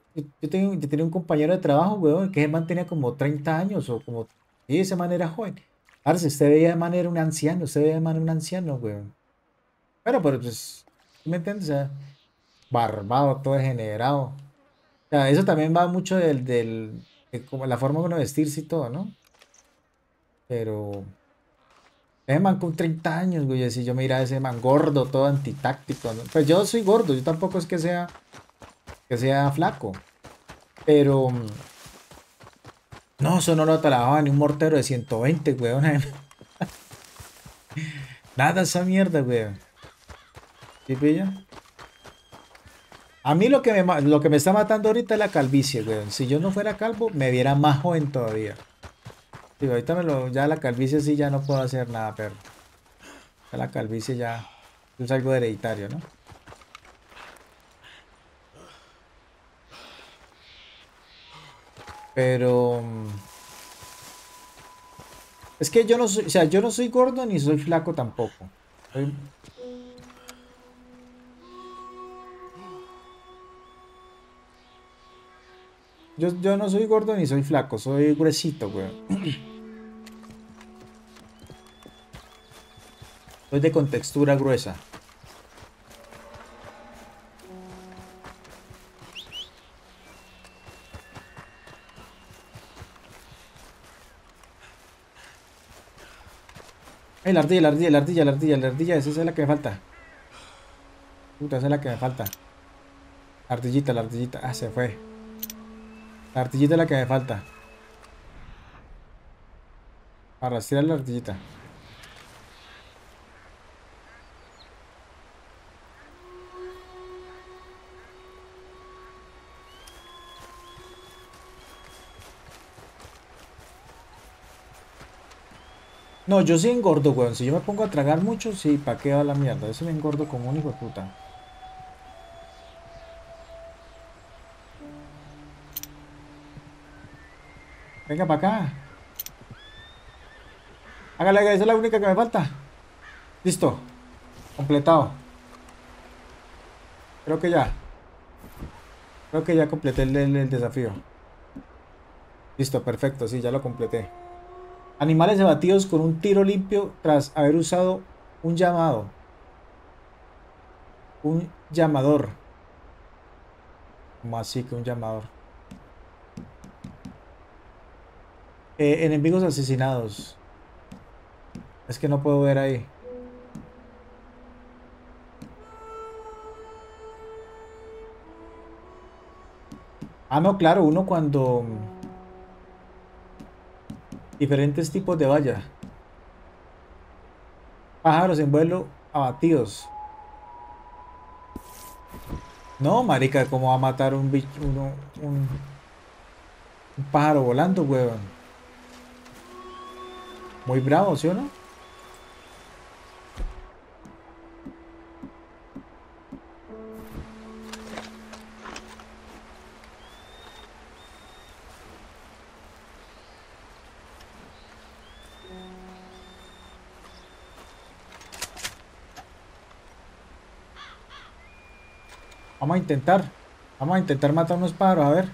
tenía un compañero de trabajo, weón, que ese man tenía como 30 años o como... Y ese man era joven. Ahora, si usted veía de manera un anciano, weón. Bueno, pero pues... ¿Me entiendes? O sea, barbado, todo degenerado. O sea, eso también va mucho de como la forma de uno vestirse y todo, ¿no? Pero... ese man con 30 años, güey, si yo mira a ese man gordo, todo antitáctico, ¿no? Pues yo soy gordo, yo tampoco es que sea flaco. Pero... no, eso no lo trabajaba ni un mortero de 120, güey. Nada esa mierda, güey. ¿Sí pilla? A mí lo que me está matando ahorita es la calvicie, güey. Si yo no fuera calvo, me viera más joven todavía. Digo, ahorita ya la calvicie sí ya no puedo hacer nada, pero... ya la calvicie ya es algo hereditario, ¿no? Pero... es que yo no soy, o sea, yo no soy gordo ni soy flaco tampoco. Soy... Yo no soy gordo ni soy flaco, soy gruesito, güey. Soy de contextura gruesa. Ay, la ardilla, esa es la que me falta. Puta, esa es la que me falta. La ardillita, ah, se fue. La ardillita es la que me falta. Arrastrar la ardillita. No, yo sí engordo, weón. Si yo me pongo a tragar mucho, sí, pa' qué va la mierda. Eso me engordo como un hijo de puta. Venga para acá. Hágale, esa es la única que me falta. Listo. Completado. Creo que ya completé el desafío. Listo, perfecto, sí, ya lo completé. Animales abatidos con un tiro limpio tras haber usado un llamado. Un llamador. ¿Cómo así que un llamador? Enemigos asesinados. Es que no puedo ver ahí. Ah, no, claro, uno cuando... diferentes tipos de valla. Pájaros en vuelo abatidos. No, marica, ¿cómo va a matar un bicho, un pájaro volando, huevón? Muy bravo, ¿sí o no? Vamos a intentar matar unos pájaros, a ver.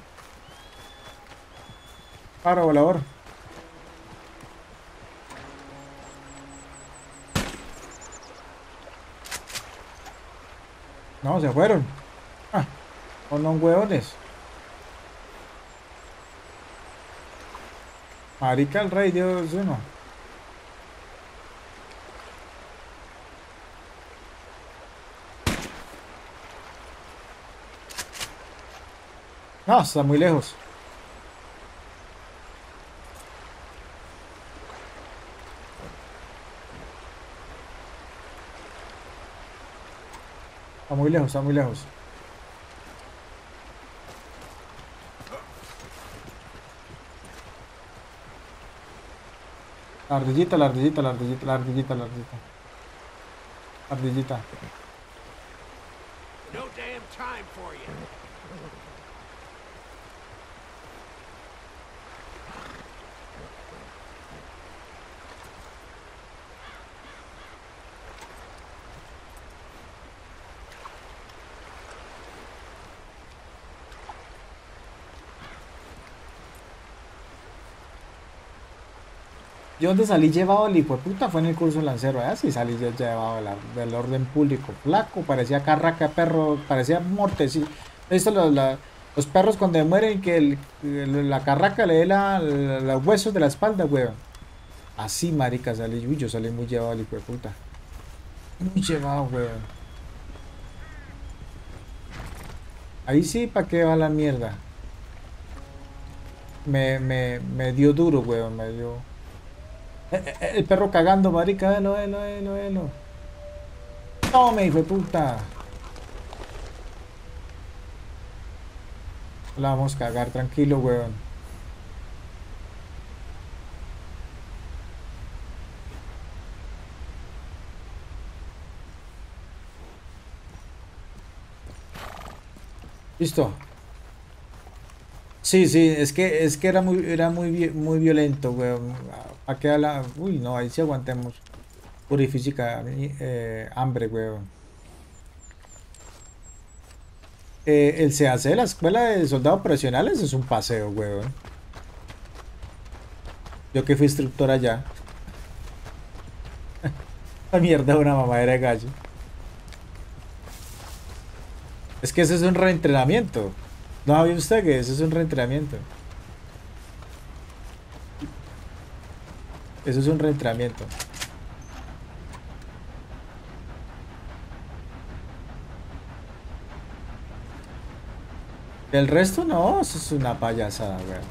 Pájaro volador. No, se fueron. Ah, son los huevones. Marica el rey, Dios uno. No, está muy lejos. Está muy lejos. La ardillita. Ardillita. No damn time for you. Yo donde salí llevado el hijo de puta fue en el curso lancero, ¿eh? Sí, salí llevado del orden público, flaco, parecía carraca perro, parecía mortecito. Esto los perros cuando mueren que la carraca le dé los huesos de la espalda, weón. Así, marica, salí. Uy, yo salí muy llevado el hijo de puta. Muy llevado, weón. Ahí sí, ¿para qué va la mierda? Me dio duro, weón, me dio... El perro cagando, marica, velo. No, me hijo de puta. La vamos a cagar, tranquilo, weón. Listo. Sí, es que era muy violento, weón. ¿Para qué habla? Uy, no, ahí sí aguantemos. Pura y física, hambre, weón. El CAC de la escuela de soldados profesionales es un paseo, weón. Yo que fui instructor allá. La mierda de una mamadera de gallo. Es que ese es un reentrenamiento. ¿No había usted que eso es un reentrenamiento? Eso es un reentrenamiento. El resto no, eso es una payasada, weón.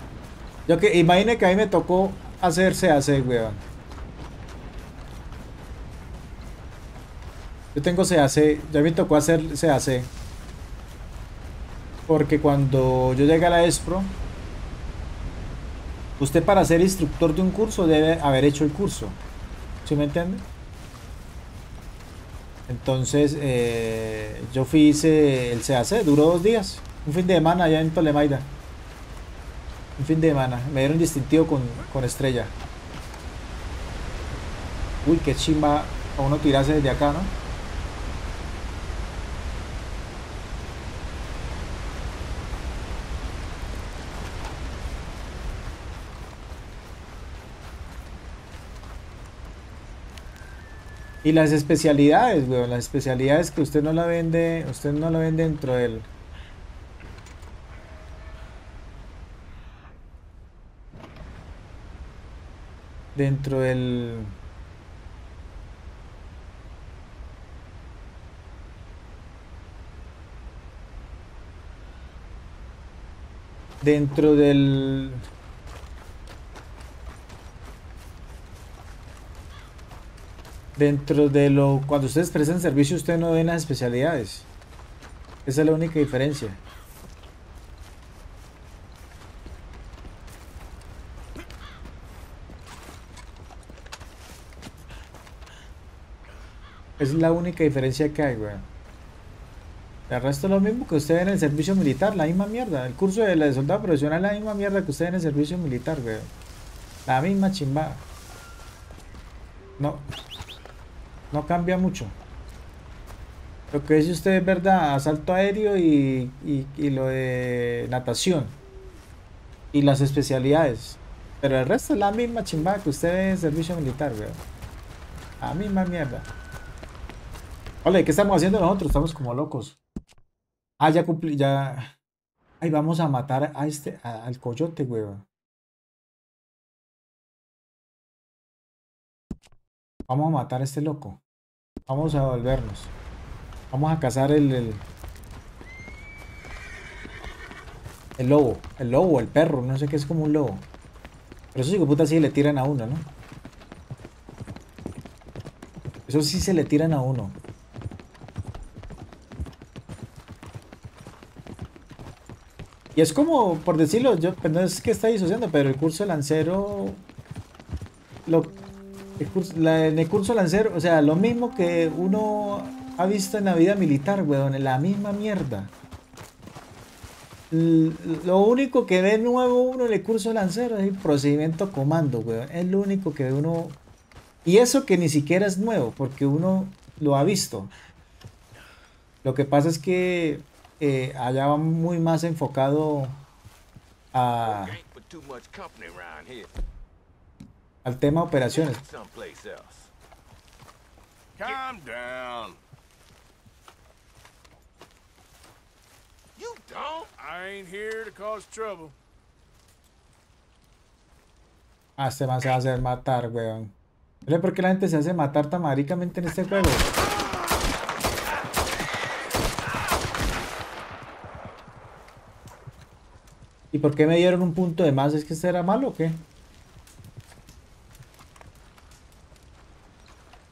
Yo que imagine que a mí me tocó hacerse CAC, weón. Yo tengo CAC, ya me tocó hacer CAC. Porque cuando yo llegué a la ESPRO, usted para ser instructor de un curso debe haber hecho el curso, ¿sí me entiende? Entonces yo hice el CAC, duró 2 días, un fin de semana allá en Tolimaida, un fin de semana, me dieron distintivo con estrella. Uy, qué chimba a uno tirarse desde acá, ¿no? Y las especialidades, weón, las especialidades que usted no la vende dentro del... Cuando ustedes prestan servicio, ustedes no ven las especialidades. Esa es la única diferencia. Es la única diferencia que hay, weón. El resto es lo mismo que ustedes en el servicio militar, la misma mierda. El curso de la de soldado profesional es la misma mierda que ustedes en el servicio militar, weón. La misma chimbada. No cambia mucho. Lo que dice usted es verdad, asalto aéreo y lo de natación. Y las especialidades. Pero el resto es la misma chimbada que usted ve en servicio militar, weón. La misma mierda. Ole, ¿qué estamos haciendo nosotros? Estamos como locos. Ah, ya cumplí, ya. Ay, vamos a matar a al coyote, weón. Vamos a matar a este loco. Vamos a volvernos. Vamos a cazar el lobo. El lobo, el perro. No sé qué es, como un lobo. Pero esos hijueputas sí le tiran a uno, ¿no? Eso sí se le tiran a uno. Y es como, por decirlo, yo no es que está disociando, pero el curso lancero... en el curso lancero, o sea, lo mismo que uno ha visto en la vida militar, weón, en la misma mierda. Lo único que ve nuevo uno en el curso lancero es el procedimiento comando, weón. Es lo único que ve uno. Y eso que ni siquiera es nuevo, porque uno lo ha visto. Lo que pasa es que allá va muy más enfocado a... al tema operaciones. Calm down. You don't. I ain't here to cause trouble. Ah, este man se va a hacer matar, weón. ¿Vale por qué la gente se hace matar tan maricamente en este juego? ¿Y por qué me dieron un punto de más? ¿Es que este era malo o qué?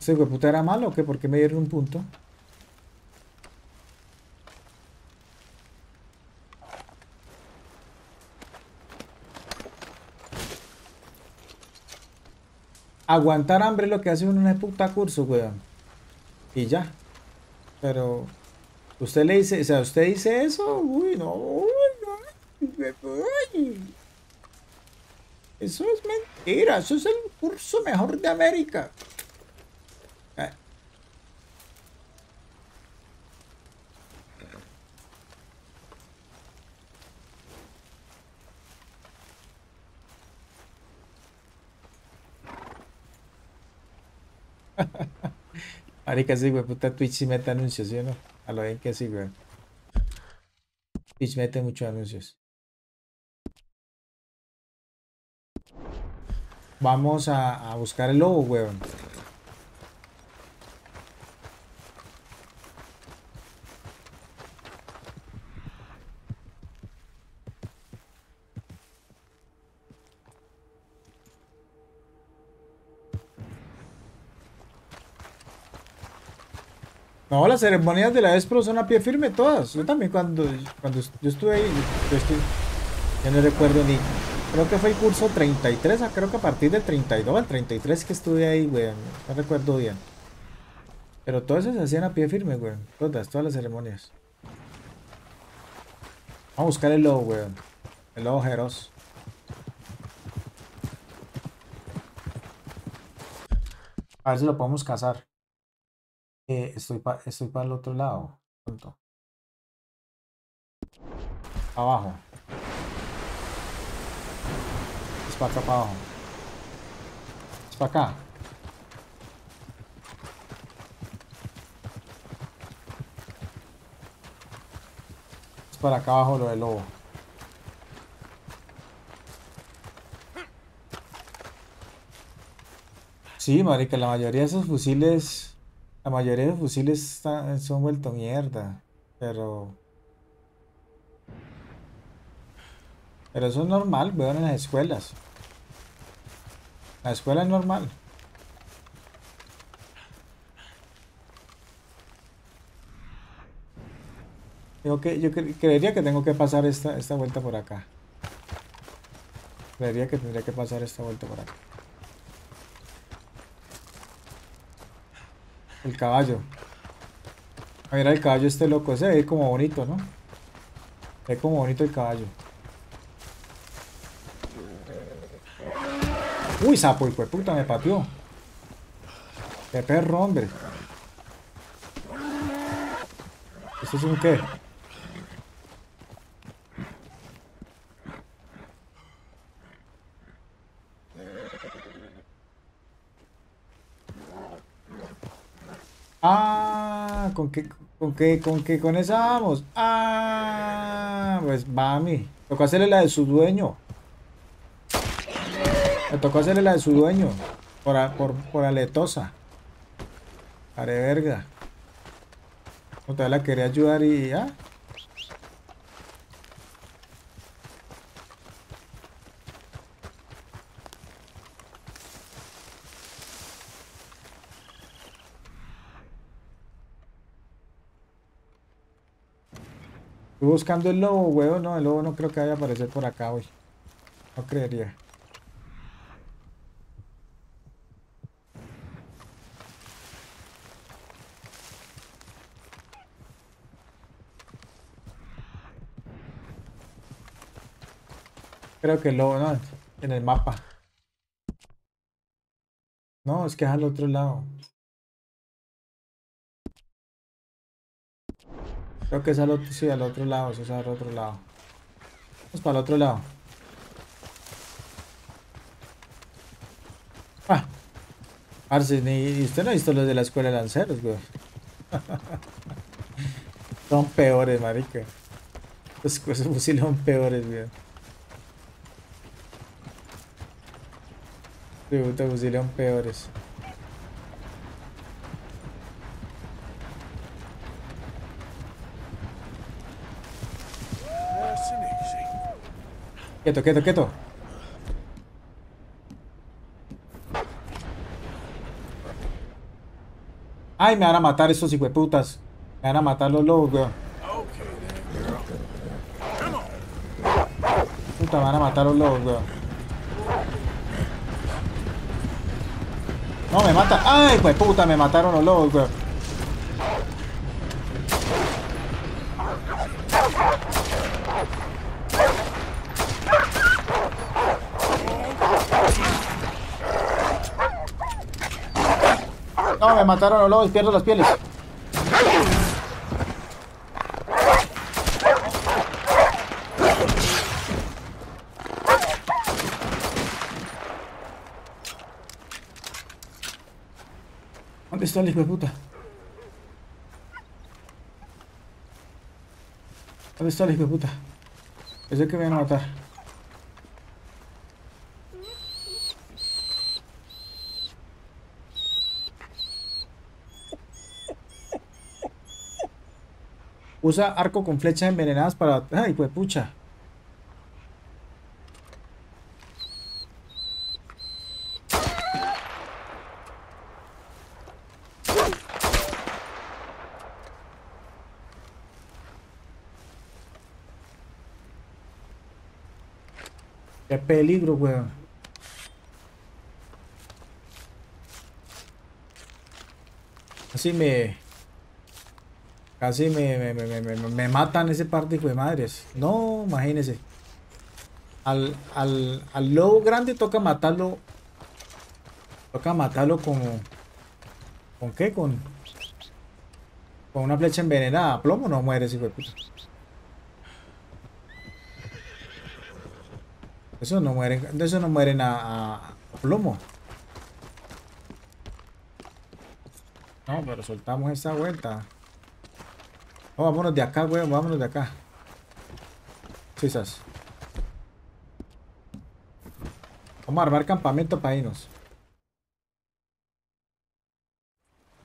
¿Ese hueputa era malo o qué? ¿Por qué me dieron un punto? Aguantar hambre es lo que hace uno en una puta curso, weón. Y ya. Pero... usted le dice... o sea, usted dice eso... uy, no... eso es mentira, eso es el curso mejor de América. Marica, sí, güey, puta, Twitch sí mete anuncios, ¿sí o no? A lo bien que sí, güey. Twitch mete muchos anuncios. Vamos a buscar el lobo, weón. No, las ceremonias de la ESPRO son a pie firme todas. Yo también cuando yo estuve ahí, yo no recuerdo ni... creo que fue el curso 33, creo que a partir del 32, al 33 que estuve ahí, weón. No recuerdo bien. Pero todo eso se hacían a pie firme, weón. Todas las ceremonias. Vamos a buscar el lobo, weón. El lobo Jeroz. A ver si lo podemos cazar. Estoy para el otro lado. Punto. Abajo. Para acá, para abajo. Es para acá. Es para acá abajo lo del lobo. Sí, marica, la mayoría de esos fusiles... la mayoría de los fusiles son vuelto mierda. Pero eso es normal, weón, en las escuelas. La escuela es normal. Yo creería que tengo que pasar esta vuelta por acá. Creería que tendría que pasar esta vuelta por acá. El caballo. A ver, el caballo este loco. Ese es como bonito, ¿no? Es como bonito el caballo. Uy, sapo, hijo de puta, me pateó. Qué perro, hombre. ¿Esto es un qué? Ah, ¿con esa vamos? Ah, pues mami. Tocó hacerle la de su dueño. Me tocó hacerle la de su dueño. Por aletosa. Are verga. O sea, la quería ayudar y ya. Estoy buscando el lobo, huevo. No, el lobo no creo que vaya a aparecer por acá hoy. No creería. Creo que el lobo, no, en el mapa. No, es que es al otro lado. Creo que es al otro, sí, al otro lado, eso es al otro lado. Vamos para el otro lado. Parce, y usted no ha visto los de la escuela de lanceros, güey. Son peores, marica. Los fusiles son peores, güey. Los fusiles son peores. Quieto, quieto, quieto. Ay, me van a matar estos hijueputas. Me van a matar los lobos, weón. Puta, me van a matar los lobos, weón. No, me mata. Ay, hijueputa, me mataron los lobos, weón. No, me mataron los lobos, pierdo las pieles. ¿Dónde está el hijo de puta? ¿Dónde está el hijo de puta? Pensé que me iban a matar. Usa arco con flechas envenenadas para... ¡Ay, pues pucha! ¡Qué peligro, weón! Así me... Casi me matan ese par de hijo de madres. No, imagínense. Al lobo grande toca matarlo. Toca matarlo con... ¿Con qué? Con una flecha envenenada. Plomo no muere ese hijo de puta. Eso no mueren a plomo. No, pero soltamos esa vuelta. Oh, vámonos de acá, weón, vámonos de acá. Chisas. Vamos a armar campamento para irnos.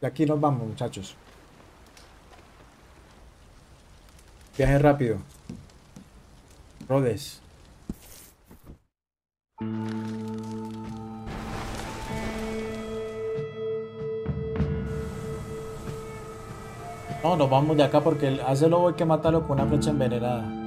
De aquí nos vamos, muchachos. Viaje rápido. Rhodes. No, nos vamos de acá porque a ese lobo hay que matarlo con una flecha envenenada.